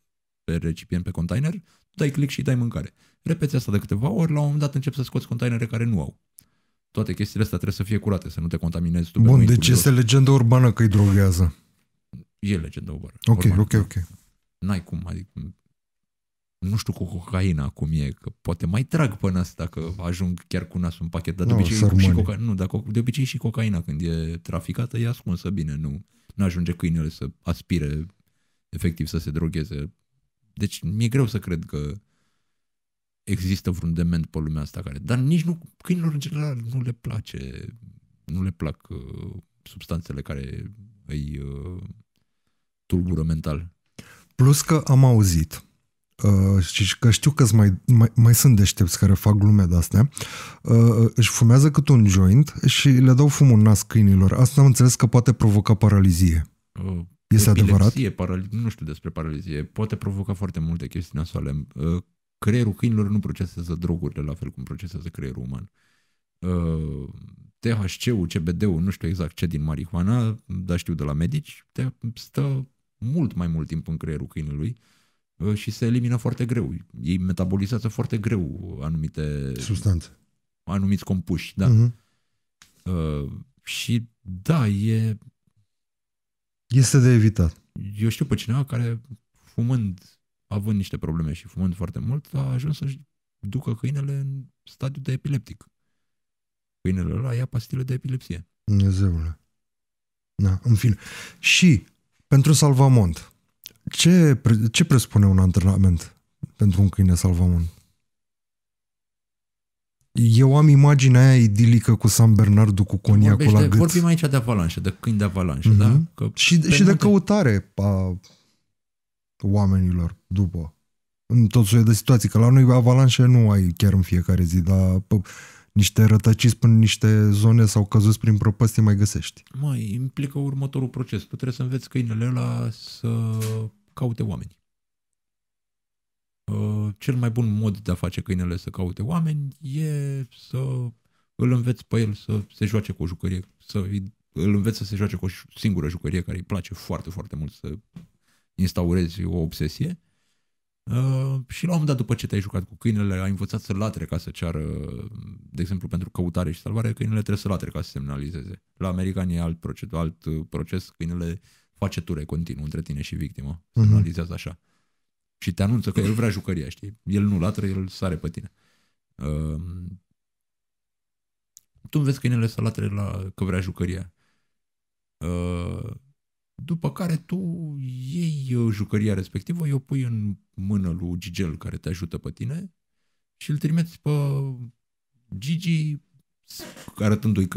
pe recipient, pe container, dai click și dai mâncare. Repeți asta de câteva ori, la un moment dat începi să scoți containere care nu au. Toate chestiile astea trebuie să fie curate, să nu te contaminezi tu. Bun, deci este legendă urbană că îi drogează. E legendă urbană. Ok, ok, ok. N-ai cum, adică, nu știu cu cocaina cum e, că poate mai trag până asta, că ajung chiar cu nasul în pachet, dar de obicei și cocaina, nu, dar de obicei și cocaina când e traficată e ascunsă bine, nu ajunge câinele să aspire, efectiv să se drogheze. Deci mi-e greu să cred că există vreun dement pe lumea asta care, dar nici nu, câinilor în general nu le place, nu le plac substanțele care îi tulbură mental. Plus că am auzit și că știu că mai sunt deștepți care fac glume de-astea, își fumează cât un joint și le dau fumul în nas câinilor. Asta am înțeles că poate provoca paralizie. Este adevărat? Nu știu despre paralizie. Poate provoca foarte multe chestii nasoale. Creierul câinilor nu procesează drogurile la fel cum procesează creierul uman. THC-ul, CBD-ul, nu știu exact ce din marihuana, dar știu de la medici, stă mult mai mult timp în creierul câinelui și se elimină foarte greu. Ei metabolizează foarte greu anumite substanțe, anumiți compuși, da. Și da, este de evitat. Eu știu pe cineva care fumând, având niște probleme și fumând foarte mult, a ajuns să-și ducă câinele în stadiu de epileptic. Câinele ăla ia pastile de epilepsie. Dumnezeule. Da, în fine. Și pentru salvamont, ce presupune un antrenament pentru un câine salvamont? Eu am imaginea aia idilică cu San Bernardo, cu coniacul la gât. Vorbim aici de avalanșe, de câini de avalanșe, da? Că și de căutare a oamenilor după. În tot soiul de situații, că la noi avalanșe nu ai chiar în fiecare zi, dar niște rătăciți până niște zone sau căzuți prin prăpăstii mai găsești. Mai implică următorul proces. Tu trebuie să înveți câinele ăla să caute oameni. Cel mai bun mod de a face câinele să caute oameni e să îl înveți pe el să se joace cu o jucărie, îl înveți să se joace cu o singură jucărie care îi place foarte, foarte mult, să instaurezi o obsesie. Și la un moment dat, după ce te-ai jucat cu câinele, ai învățat să latre ca să ceară, de exemplu, pentru căutare și salvare, câinele trebuie să latre ca să semnalizeze. La americani e alt proces, câinele face ture continuu între tine și victimă, semnalizează așa. Și te anunță că el vrea jucăria, știi? El nu latră, el sare pe tine. Tu înveți câinele să latre că vrea jucăria. După care tu iei jucăria respectivă, o pui în mână lui Gigel care te ajută pe tine și îl trimiți pe Gigi, arătându-i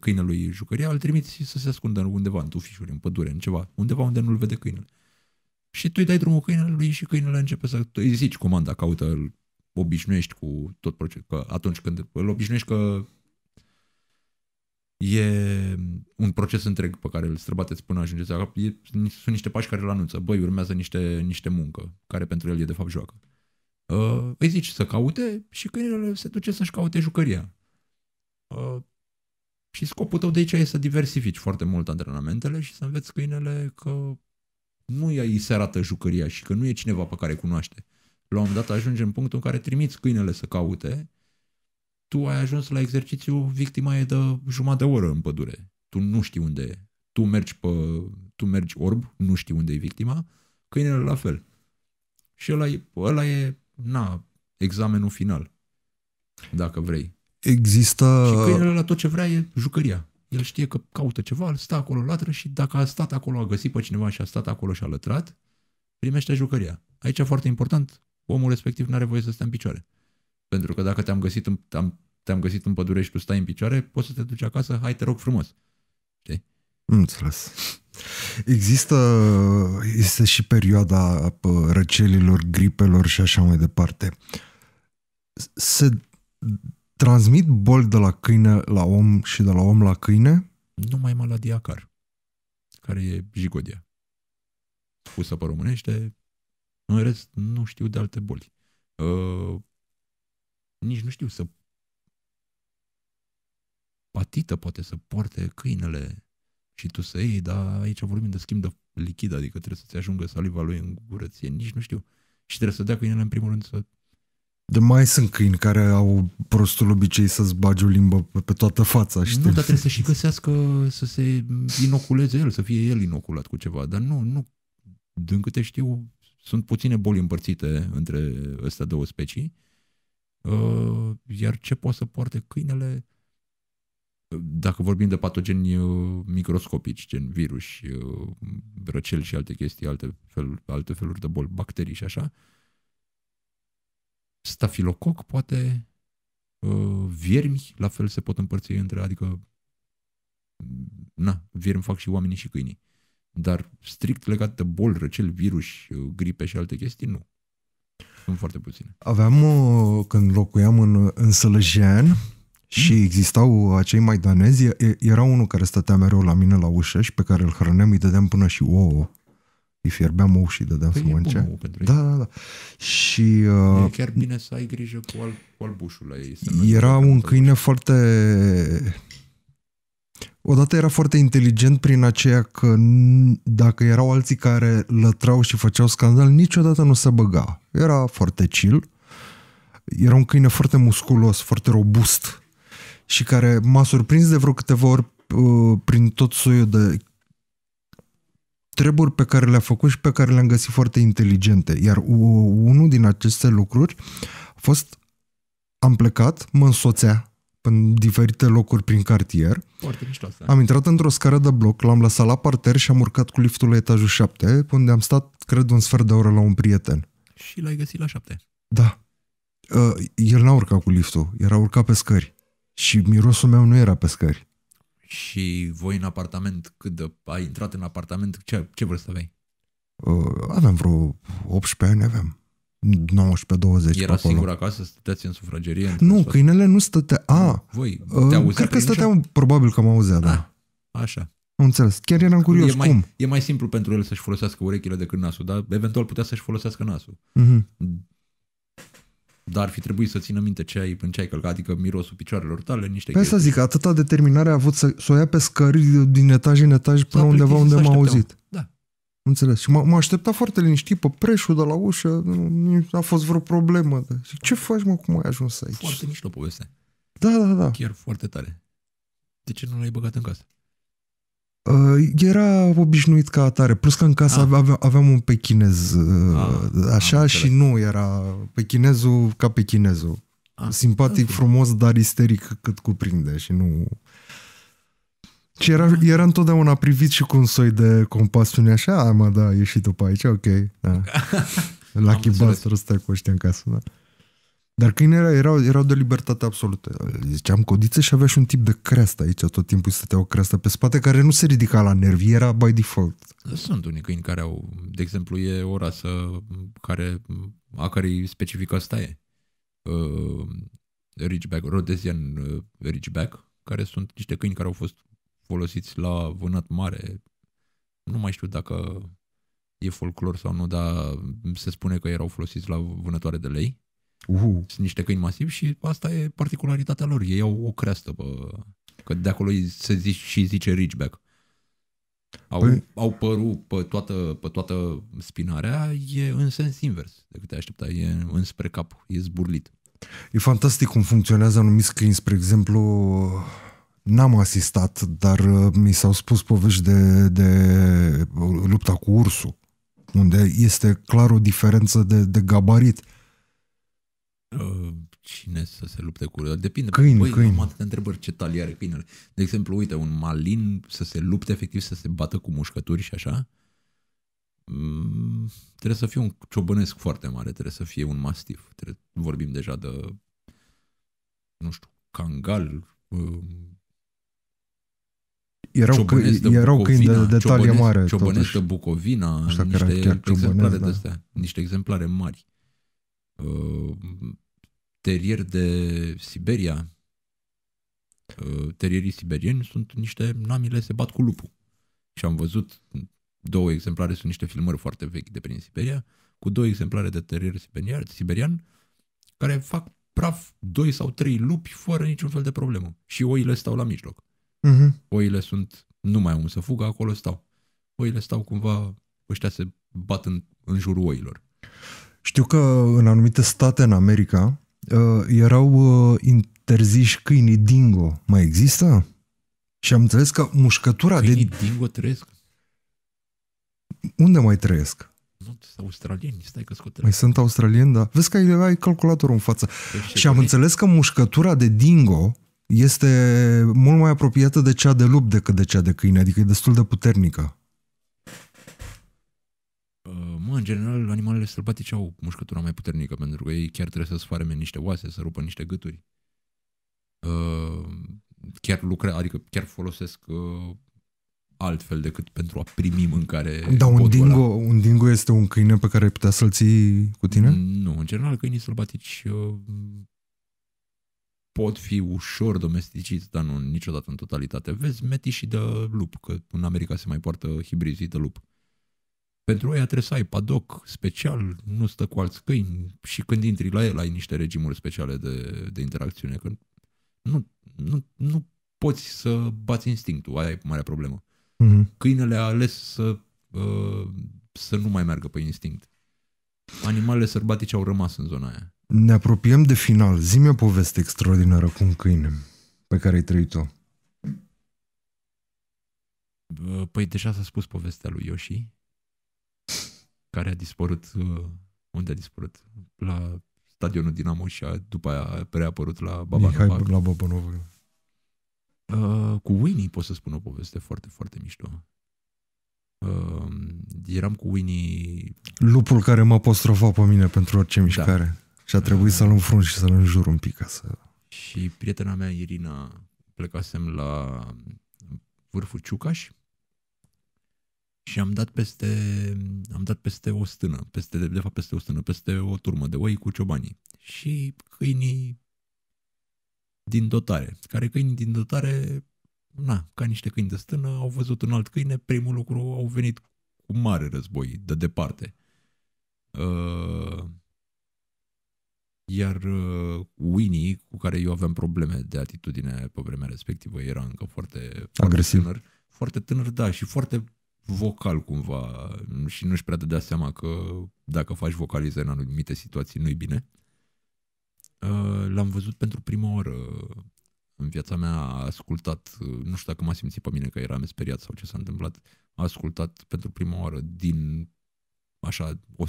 câinelui jucăria, îl trimiți să se ascundă undeva în tufișuri, în pădure, în ceva, undeva unde nu-l vede câinele. Și tu îi dai drumul câinelui și câinele începe să... Tu îi zici comanda, caută, îl obișnuiești cu tot procesul, că atunci când îl obișnuiești că e un proces întreg pe care îl străbateți până ajungeți acolo. Sunt niște pași care îl anunță. Băi, urmează niște muncă, care pentru el e de fapt joacă. Îi zici să caute și câinele se duce să-și caute jucăria. Și scopul tău de aici e să diversifici foarte mult antrenamentele și să înveți câinele că nu îi se arată jucăria și că nu e cineva pe care îi cunoaște. La un moment dat ajunge în punctul în care trimiți câinele să caute. Tu ai ajuns la exercițiu, victima e de jumătate de oră în pădure. Tu nu știi unde e. Tu mergi orb, nu știi unde e victima, câinele la fel. Și ăla e examenul final, dacă vrei. Există... Și câinele la tot ce vrea e jucăria. El știe că caută ceva, îl stă acolo, latră și dacă a stat acolo, a găsit pe cineva și a stat acolo și a lătrat, primește jucăria. Aici e foarte important, omul respectiv nu are voie să stea în picioare. Pentru că dacă te-am găsit în pădure și tu stai în picioare, poți să te duci acasă, hai te rog frumos. Știi? Înțeles. Este și perioada răcelilor, gripelor și așa mai departe. Se transmit boli de la câine la om și de la om la câine? Numai maladia car, care e jigodia. Pusă pe românește, în rest nu știu de alte boli. Nici nu știu să patită poate să poarte câinele și tu să iei, dar aici vorbim de schimb de lichid, adică trebuie să-ți ajungă saliva lui în gură, ție, nici nu știu. Și trebuie să dea câinele în primul rând să... De mai sunt câini care au prostul obicei să-ți bagi o limbă pe toată fața. Știi? Nu, dar trebuie să și găsească să se inoculeze el, să fie el inoculat cu ceva. Dar nu, nu. Din câte știu, sunt puține boli împărțite între astea două specii. Iar ce poate să poarte câinele, dacă vorbim de patogeni microscopici, gen virus, răceli și alte chestii, alte feluri de boli, bacterii și așa, stafilococ poate, viermi la fel se pot împărți între, adică na, viermi fac și oamenii și câinii, dar strict legat de boli, răceli, virus, gripe și alte chestii, nu. Sunt foarte puține. Aveam, când locuiam în Sălăjean și existau acei maidanezi, era unul care stătea mereu la mine la ușă și pe care îl hrăneam, îi dădeam până și ouă. Îi fierbeam ou și îi dădeam să mănânce. Da, da, da. Și... e chiar bine să ai grijă cu albușul la ei. Era un câine foarte... Odată era foarte inteligent prin aceea că dacă erau alții care lătrau și făceau scandal, niciodată nu se băga. Era foarte chill. Era un câine foarte musculos, foarte robust și care m-a surprins de vreo câteva ori prin tot soiul de treburi pe care le-a făcut și pe care le-am găsit foarte inteligente. Iar unul din aceste lucruri a fost, am plecat, mă însoțea în diferite locuri prin cartier. Foarte miștoasă. Am intrat într-o scară de bloc, l-am lăsat la parter și am urcat cu liftul la etajul 7, unde am stat, cred, un sfert de oră la un prieten. Și l-ai găsit la 7? Da. El n-a urcat cu liftul, era urcat pe scări. Și mirosul meu nu era pe scări. Și voi în apartament, ai intrat în apartament, ce vârstă aveai? Aveam vreo 18 ani, aveam. 19-20. Era singur acasă? Stăteați în sufragerie? Nu, câinele nu stătea. A, voi, cred că stăteam, probabil că mă auzea, da. Așa. Am înțeles. Chiar eram curios. Cum? E mai simplu pentru el să-și folosească urechile decât nasul, dar eventual putea să-și folosească nasul. Dar ar fi trebuit să țină minte ce ai călcat, adică mirosul picioarelor tale, niște chestii. Pe asta zic, atâta determinare a avut să o ia pe scări din etaj în etaj până undeva unde m-a auzit. Da. Înțeles. Și m-a așteptat foarte liniștit pe preșul de la ușă, nu a fost vreo problemă. Și ce faci, mă, cum ai ajuns aici? Foarte mișto poveste. Da, da, da. Chiar foarte tare. De ce nu l-ai băgat în casă? Era obișnuit ca atare. Plus că în casă aveam un pechinez, așa, și nu era pechinezul ca pechinezul. Simpatic, frumos, dar isteric cât cuprinde și nu... Și era întotdeauna privit și cu un soi de compasiune așa, mă, da, ieși tu pe aici, ok, da. Lucky Buster, stai cu ăștia în casă, da. Dar câinii erau de libertate absolută. Ziceam codiță și avea și un tip de creastă aici, tot timpul stătea o creastă pe spate care nu se ridica la nervi, era by default. Sunt unii câini care au, de exemplu, e o rasă a cărei specifică asta e. Ridgeback, Rhodesian ridgeback, care sunt niște câini care au fost folosiți la vânat mare. Nu mai știu dacă e folclor sau nu, dar se spune că erau folosiți la vânătoare de lei. Sunt niște câini masivi și asta e particularitatea lor. Ei au o creastă, că de acolo se zice ridgeback. Au părul pe toată spinarea, e în sens invers decât te aștepta, e înspre cap, e zburlit. E fantastic cum funcționează anumiți câini, spre exemplu... N-am asistat, dar mi s-au spus povești de lupta cu ursul, unde este clar o diferență de gabarit. Cine să se lupte cu ursul? Depinde. Câini. Am atâtea întrebări, ce talie are câinele. De exemplu, uite, un malin să se lupte efectiv, să se bată cu mușcături și așa, trebuie să fie un ciobănesc foarte mare, trebuie să fie un mastif. Vorbim deja de, nu știu, Kangal, erau câini de talie mare. Ciobănesc de Bucovina, niște exemplare mari. Terier de Siberia. Terierii siberieni sunt niște namile, se bat cu lupul. Și am văzut două exemplare, sunt niște filmări foarte vechi de prin Siberia, cu două exemplare de terier siberian care fac praf 2 sau 3 lupi fără niciun fel de problemă. Și oile stau la mijloc. Oile sunt Nu mai om să fugă, acolo stau. Oile stau cumva, ăștia se bat în jurul oilor. Știu că în anumite state în America erau interziși câinii dingo. Mai există? Și am înțeles că mușcătura câinii de... dingo trăiesc? Unde mai trăiesc? Nu, sunt australieni, stai că scoate. Mai sunt australieni, da. Vezi că ai calculatorul în față. Și am înțeles că mușcătura de dingo este mult mai apropiată de cea de lup decât de cea de câine, adică e destul de puternică. Mă, în general, animalele sălbatice au mușcătura mai puternică, pentru că ei chiar trebuie să sfarme niște oase, să rupă niște gâturi. Chiar lucrează, adică chiar folosesc altfel decât pentru a primi mâncare. Dar un dingo este un câine pe care ai putea să-l ții cu tine? Nu, în general câinii sălbatici pot fi ușor domesticiți, dar nu niciodată în totalitate. Vezi metișii de lup, că în America se mai poartă hibrizii de lup. Pentru ei trebuie să ai padoc special, nu stă cu alți câini și când intri la el ai niște regimuri speciale de interacțiune. Că nu poți să bați instinctul, aia e marea problemă. Câinele a ales să nu mai meargă pe instinct. Animalele sălbatice au rămas în zona aia. Ne apropiem de final. Zi-mi o poveste extraordinară cu un câine pe care ai trăit-o. Păi deja s-a spus povestea lui Yoshi, care a dispărut, unde a dispărut? La stadionul Dinamo și după aia a reapărut la Baba Nova. La Baba Nova. Cu Winnie pot să spun o poveste foarte, foarte mișto. Eram cu Winnie... Lupul care mă apostrofa pe mine pentru orice mișcare. Da. Și a trebuit să-l înfrunt și să-l înjur un pic. Ca să... Și prietena mea, Irina, plecasem la vârful Ciucaș și am dat peste o stână, peste o turmă de oi cu ciobanii. Și câinii din dotare, ca niște câini de stână, au văzut un alt câine, primul lucru au venit cu mare război, de departe. Iar Winnie, cu care eu aveam probleme de atitudine pe vremea respectivă, era încă foarte agresiv, foarte tânăr, da, și foarte vocal cumva și nu-și prea dădea seama că dacă faci vocalize în anumite situații nu-i bine. L-am văzut pentru prima oară în viața mea, a ascultat, nu știu dacă m-a simțit pe mine că eram speriat sau ce s-a întâmplat, a ascultat pentru prima oară din... Așa, un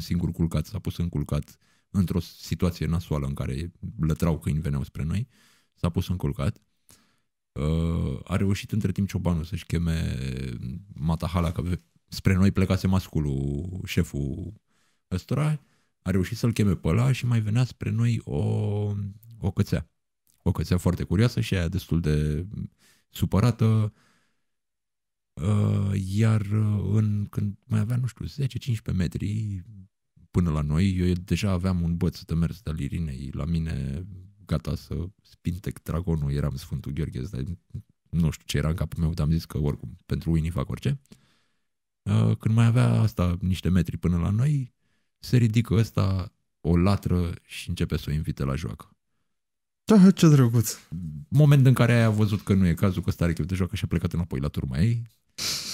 singur culcat s-a pus în culcat într-o situație nasoală în care lătrau câini veneau spre noi, s-a pus în culcat. A reușit între timp ciobanul să-și cheme matahala, că spre noi plecase masculul, șeful ăstora, a reușit să-l cheme pe ăla și mai venea spre noi o cățea. O cățea foarte curioasă și aia destul de supărată. Iar când mai aveam, nu știu, 10-15 metri până la noi, eu deja aveam un băț de mers de-al Irinei la mine, gata să spintec dragonul, eram Sfântul Gheorghe, dar nu știu ce era în capul meu, dar am zis că oricum pentru Winnie fac orice. Când mai avea asta niște metri până la noi, se ridică ăsta o latră și începe să o invite la joacă. Da, ce drăguț. Moment în care a văzut că nu e cazul, că ăsta are chef de joacă și a plecat înapoi la turma ei.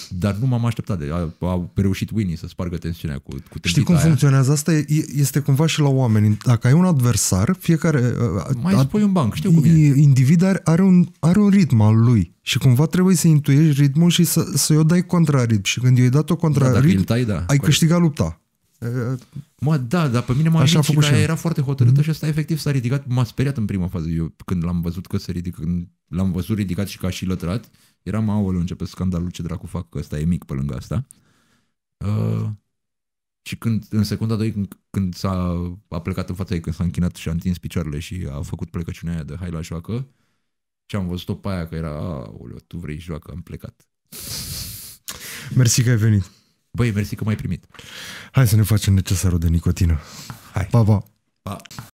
Dar nu m-am așteptat. A reușit Winnie să spargă tensiunea cu tendita aia. Știi cum funcționează? Asta este cumva și la oameni. Dacă ai un adversar, fiecare... Mai spui un banc, știu cum e. Individ are un ritm al lui și cumva trebuie să intuiești ritmul și să-i o dai contra ritm. Și când i-ai dat-o contra ritm, ai câștigat lupta. Mă, da, dar pe mine m-a așa făcut și era foarte hotărâtă și ăsta efectiv s-a ridicat, m-a speriat în prima fază. Eu când l-am văzut că se ridică, când l-am văzut ridicat și ca și lătrat, eram, aoleu, începe scandalul, ce dracu fac, că ăsta e mic pe lângă asta. Și când, în secunda 2, când a plecat în fața ei, când s-a închinat și a întins picioarele și a făcut plecăciunea aia de hai la joacă, și am văzut-o pe aia că era, aoleu, tu vrei joacă, am plecat. Mersi că ai venit. Băi, mersi că m-ai primit. Hai să ne facem necesarul de nicotină. Hai. Pa, pa. Pa.